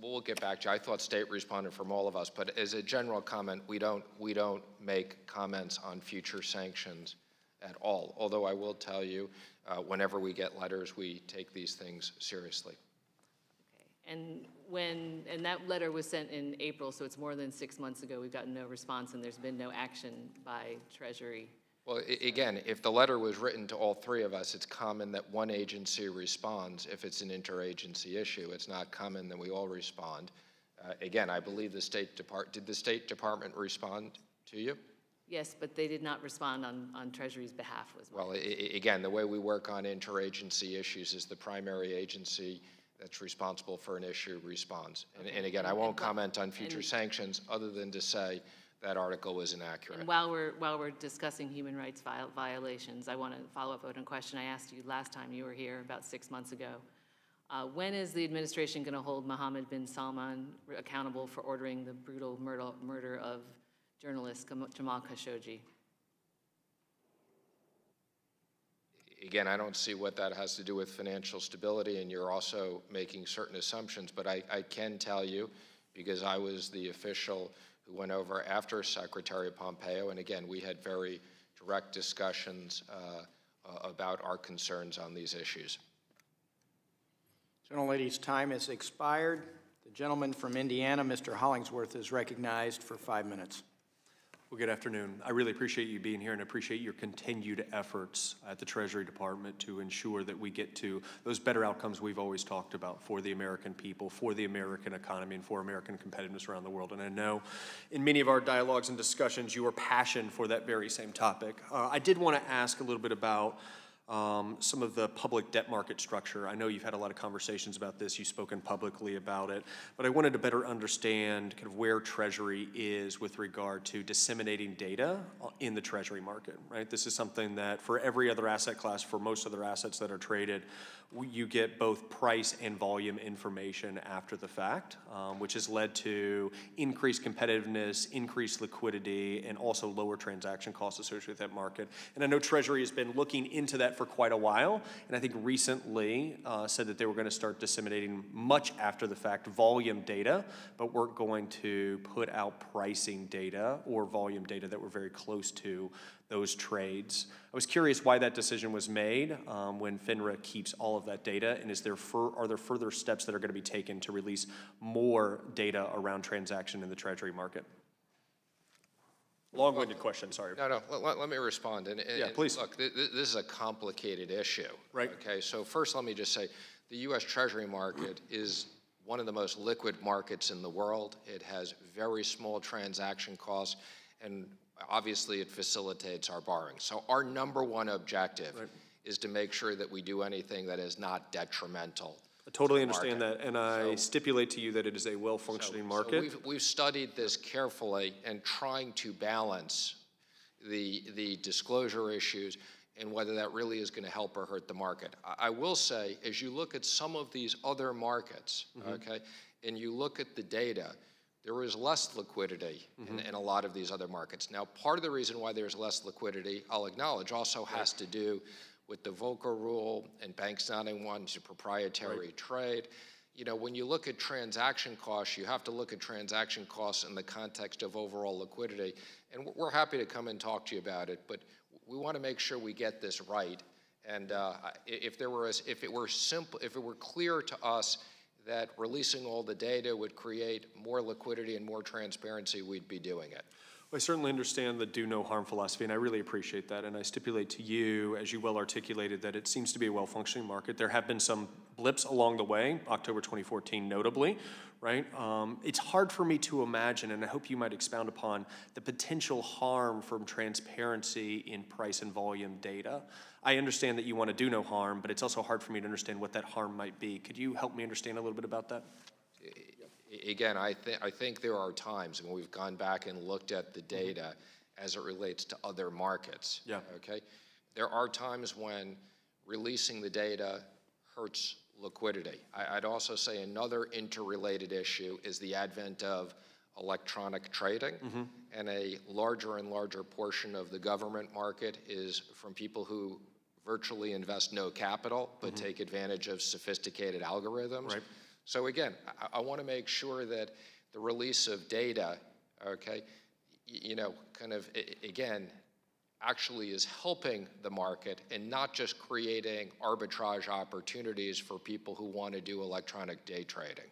We'll get back to you. I thought State responded from all of us, but as a general comment, we don't make comments on future sanctions at all. Although I will tell you, whenever we get letters, we take these things seriously. Okay. And that letter was sent in April, so it's more than 6 months ago. We've gotten no response, and there's been no action by Treasury. Well, again, if the letter was written to all three of us, it's common that one agency responds if it's an interagency issue. It's not common that we all respond. Again, I believe the State Department, did the State Department respond to you? Yes, but they did not respond on Treasury's behalf. Well, again, the way we work on interagency issues is the primary agency that's responsible for an issue responds. Okay. And again, I won't comment on future sanctions other than to say that article was inaccurate. And while we're discussing human rights violations, I want to follow up on a question I asked you last time you were here about 6 months ago. When is the administration going to hold Mohammed bin Salman accountable for ordering the brutal murder of journalist Jamal Khashoggi? Again, I don't see what that has to do with financial stability, and you're also making certain assumptions, but I can tell you, because I was the official who went over after Secretary Pompeo, and again, we had very direct discussions about our concerns on these issues. Gentlelady's time has expired. The gentleman from Indiana, Mr. Hollingsworth, is recognized for 5 minutes. Well, good afternoon. I really appreciate you being here and appreciate your continued efforts at the Treasury Department to ensure that we get to those better outcomes we've always talked about for the American people, for the American economy, and for American competitiveness around the world. And I know in many of our dialogues and discussions, your passion for that very same topic. I did want to ask a little bit about some of the public debt market structure. I know you've had a lot of conversations about this. You've spoken publicly about it. But I wanted to better understand kind of where Treasury is with regard to disseminating data in the Treasury market, right? This is something that for every other asset class, for most other assets that are traded, you get both price and volume information after the fact, which has led to increased competitiveness, increased liquidity, and also lower transaction costs associated with that market. And I know Treasury has been looking into that for quite a while, and I think recently said that they were going to start disseminating much after the fact volume data, but weren't going to put out pricing data or volume data that were very close to those trades. I was curious why that decision was made when FINRA keeps all of that data, and are there further steps that are going to be taken to release more data around transaction in the Treasury market? Long-winded question, sorry. No, let me respond. And yeah, please. Look, this is a complicated issue. Right. Okay, so first let me just say, the U.S. Treasury market is one of the most liquid markets in the world. It has very small transaction costs, and obviously it facilitates our borrowing. So our number one objective is to make sure that we do anything that is not detrimental. I totally understand that, and I stipulate to you that it is a well-functioning market. So we've studied this carefully and trying to balance the disclosure issues and whether that really is going to help or hurt the market. I will say, as you look at some of these other markets, okay, and you look at the data, there is less liquidity in a lot of these other markets. Now, part of the reason why there's less liquidity, I'll acknowledge, also has to do with the Volcker Rule and banks not in one's proprietary trade. You know, when you look at transaction costs, you have to look at transaction costs in the context of overall liquidity. And we're happy to come and talk to you about it, but we want to make sure we get this right. And if it were clear to us that releasing all the data would create more liquidity and more transparency, we'd be doing it. Well, I certainly understand the do no harm philosophy, and I really appreciate that. And I stipulate to you, as you well articulated, that it seems to be a well-functioning market. There have been some blips along the way, October 2014 notably, right? It's hard for me to imagine, and I hope you might expound upon, the potential harm from transparency in price and volume data. I understand that you want to do no harm, but it's also hard for me to understand what that harm might be. Could you help me understand a little bit about that? Again, I think there are times when we've gone back and looked at the data as it relates to other markets, yeah. Okay? There are times when releasing the data hurts liquidity. I'd also say another interrelated issue is the advent of electronic trading, mm-hmm. and a larger and larger portion of the government market is from people who virtually invest no capital but mm-hmm. take advantage of sophisticated algorithms. Right. So again, I want to make sure that the release of data, okay, you know, kind of, again, actually is helping the market and not just creating arbitrage opportunities for people who want to do electronic day trading.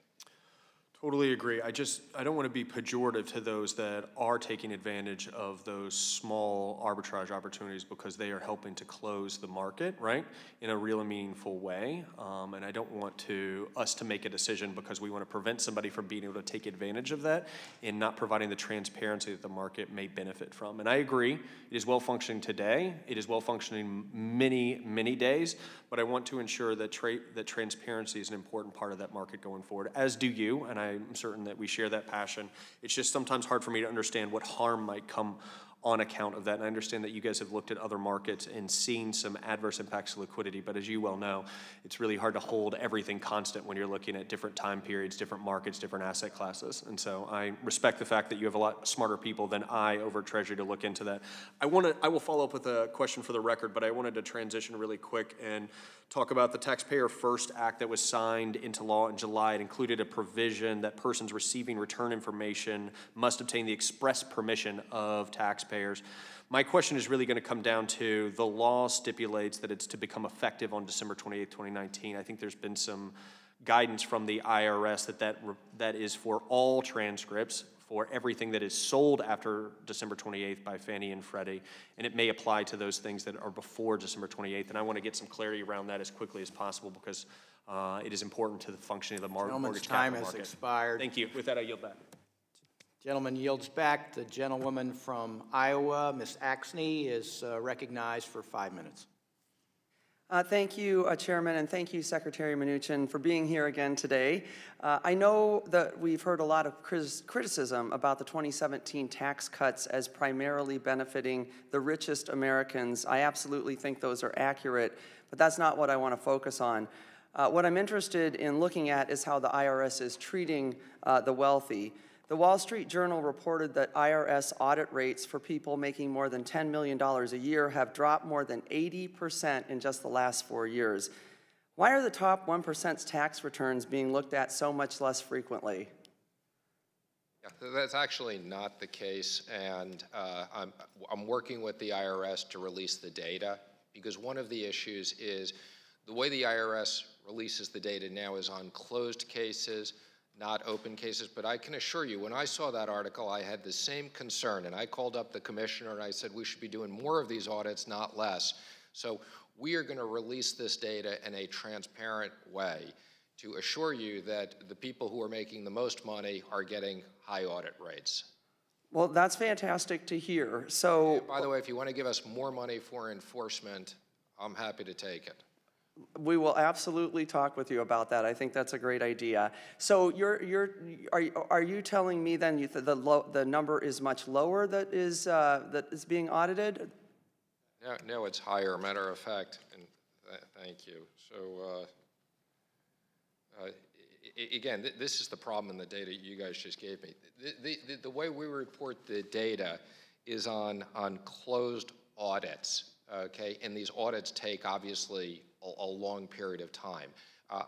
Totally agree. I don't want to be pejorative to those that are taking advantage of those small arbitrage opportunities because they are helping to close the market, right, in a real and meaningful way. And I don't want us to make a decision because we want to prevent somebody from being able to take advantage of that and not providing the transparency that the market may benefit from. And I agree, it is well functioning today. It is well functioning many, many days. But I want to ensure that transparency is an important part of that market going forward, as do you, and I'm certain that we share that passion. It's just sometimes hard for me to understand what harm might come on account of that. And I understand that you guys have looked at other markets and seen some adverse impacts to liquidity, but as you well know, it's really hard to hold everything constant when you're looking at different time periods, different markets, different asset classes. And so I respect the fact that you have a lot smarter people than I over Treasury to look into that. I will follow up with a question for the record, but I wanted to transition really quick and talk about the Taxpayer First Act that was signed into law in July. It included a provision that persons receiving return information must obtain the express permission of taxpayers. My question is really going to come down to the law stipulates that it's to become effective on December 28, 2019. I think there's been some guidance from the IRS that is for all transcripts, for everything that is sold after December 28th by Fannie and Freddie, and it may apply to those things that are before December 28th, and I want to get some clarity around that as quickly as possible because it is important to the functioning of the mortgage capital market. Time has expired. Thank you. With that, I yield back. Gentleman yields back. The gentlewoman from Iowa, Ms. Axne, is recognized for 5 minutes. Thank you, Chairman, and thank you, Secretary Mnuchin, for being here again today. I know that we've heard a lot of criticism about the 2017 tax cuts as primarily benefiting the richest Americans. I absolutely think those are accurate, but that's not what I want to focus on. What I'm interested in looking at is how the IRS is treating the wealthy. The Wall Street Journal reported that IRS audit rates for people making more than $10 million a year have dropped more than 80% in just the last 4 years. Why are the top 1%'s tax returns being looked at so much less frequently? Yeah, that's actually not the case, and I'm working with the IRS to release the data, because one of the issues is the way the IRS releases the data now is on closed cases, not open cases. But I can assure you, when I saw that article, I had the same concern, and I called up the commissioner and I said, we should be doing more of these audits, not less. So we are going to release this data in a transparent way to assure you that the people who are making the most money are getting high audit rates. Well, that's fantastic to hear. So, by the way, if you want to give us more money for enforcement, I'm happy to take it. We will absolutely talk with you about that. I think that's a great idea. So are you telling me then the number is much lower that is being audited? No, it's higher. Matter of fact, and thank you. So again, this is the problem in the data you guys just gave me. The way we report the data is on closed audits. Okay, and these audits take obviously a long period of time.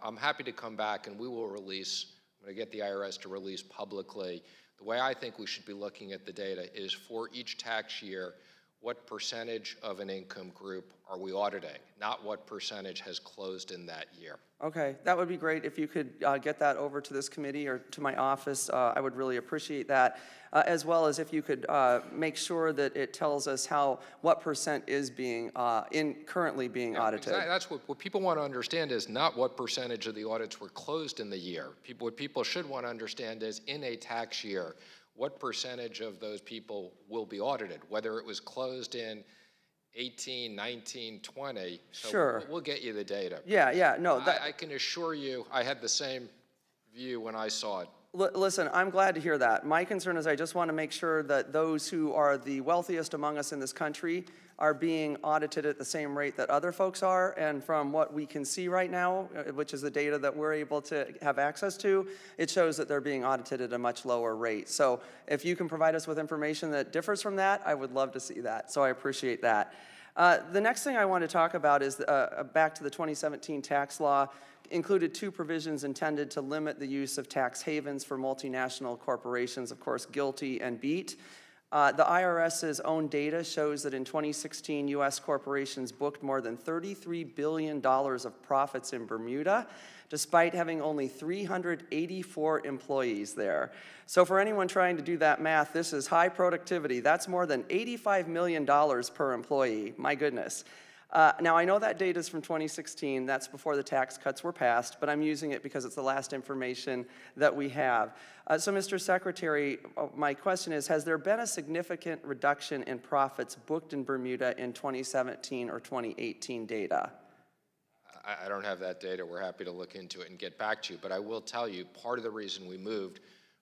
I'm happy to come back and we will release, I'm going to get the IRS to release publicly. The way I think we should be looking at the data is for each tax year, what percentage of an income group are we auditing, not what percentage has closed in that year. Okay, that would be great if you could get that over to this committee or to my office. I would really appreciate that, as well as if you could make sure that it tells us how, what percent is being currently being audited. Exactly. That's what people want to understand is not what percentage of the audits were closed in the year. People, what people should want to understand is in a tax year, what percentage of those people will be audited, whether it was closed in 18, 19, 20, so sure. We'll get you the data. Yeah, yeah, no. I can assure you I had the same view when I saw it. Listen, I'm glad to hear that. My concern is I just want to make sure that those who are the wealthiest among us in this country are being audited at the same rate that other folks are, and from what we can see right now, which is the data that we're able to have access to, it shows that they're being audited at a much lower rate. So if you can provide us with information that differs from that, I would love to see that, so I appreciate that. The next thing I want to talk about is back to the 2017 tax law, included two provisions intended to limit the use of tax havens for multinational corporations, of course, GILTI and BEAT. The IRS's own data shows that in 2016, U.S. corporations booked more than $33 billion of profits in Bermuda, despite having only 384 employees there. So for anyone trying to do that math, this is high productivity. That's more than $85 million per employee. My goodness. Now, I know that data is from 2016. That's before the tax cuts were passed, but I'm using it because it's the last information that we have. So, Mr. Secretary, my question is, has there been a significant reduction in profits booked in Bermuda in 2017 or 2018 data? I don't have that data. We're happy to look into it and get back to you, but I will tell you part of the reason we moved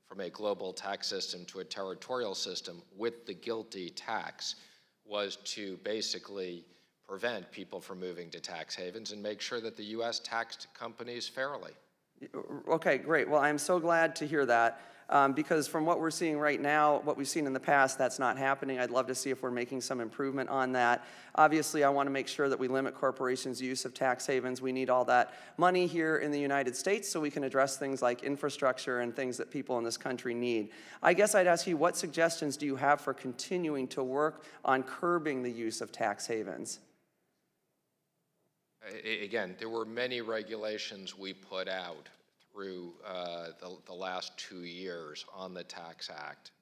from a global tax system to a territorial system with the GILTI tax was to basically prevent people from moving to tax havens and make sure that the U.S. taxed companies fairly. Okay, great. Well, I'm so glad to hear that because from what we're seeing right now, what we've seen in the past, that's not happening. I'd love to see if we're making some improvement on that. Obviously, I want to make sure that we limit corporations' use of tax havens. We need all that money here in the United States so we can address things like infrastructure and things that people in this country need. I guess I'd ask you, what suggestions do you have for continuing to work on curbing the use of tax havens? Again, there were many regulations we put out through the last 2 years on the Tax Act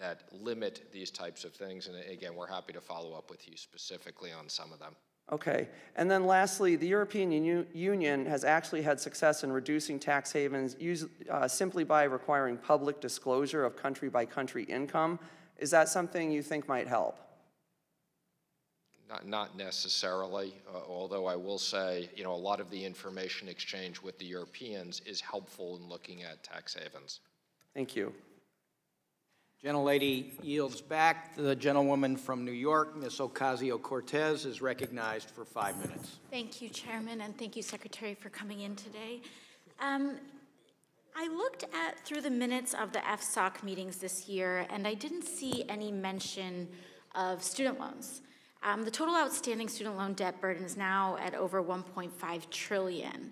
that limit these types of things. And again, we're happy to follow up with you specifically on some of them. Okay. And then lastly, the European Union has actually had success in reducing tax havens simply by requiring public disclosure of country-by-country income. Is that something you think might help? Not necessarily, although I will say, you know, a lot of the information exchange with the Europeans is helpful in looking at tax havens. Thank you. Gentlelady yields back. The gentlewoman from New York, Ms. Ocasio-Cortez, is recognized for 5 minutes. Thank you, Chairman, and thank you, Secretary, for coming in today. I looked at through the minutes of the FSOC meetings this year, and I didn't see any mention of student loans. The total outstanding student loan debt burden is now at over $1.5 trillion.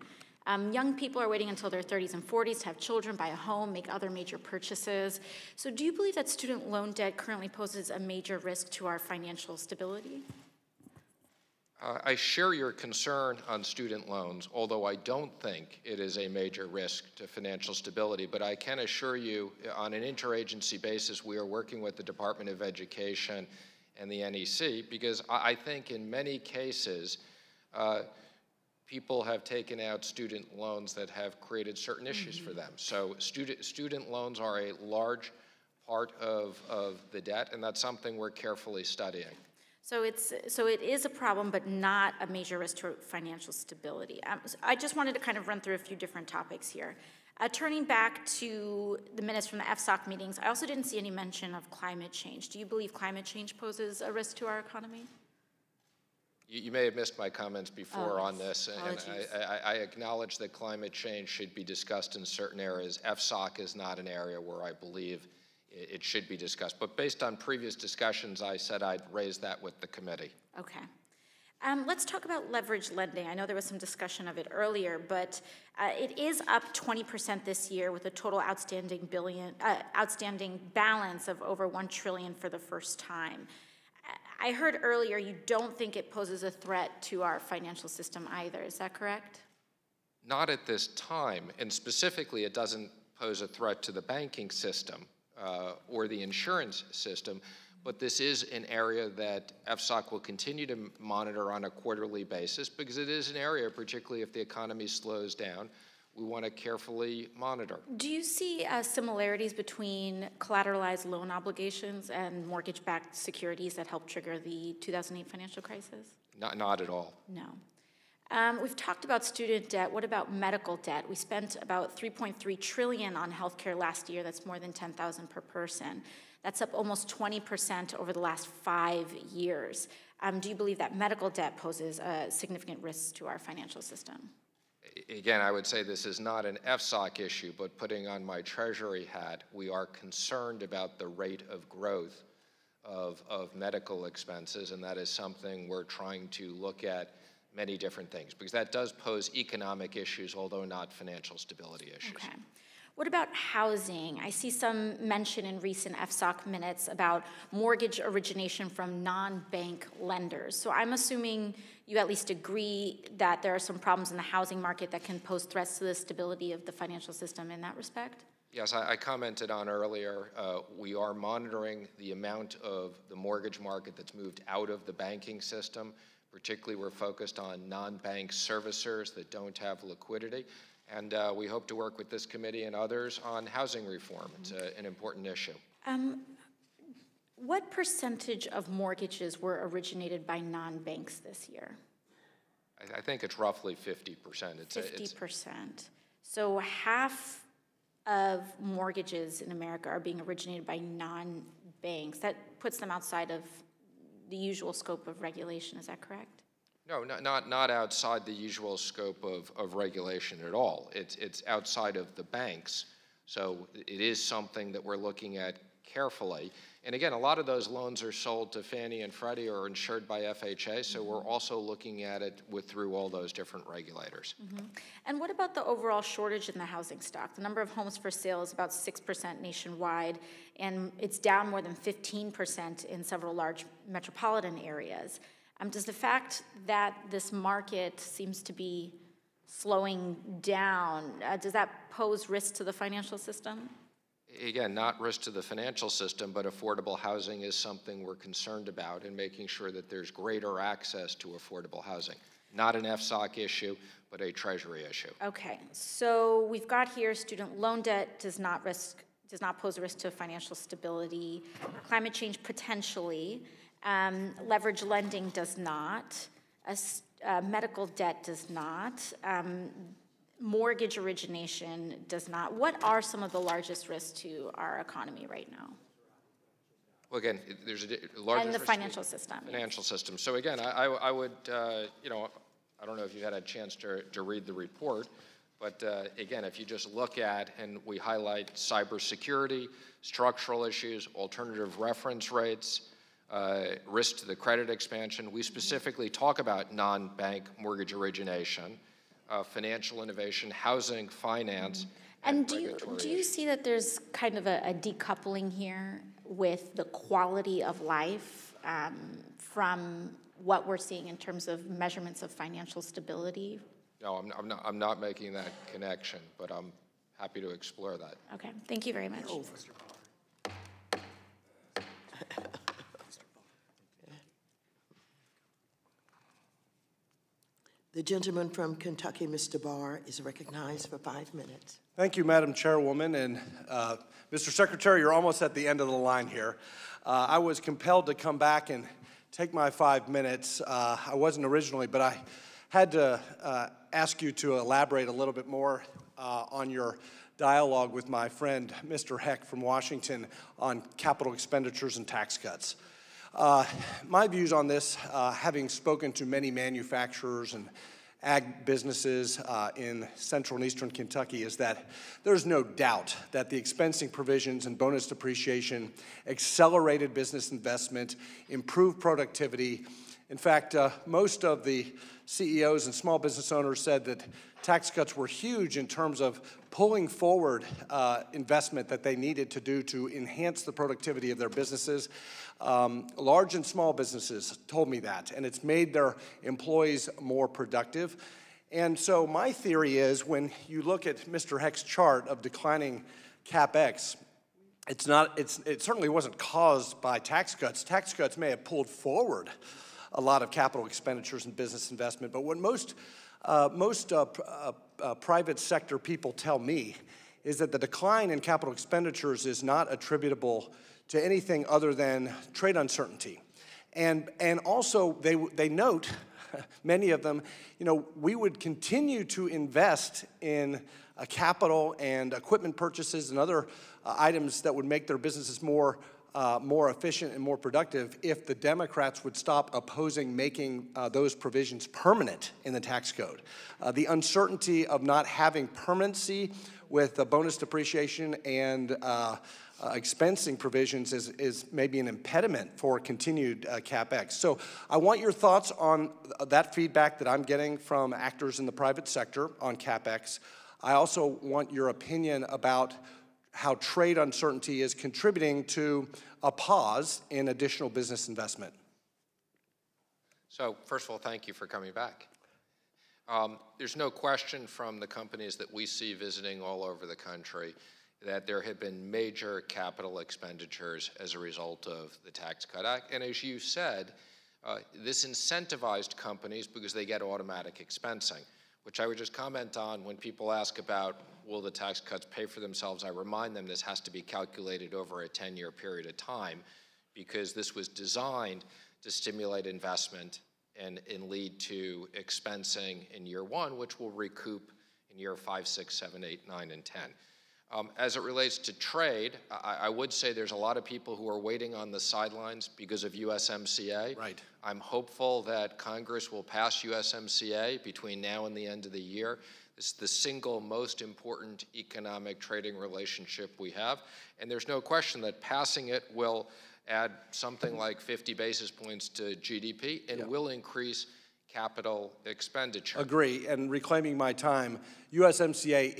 Young people are waiting until their 30s and 40s to have children, buy a home, make other major purchases. So do you believe that student loan debt currently poses a major risk to our financial stability? I share your concern on student loans, although I don't think it is a major risk to financial stability. But I can assure you, on an interagency basis, we are working with the Department of Education and the NEC, because I think in many cases, people have taken out student loans that have created certain issues for them. So student loans are a large part of the debt, and that's something we're carefully studying. So it is a problem, but not a major risk to financial stability. So I just wanted to kind of run through a few different topics here. Turning back to the minutes from the FSOC meetings, I also didn't see any mention of climate change. Do you believe climate change poses a risk to our economy? You may have missed my comments before on this, and I acknowledge that climate change should be discussed in certain areas. FSOC is not an area where I believe it should be discussed, but based on previous discussions, I said I'd raise that with the committee. Okay. Let's talk about leverage lending. I know there was some discussion of it earlier, but it is up 20% this year with a total outstanding outstanding balance of over $1 trillion for the first time. I heard earlier you don't think it poses a threat to our financial system either. Is that correct? Not at this time, and specifically it doesn't pose a threat to the banking system or the insurance system, but this is an area that FSOC will continue to monitor on a quarterly basis because it is an area, particularly if the economy slows down, we want to carefully monitor. Do you see similarities between collateralized loan obligations and mortgage-backed securities that helped trigger the 2008 financial crisis? Not at all. No. We've talked about student debt. What about medical debt? We spent about $3.3 trillion on healthcare last year. That's more than $10,000 per person. That's up almost 20% over the last 5 years. Do you believe that medical debt poses a significant risk to our financial system? Again, I would say this is not an FSOC issue, but putting on my Treasury hat, we are concerned about the rate of growth of medical expenses, and that is something we're trying to look at many different things, because that does pose economic issues, although not financial stability issues. Okay. What about housing? I see some mention in recent FSOC minutes about mortgage origination from non-bank lenders. So I'm assuming you at least agree that there are some problems in the housing market that can pose threats to the stability of the financial system in that respect? Yes, I commented on earlier, we are monitoring the amount of the mortgage market that's moved out of the banking system. Particularly, we're focused on non-bank servicers that don't have liquidity. And we hope to work with this committee and others on housing reform. It's an important issue. What percentage of mortgages were originated by non-banks this year? I think it's roughly 50%. 50%. So half of mortgages in America are being originated by non-banks. That puts them outside of the usual scope of regulation. Is that correct? No, not outside the usual scope of regulation at all. It's outside of the banks. So it is something that we're looking at carefully. And again, a lot of those loans are sold to Fannie and Freddie or insured by FHA, so we're also looking at it through all those different regulators. Mm-hmm. And what about the overall shortage in the housing stock? The number of homes for sale is about 6% nationwide, and it's down more than 15% in several large metropolitan areas. Does the fact that this market seems to be slowing down, does that pose risk to the financial system? Again, not risk to the financial system, but affordable housing is something we're concerned about and making sure that there's greater access to affordable housing. Not an FSOC issue, but a Treasury issue. Okay, so we've got here student loan debt does not pose a risk to financial stability, climate change potentially, leverage lending does not, medical debt does not, mortgage origination does not. What are some of the largest risks to our economy right now? Well, again, there's a large risk to the financial system. Financial system. So again, I would, you know, I don't know if you've had a chance to read the report, but again, if you just look at, and we highlight cybersecurity, structural issues, alternative reference rates, risk to the credit expansion. We specifically talk about non-bank mortgage origination, financial innovation, housing, finance, and do you see that there's kind of a decoupling here with the quality of life from what we're seeing in terms of measurements of financial stability? No, I'm not making that connection, but I'm happy to explore that. Okay, thank you very much. Over. The gentleman from Kentucky, Mr. Barr, is recognized for 5 minutes. Thank you, Madam Chairwoman. And Mr. Secretary, you're almost at the end of the line here. I was compelled to come back and take my 5 minutes. I wasn't originally, but I had to ask you to elaborate a little bit more on your dialogue with my friend, Mr. Heck from Washington, on capital expenditures and tax cuts. My views on this, having spoken to many manufacturers and ag businesses in central and eastern Kentucky, is that there's no doubt that the expensing provisions and bonus depreciation accelerated business investment, improved productivity, In fact, most of the CEOs and small business owners said that tax cuts were huge in terms of pulling forward investment that they needed to do to enhance the productivity of their businesses. Large and small businesses told me that, and it's made their employees more productive. And so my theory is when you look at Mr. Hecht's chart of declining CapEx, it certainly wasn't caused by tax cuts. Tax cuts may have pulled forward a lot of capital expenditures and business investment, but what most private sector people tell me is that the decline in capital expenditures is not attributable to anything other than trade uncertainty. And also they note, many of them, you know, we would continue to invest in capital and equipment purchases and other items that would make their businesses more efficient and more productive if the Democrats would stop opposing making those provisions permanent in the tax code. The uncertainty of not having permanency with bonus depreciation and expensing provisions is maybe an impediment for continued CapEx. So I want your thoughts on that feedback that I'm getting from actors in the private sector on CapEx. I also want your opinion about how trade uncertainty is contributing to a pause in additional business investment. So first of all, thank you for coming back. There's no question from the companies that we see visiting all over the country that there have been major capital expenditures as a result of the Tax Cut Act. And as you said, this incentivized companies because they get automatic expensing, which I would just comment on when people ask about will the tax cuts pay for themselves, I remind them this has to be calculated over a 10-year period of time because this was designed to stimulate investment and lead to expensing in year one, which will recoup in year 5, 6, 7, 8, 9, and 10. As it relates to trade, I would say there's a lot of people who are waiting on the sidelines because of USMCA. Right. I'm hopeful that Congress will pass USMCA between now and the end of the year. It's the single most important economic trading relationship we have. And there's no question that passing it will add something like 50 basis points to GDP and will increase capital expenditure. Agree. And reclaiming my time, USMCA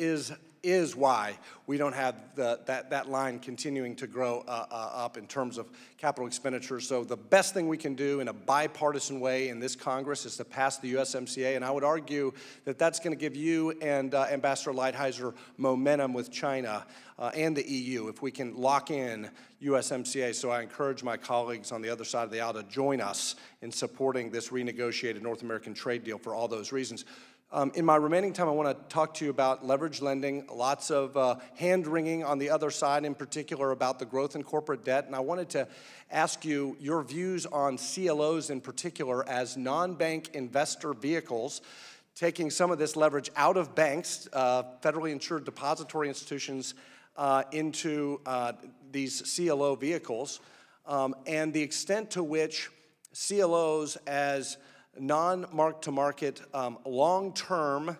is why we don't have that line continuing to grow up in terms of capital expenditure. So the best thing we can do in a bipartisan way in this Congress is to pass the USMCA, and I would argue that that's going to give you and Ambassador Lighthizer momentum with China and the EU if we can lock in USMCA. So I encourage my colleagues on the other side of the aisle to join us in supporting this renegotiated North American trade deal for all those reasons. In my remaining time, I want to talk to you about leverage lending, lots of hand-wringing on the other side, in particular about the growth in corporate debt. And I wanted to ask you your views on CLOs in particular as non-bank investor vehicles, taking some of this leverage out of banks, federally insured depository institutions, into these CLO vehicles, and the extent to which CLOs as non-mark-to-market, long-term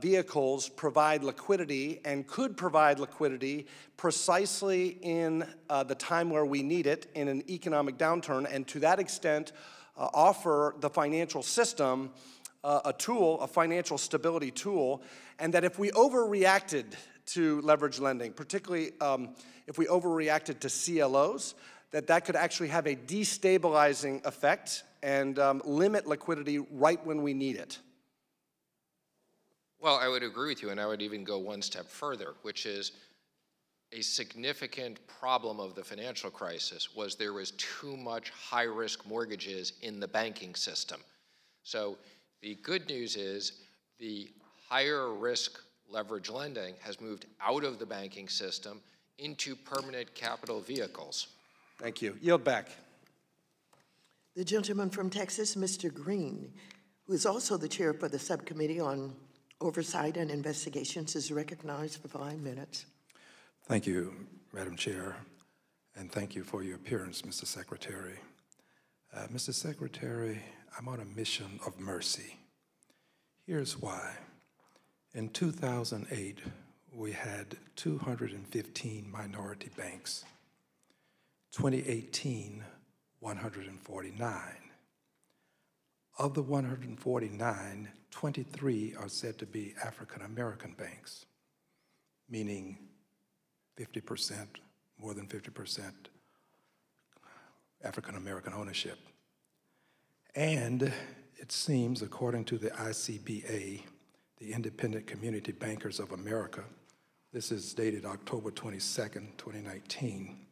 vehicles provide liquidity and could provide liquidity precisely in the time where we need it in an economic downturn, and to that extent offer the financial system a tool, a financial stability tool, and that if we overreacted to leverage lending, particularly if we overreacted to CLOs, that could actually have a destabilizing effect and limit liquidity right when we need it. Well, I would agree with you, and I would even go one step further, which is a significant problem of the financial crisis was there was too much high-risk mortgages in the banking system. So the good news is the higher-risk leverage lending has moved out of the banking system into permanent capital vehicles. Thank you. Yield back. The gentleman from Texas, Mr. Green, who is also the chair for the Subcommittee on Oversight and Investigations, is recognized for 5 minutes. Thank you, Madam Chair, and thank you for your appearance, Mr. Secretary. Mr. Secretary, I'm on a mission of mercy. Here's why. In 2008, we had 215 minority banks. 2018, 149. Of the 149, 23 are said to be African-American banks, meaning 50%, more than 50% African-American ownership. And it seems, according to the ICBA, the Independent Community Bankers of America, this is dated October 22nd, 2019,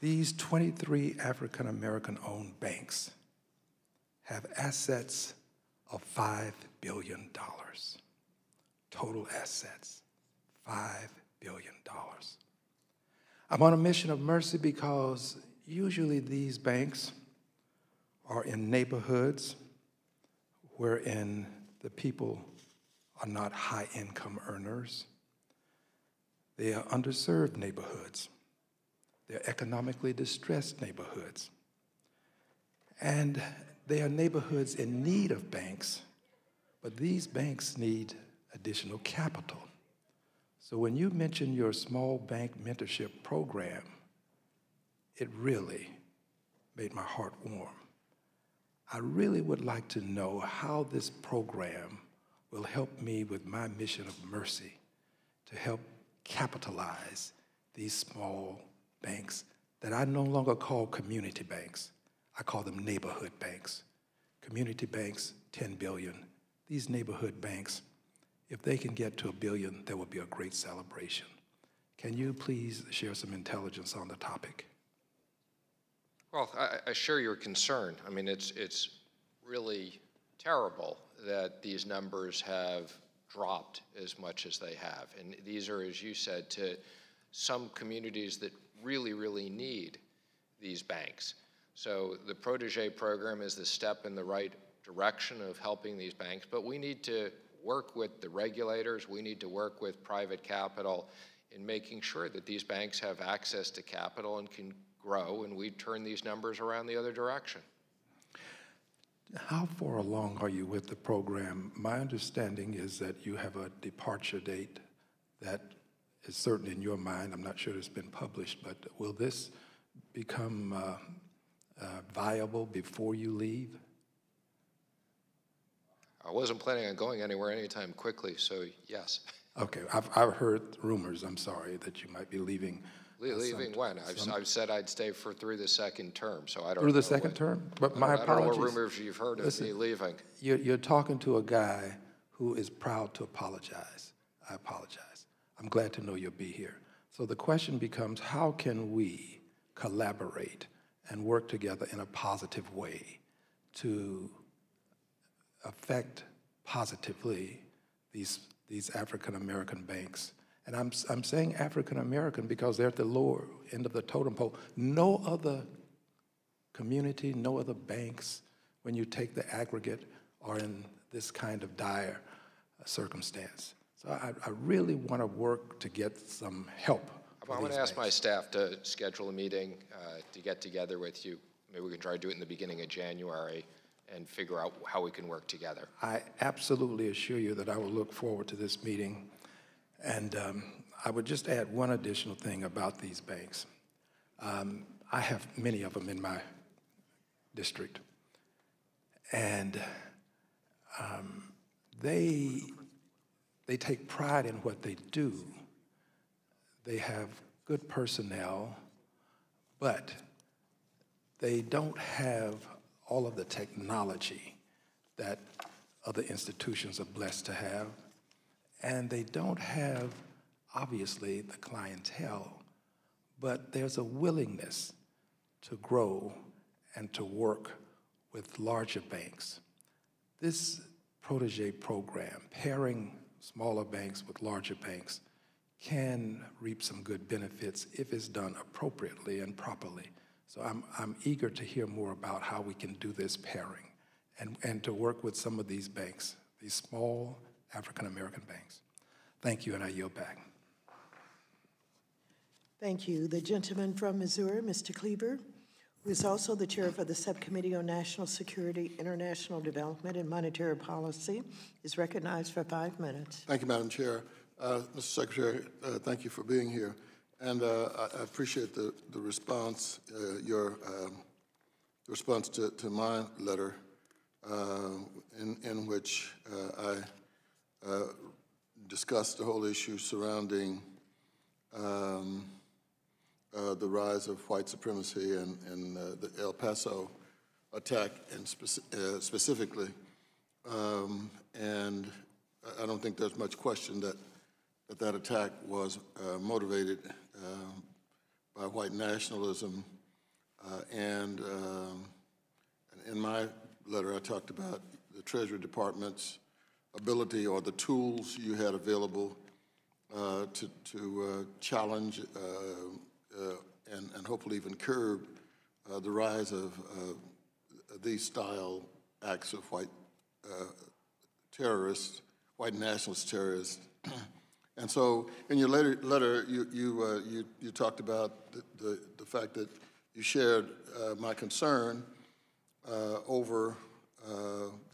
these 23 African-American-owned banks have assets of $5 billion. Total assets, $5 billion. I'm on a mission of mercy because usually these banks are in neighborhoods wherein the people are not high income earners. They are underserved neighborhoods. They're economically distressed neighborhoods. And they are neighborhoods in need of banks, but these banks need additional capital. So when you mention your small bank mentorship program, it really made my heart warm. I really would like to know how this program will help me with my mission of mercy to help capitalize these small banks that I no longer call community banks. I call them neighborhood banks. Community banks, 10 billion. These neighborhood banks, if they can get to $1 billion, there will be a great celebration. Can you please share some intelligence on the topic? Well, I share your concern. I mean, it's really terrible that these numbers have dropped as much as they have. And these are, as you said, to some communities that really, really need these banks. So the Protégé program is the step in the right direction of helping these banks, but we need to work with the regulators, we need to work with private capital in making sure that these banks have access to capital and can grow, and we turn these numbers around the other direction. How far along are you with the program? My understanding is that you have a departure date that is certain in your mind. I'm not sure it's been published, but will this become viable before you leave? I wasn't planning on going anywhere anytime quickly, so yes. Okay, I've heard rumors, I'm sorry, that you might be leaving. Leaving when? I've said I'd stay for through the second term, so I don't know. Through the second term? But my apologies. I don't know what rumors you've heard of me leaving. You're talking to a guy who is proud to apologize. I apologize. I'm glad to know you'll be here. So the question becomes, how can we collaborate and work together in a positive way to affect positively these African-American banks? And I'm saying African-American because they're at the lower end of the totem pole. No other community, no other banks, when you take the aggregate, are in this kind of dire circumstance. So I really want to work to get some help. I'm going to ask my staff to schedule a meeting to get together with you. Maybe we can try to do it in the beginning of January and figure out how we can work together. I absolutely assure you that I will look forward to this meeting. And I would just add one additional thing about these banks. I have many of them in my district. And they take pride in what they do. They have good personnel, but they don't have all of the technology that other institutions are blessed to have. And they don't have, obviously, the clientele, but there's a willingness to grow and to work with larger banks. This Protégé program, pairing smaller banks with larger banks, can reap some good benefits if it's done appropriately and properly. So I'm eager to hear more about how we can do this pairing and to work with some of these banks, these small African-American banks. Thank you, and I yield back. Thank you. The gentleman from Missouri, Mr. Cleaver, who is also the chair for the Subcommittee on National Security, International Development, and Monetary Policy, is recognized for 5 minutes. Thank you, Madam Chair. Mr. Secretary, thank you for being here. And I appreciate the response, your response to my letter. in which I discussed the whole issue surrounding the rise of white supremacy and the El Paso attack, and specifically. And I don't think there's much question that that attack was motivated by white nationalism. And in my letter, I talked about the Treasury Department's ability or the tools you had available to challenge and hopefully even curb the rise of these style acts of white terrorists, white nationalist terrorists. And so, in your letter, you talked about the fact that you shared my concern over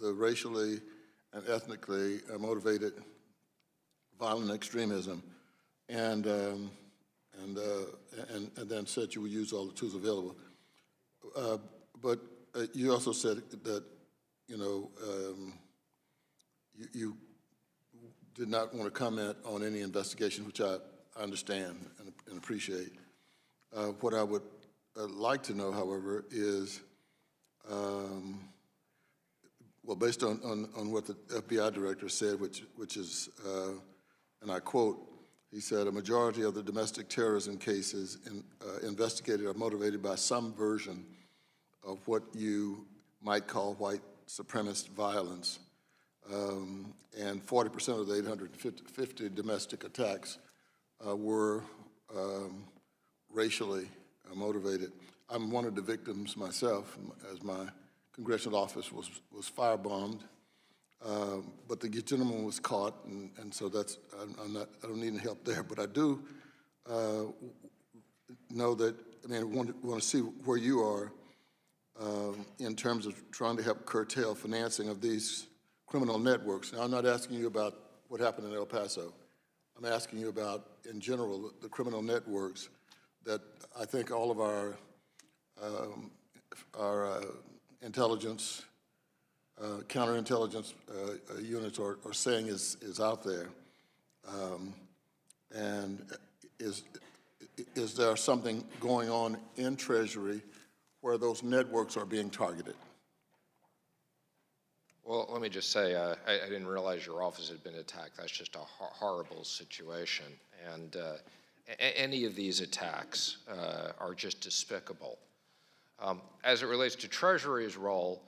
the racially and ethnically motivated violent extremism, and then said you would use all the tools available. But you also said that you did not want to comment on any investigation, which I understand and appreciate. What I would like to know, however, is, well, based on what the FBI director said, which is, and I quote, he said, "A majority of the domestic terrorism cases investigated are motivated by some version of what you might call white supremacist violence. And 40% of the 850 domestic attacks were racially motivated." I'm one of the victims myself, as my congressional office was firebombed. But the gentleman was caught, and so that's, I don't need any help there. But I do know that, I mean, I want to see where you are in terms of trying to help curtail financing of these criminal networks. Now, I'm not asking you about what happened in El Paso. I'm asking you about, in general, the criminal networks that I think all of our intelligence, counterintelligence units are saying is out there. And is there something going on in Treasury where those networks are being targeted? Well, let me just say, I didn't realize your office had been attacked. That's just a horrible situation. And any of these attacks are just despicable. As it relates to Treasury's role,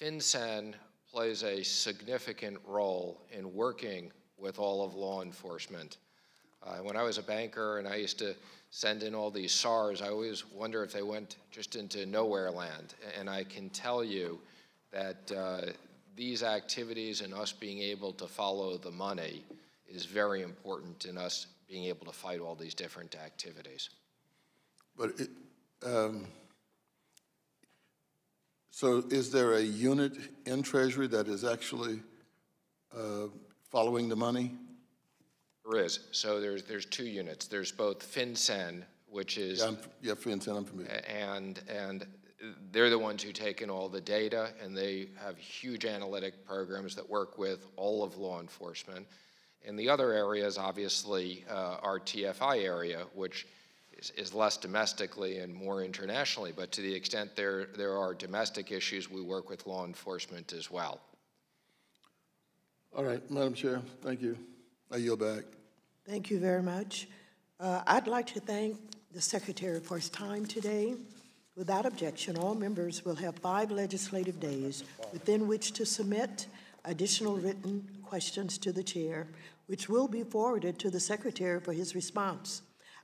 FinCEN plays a significant role in working with all of law enforcement. When I was a banker and I used to send in all these SARs, I always wonder if they went just into nowhere land. And I can tell you that these activities and us being able to follow the money is very important in us being able to fight all these different activities. But it, so is there a unit in Treasury that is actually following the money? There is. So there's two units. There's both FinCEN, which is... Yeah, FinCEN, I'm familiar. And they're the ones who take in all the data, and they have huge analytic programs that work with all of law enforcement. And the other area is obviously our TFI area, which is less domestically and more internationally. But to the extent there are domestic issues, we work with law enforcement as well. All right, Madam Chair, thank you. I yield back. Thank you very much. I'd like to thank the Secretary for his time today. Without objection, all members will have 5 legislative days within which to submit additional written questions to the chair, which will be forwarded to the secretary for his response.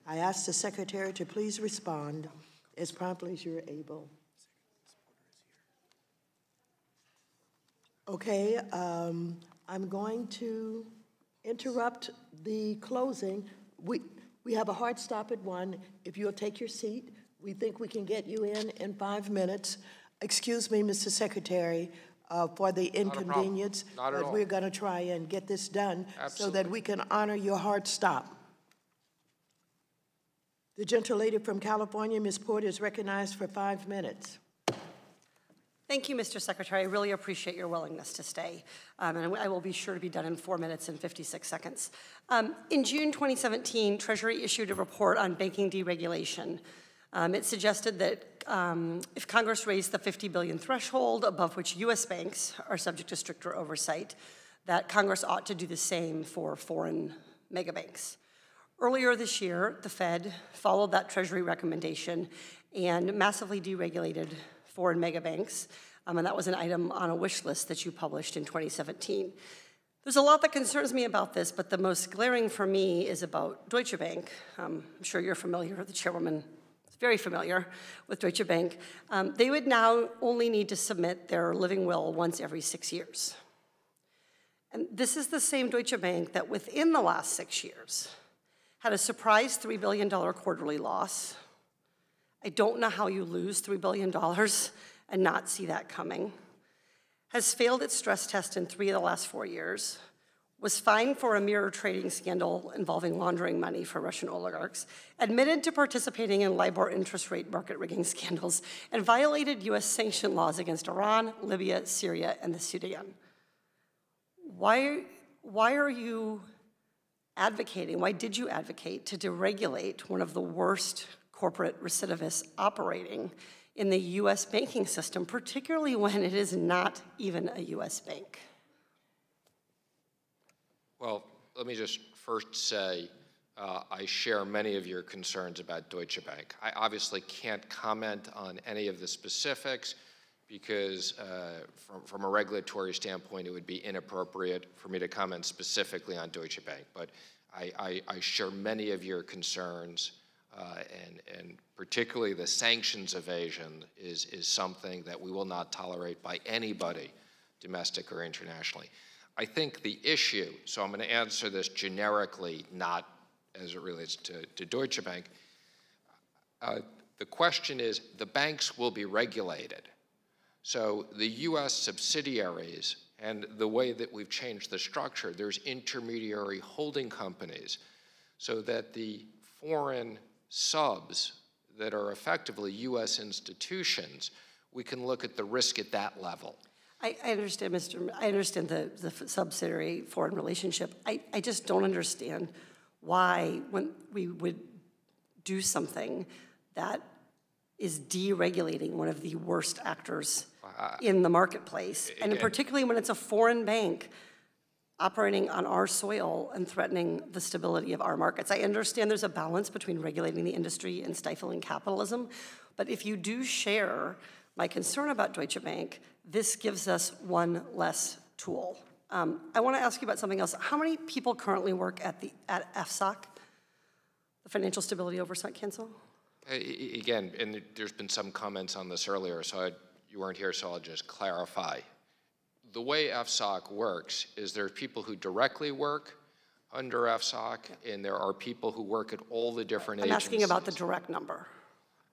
I ask the secretary to please respond as promptly as you're able. Okay, I'm going to interrupt the closing. We have a hard stop at 1. If you'll take your seat, we think we can get you in 5 minutes. Excuse me, Mr. Secretary, for the inconvenience. Not at all. We're going to try and get this done. Absolutely. So that we can honor your hard stop. The gentlelady from California, Ms. Porter, is recognized for 5 minutes. Thank you, Mr. Secretary. I really appreciate your willingness to stay. And I will be sure to be done in 4 minutes and 56 seconds. In June 2017, Treasury issued a report on banking deregulation. It suggested that if Congress raised the $50 billion threshold above which U.S. banks are subject to stricter oversight, that Congress ought to do the same for foreign megabanks. Earlier this year, the Fed followed that Treasury recommendation and massively deregulated foreign megabanks, and that was an item on a wish list that you published in 2017. There's a lot that concerns me about this, but the most glaring for me is about Deutsche Bank. I'm sure you're familiar, the chairwoman is very familiar with Deutsche Bank. They would now only need to submit their living will once every 6 years. And this is the same Deutsche Bank that within the last 6 years had a surprise $3 billion quarterly loss. I don't know how you lose $3 billion and not see that coming, has failed its stress test in 3 of the last 4 years, was fined for a mirror trading scandal involving laundering money for Russian oligarchs, admitted to participating in LIBOR interest rate market rigging scandals, and violated US sanction laws against Iran, Libya, Syria, and the Sudan. Why are you advocating, why did you advocate to deregulate one of the worst corporate recidivists operating in the U.S. banking system, particularly when it is not even a U.S. bank? Well, let me just first say I share many of your concerns about Deutsche Bank. I obviously can't comment on any of the specifics because from a regulatory standpoint, it would be inappropriate for me to comment specifically on Deutsche Bank. But I share many of your concerns. And particularly the sanctions evasion is something that we will not tolerate by anybody, domestic or internationally. I think the issue, so I'm going to answer this generically, not as it relates to Deutsche Bank. The question is, the banks will be regulated. So the U.S. subsidiaries and the way that we've changed the structure, there's intermediary holding companies so that the foreign subs that are effectively U.S. institutions, we can look at the risk at that level. I understand, I understand the subsidiary foreign relationship. I just don't understand why when we would do something that is deregulating one of the worst actors in the marketplace, and particularly when it's a foreign bank operating on our soil and threatening the stability of our markets. I understand there's a balance between regulating the industry and stifling capitalism, but if you do share my concern about Deutsche Bank, this gives us one less tool. I want to ask you about something else. How many people currently work at FSOC, the Financial Stability Oversight Council? Again, and there's been some comments on this earlier, so you weren't here, so I'll just clarify. The way FSOC works is there are people who directly work under FSOC, yeah, and there are people who work at all the different agencies. I'm asking about the direct number.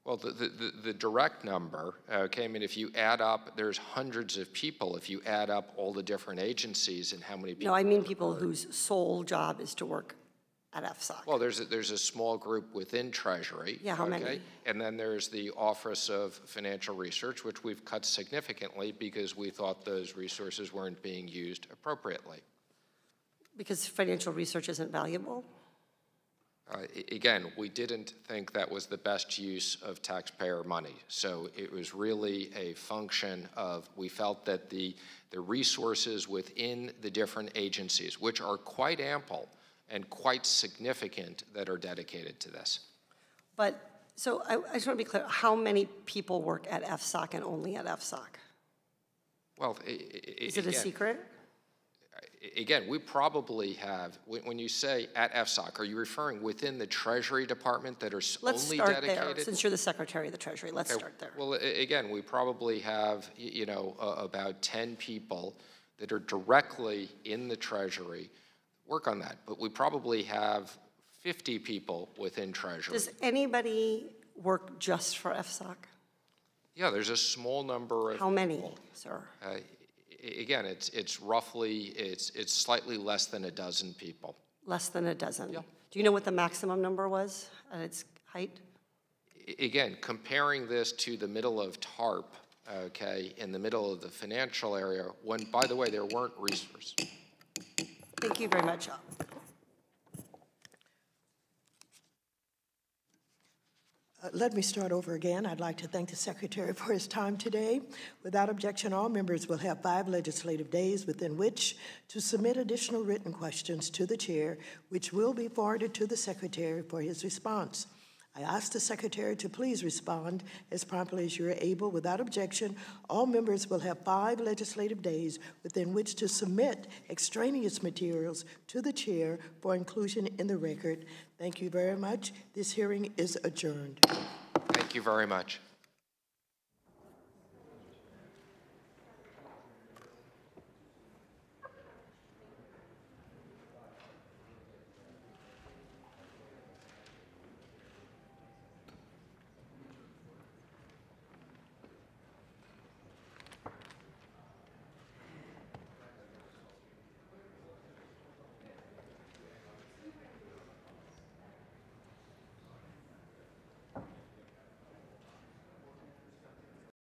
Well, the direct number, okay, I mean, if you add up, there's hundreds of people if you add up all the different agencies and how many people. No, I mean people whose sole job is to work at FSOC. Well, there's a small group within Treasury. Yeah, how many? And then there's the Office of Financial Research, which we've cut significantly because we thought those resources weren't being used appropriately. Because financial research isn't valuable? Again, we didn't think that was the best use of taxpayer money. So it was really a function of, we felt that the resources within the different agencies, which are quite ample, and quite significant, that are dedicated to this. But, so I just want to be clear, how many people work at FSOC and only at FSOC? Well, is it a secret? Again, we probably have, when you say at FSOC, are you referring within the Treasury Department that are only dedicated? Let's start there, since you're the Secretary of the Treasury, let's start there. Well, again, we probably have, you know, about 10 people that are directly in the Treasury work on that, but we probably have 50 people within Treasury. Does anybody work just for FSOC? Yeah, there's a small number of. How many, people, sir? Again, it's roughly, it's slightly less than a dozen people. Less than a dozen. Yeah. Do you know what the maximum number was at its height? Again, comparing this to the middle of TARP, okay, in the middle of the financial area when, by the way, there weren't resources. Thank you very much. Let me start over again. I'd like to thank the Secretary for his time today. Without objection, all members will have 5 legislative days within which to submit additional written questions to the Chair, which will be forwarded to the Secretary for his response. I ask the Secretary to please respond as promptly as you are able. Without objection, all members will have 5 legislative days within which to submit extraneous materials to the Chair for inclusion in the record. Thank you very much. This hearing is adjourned. Thank you very much.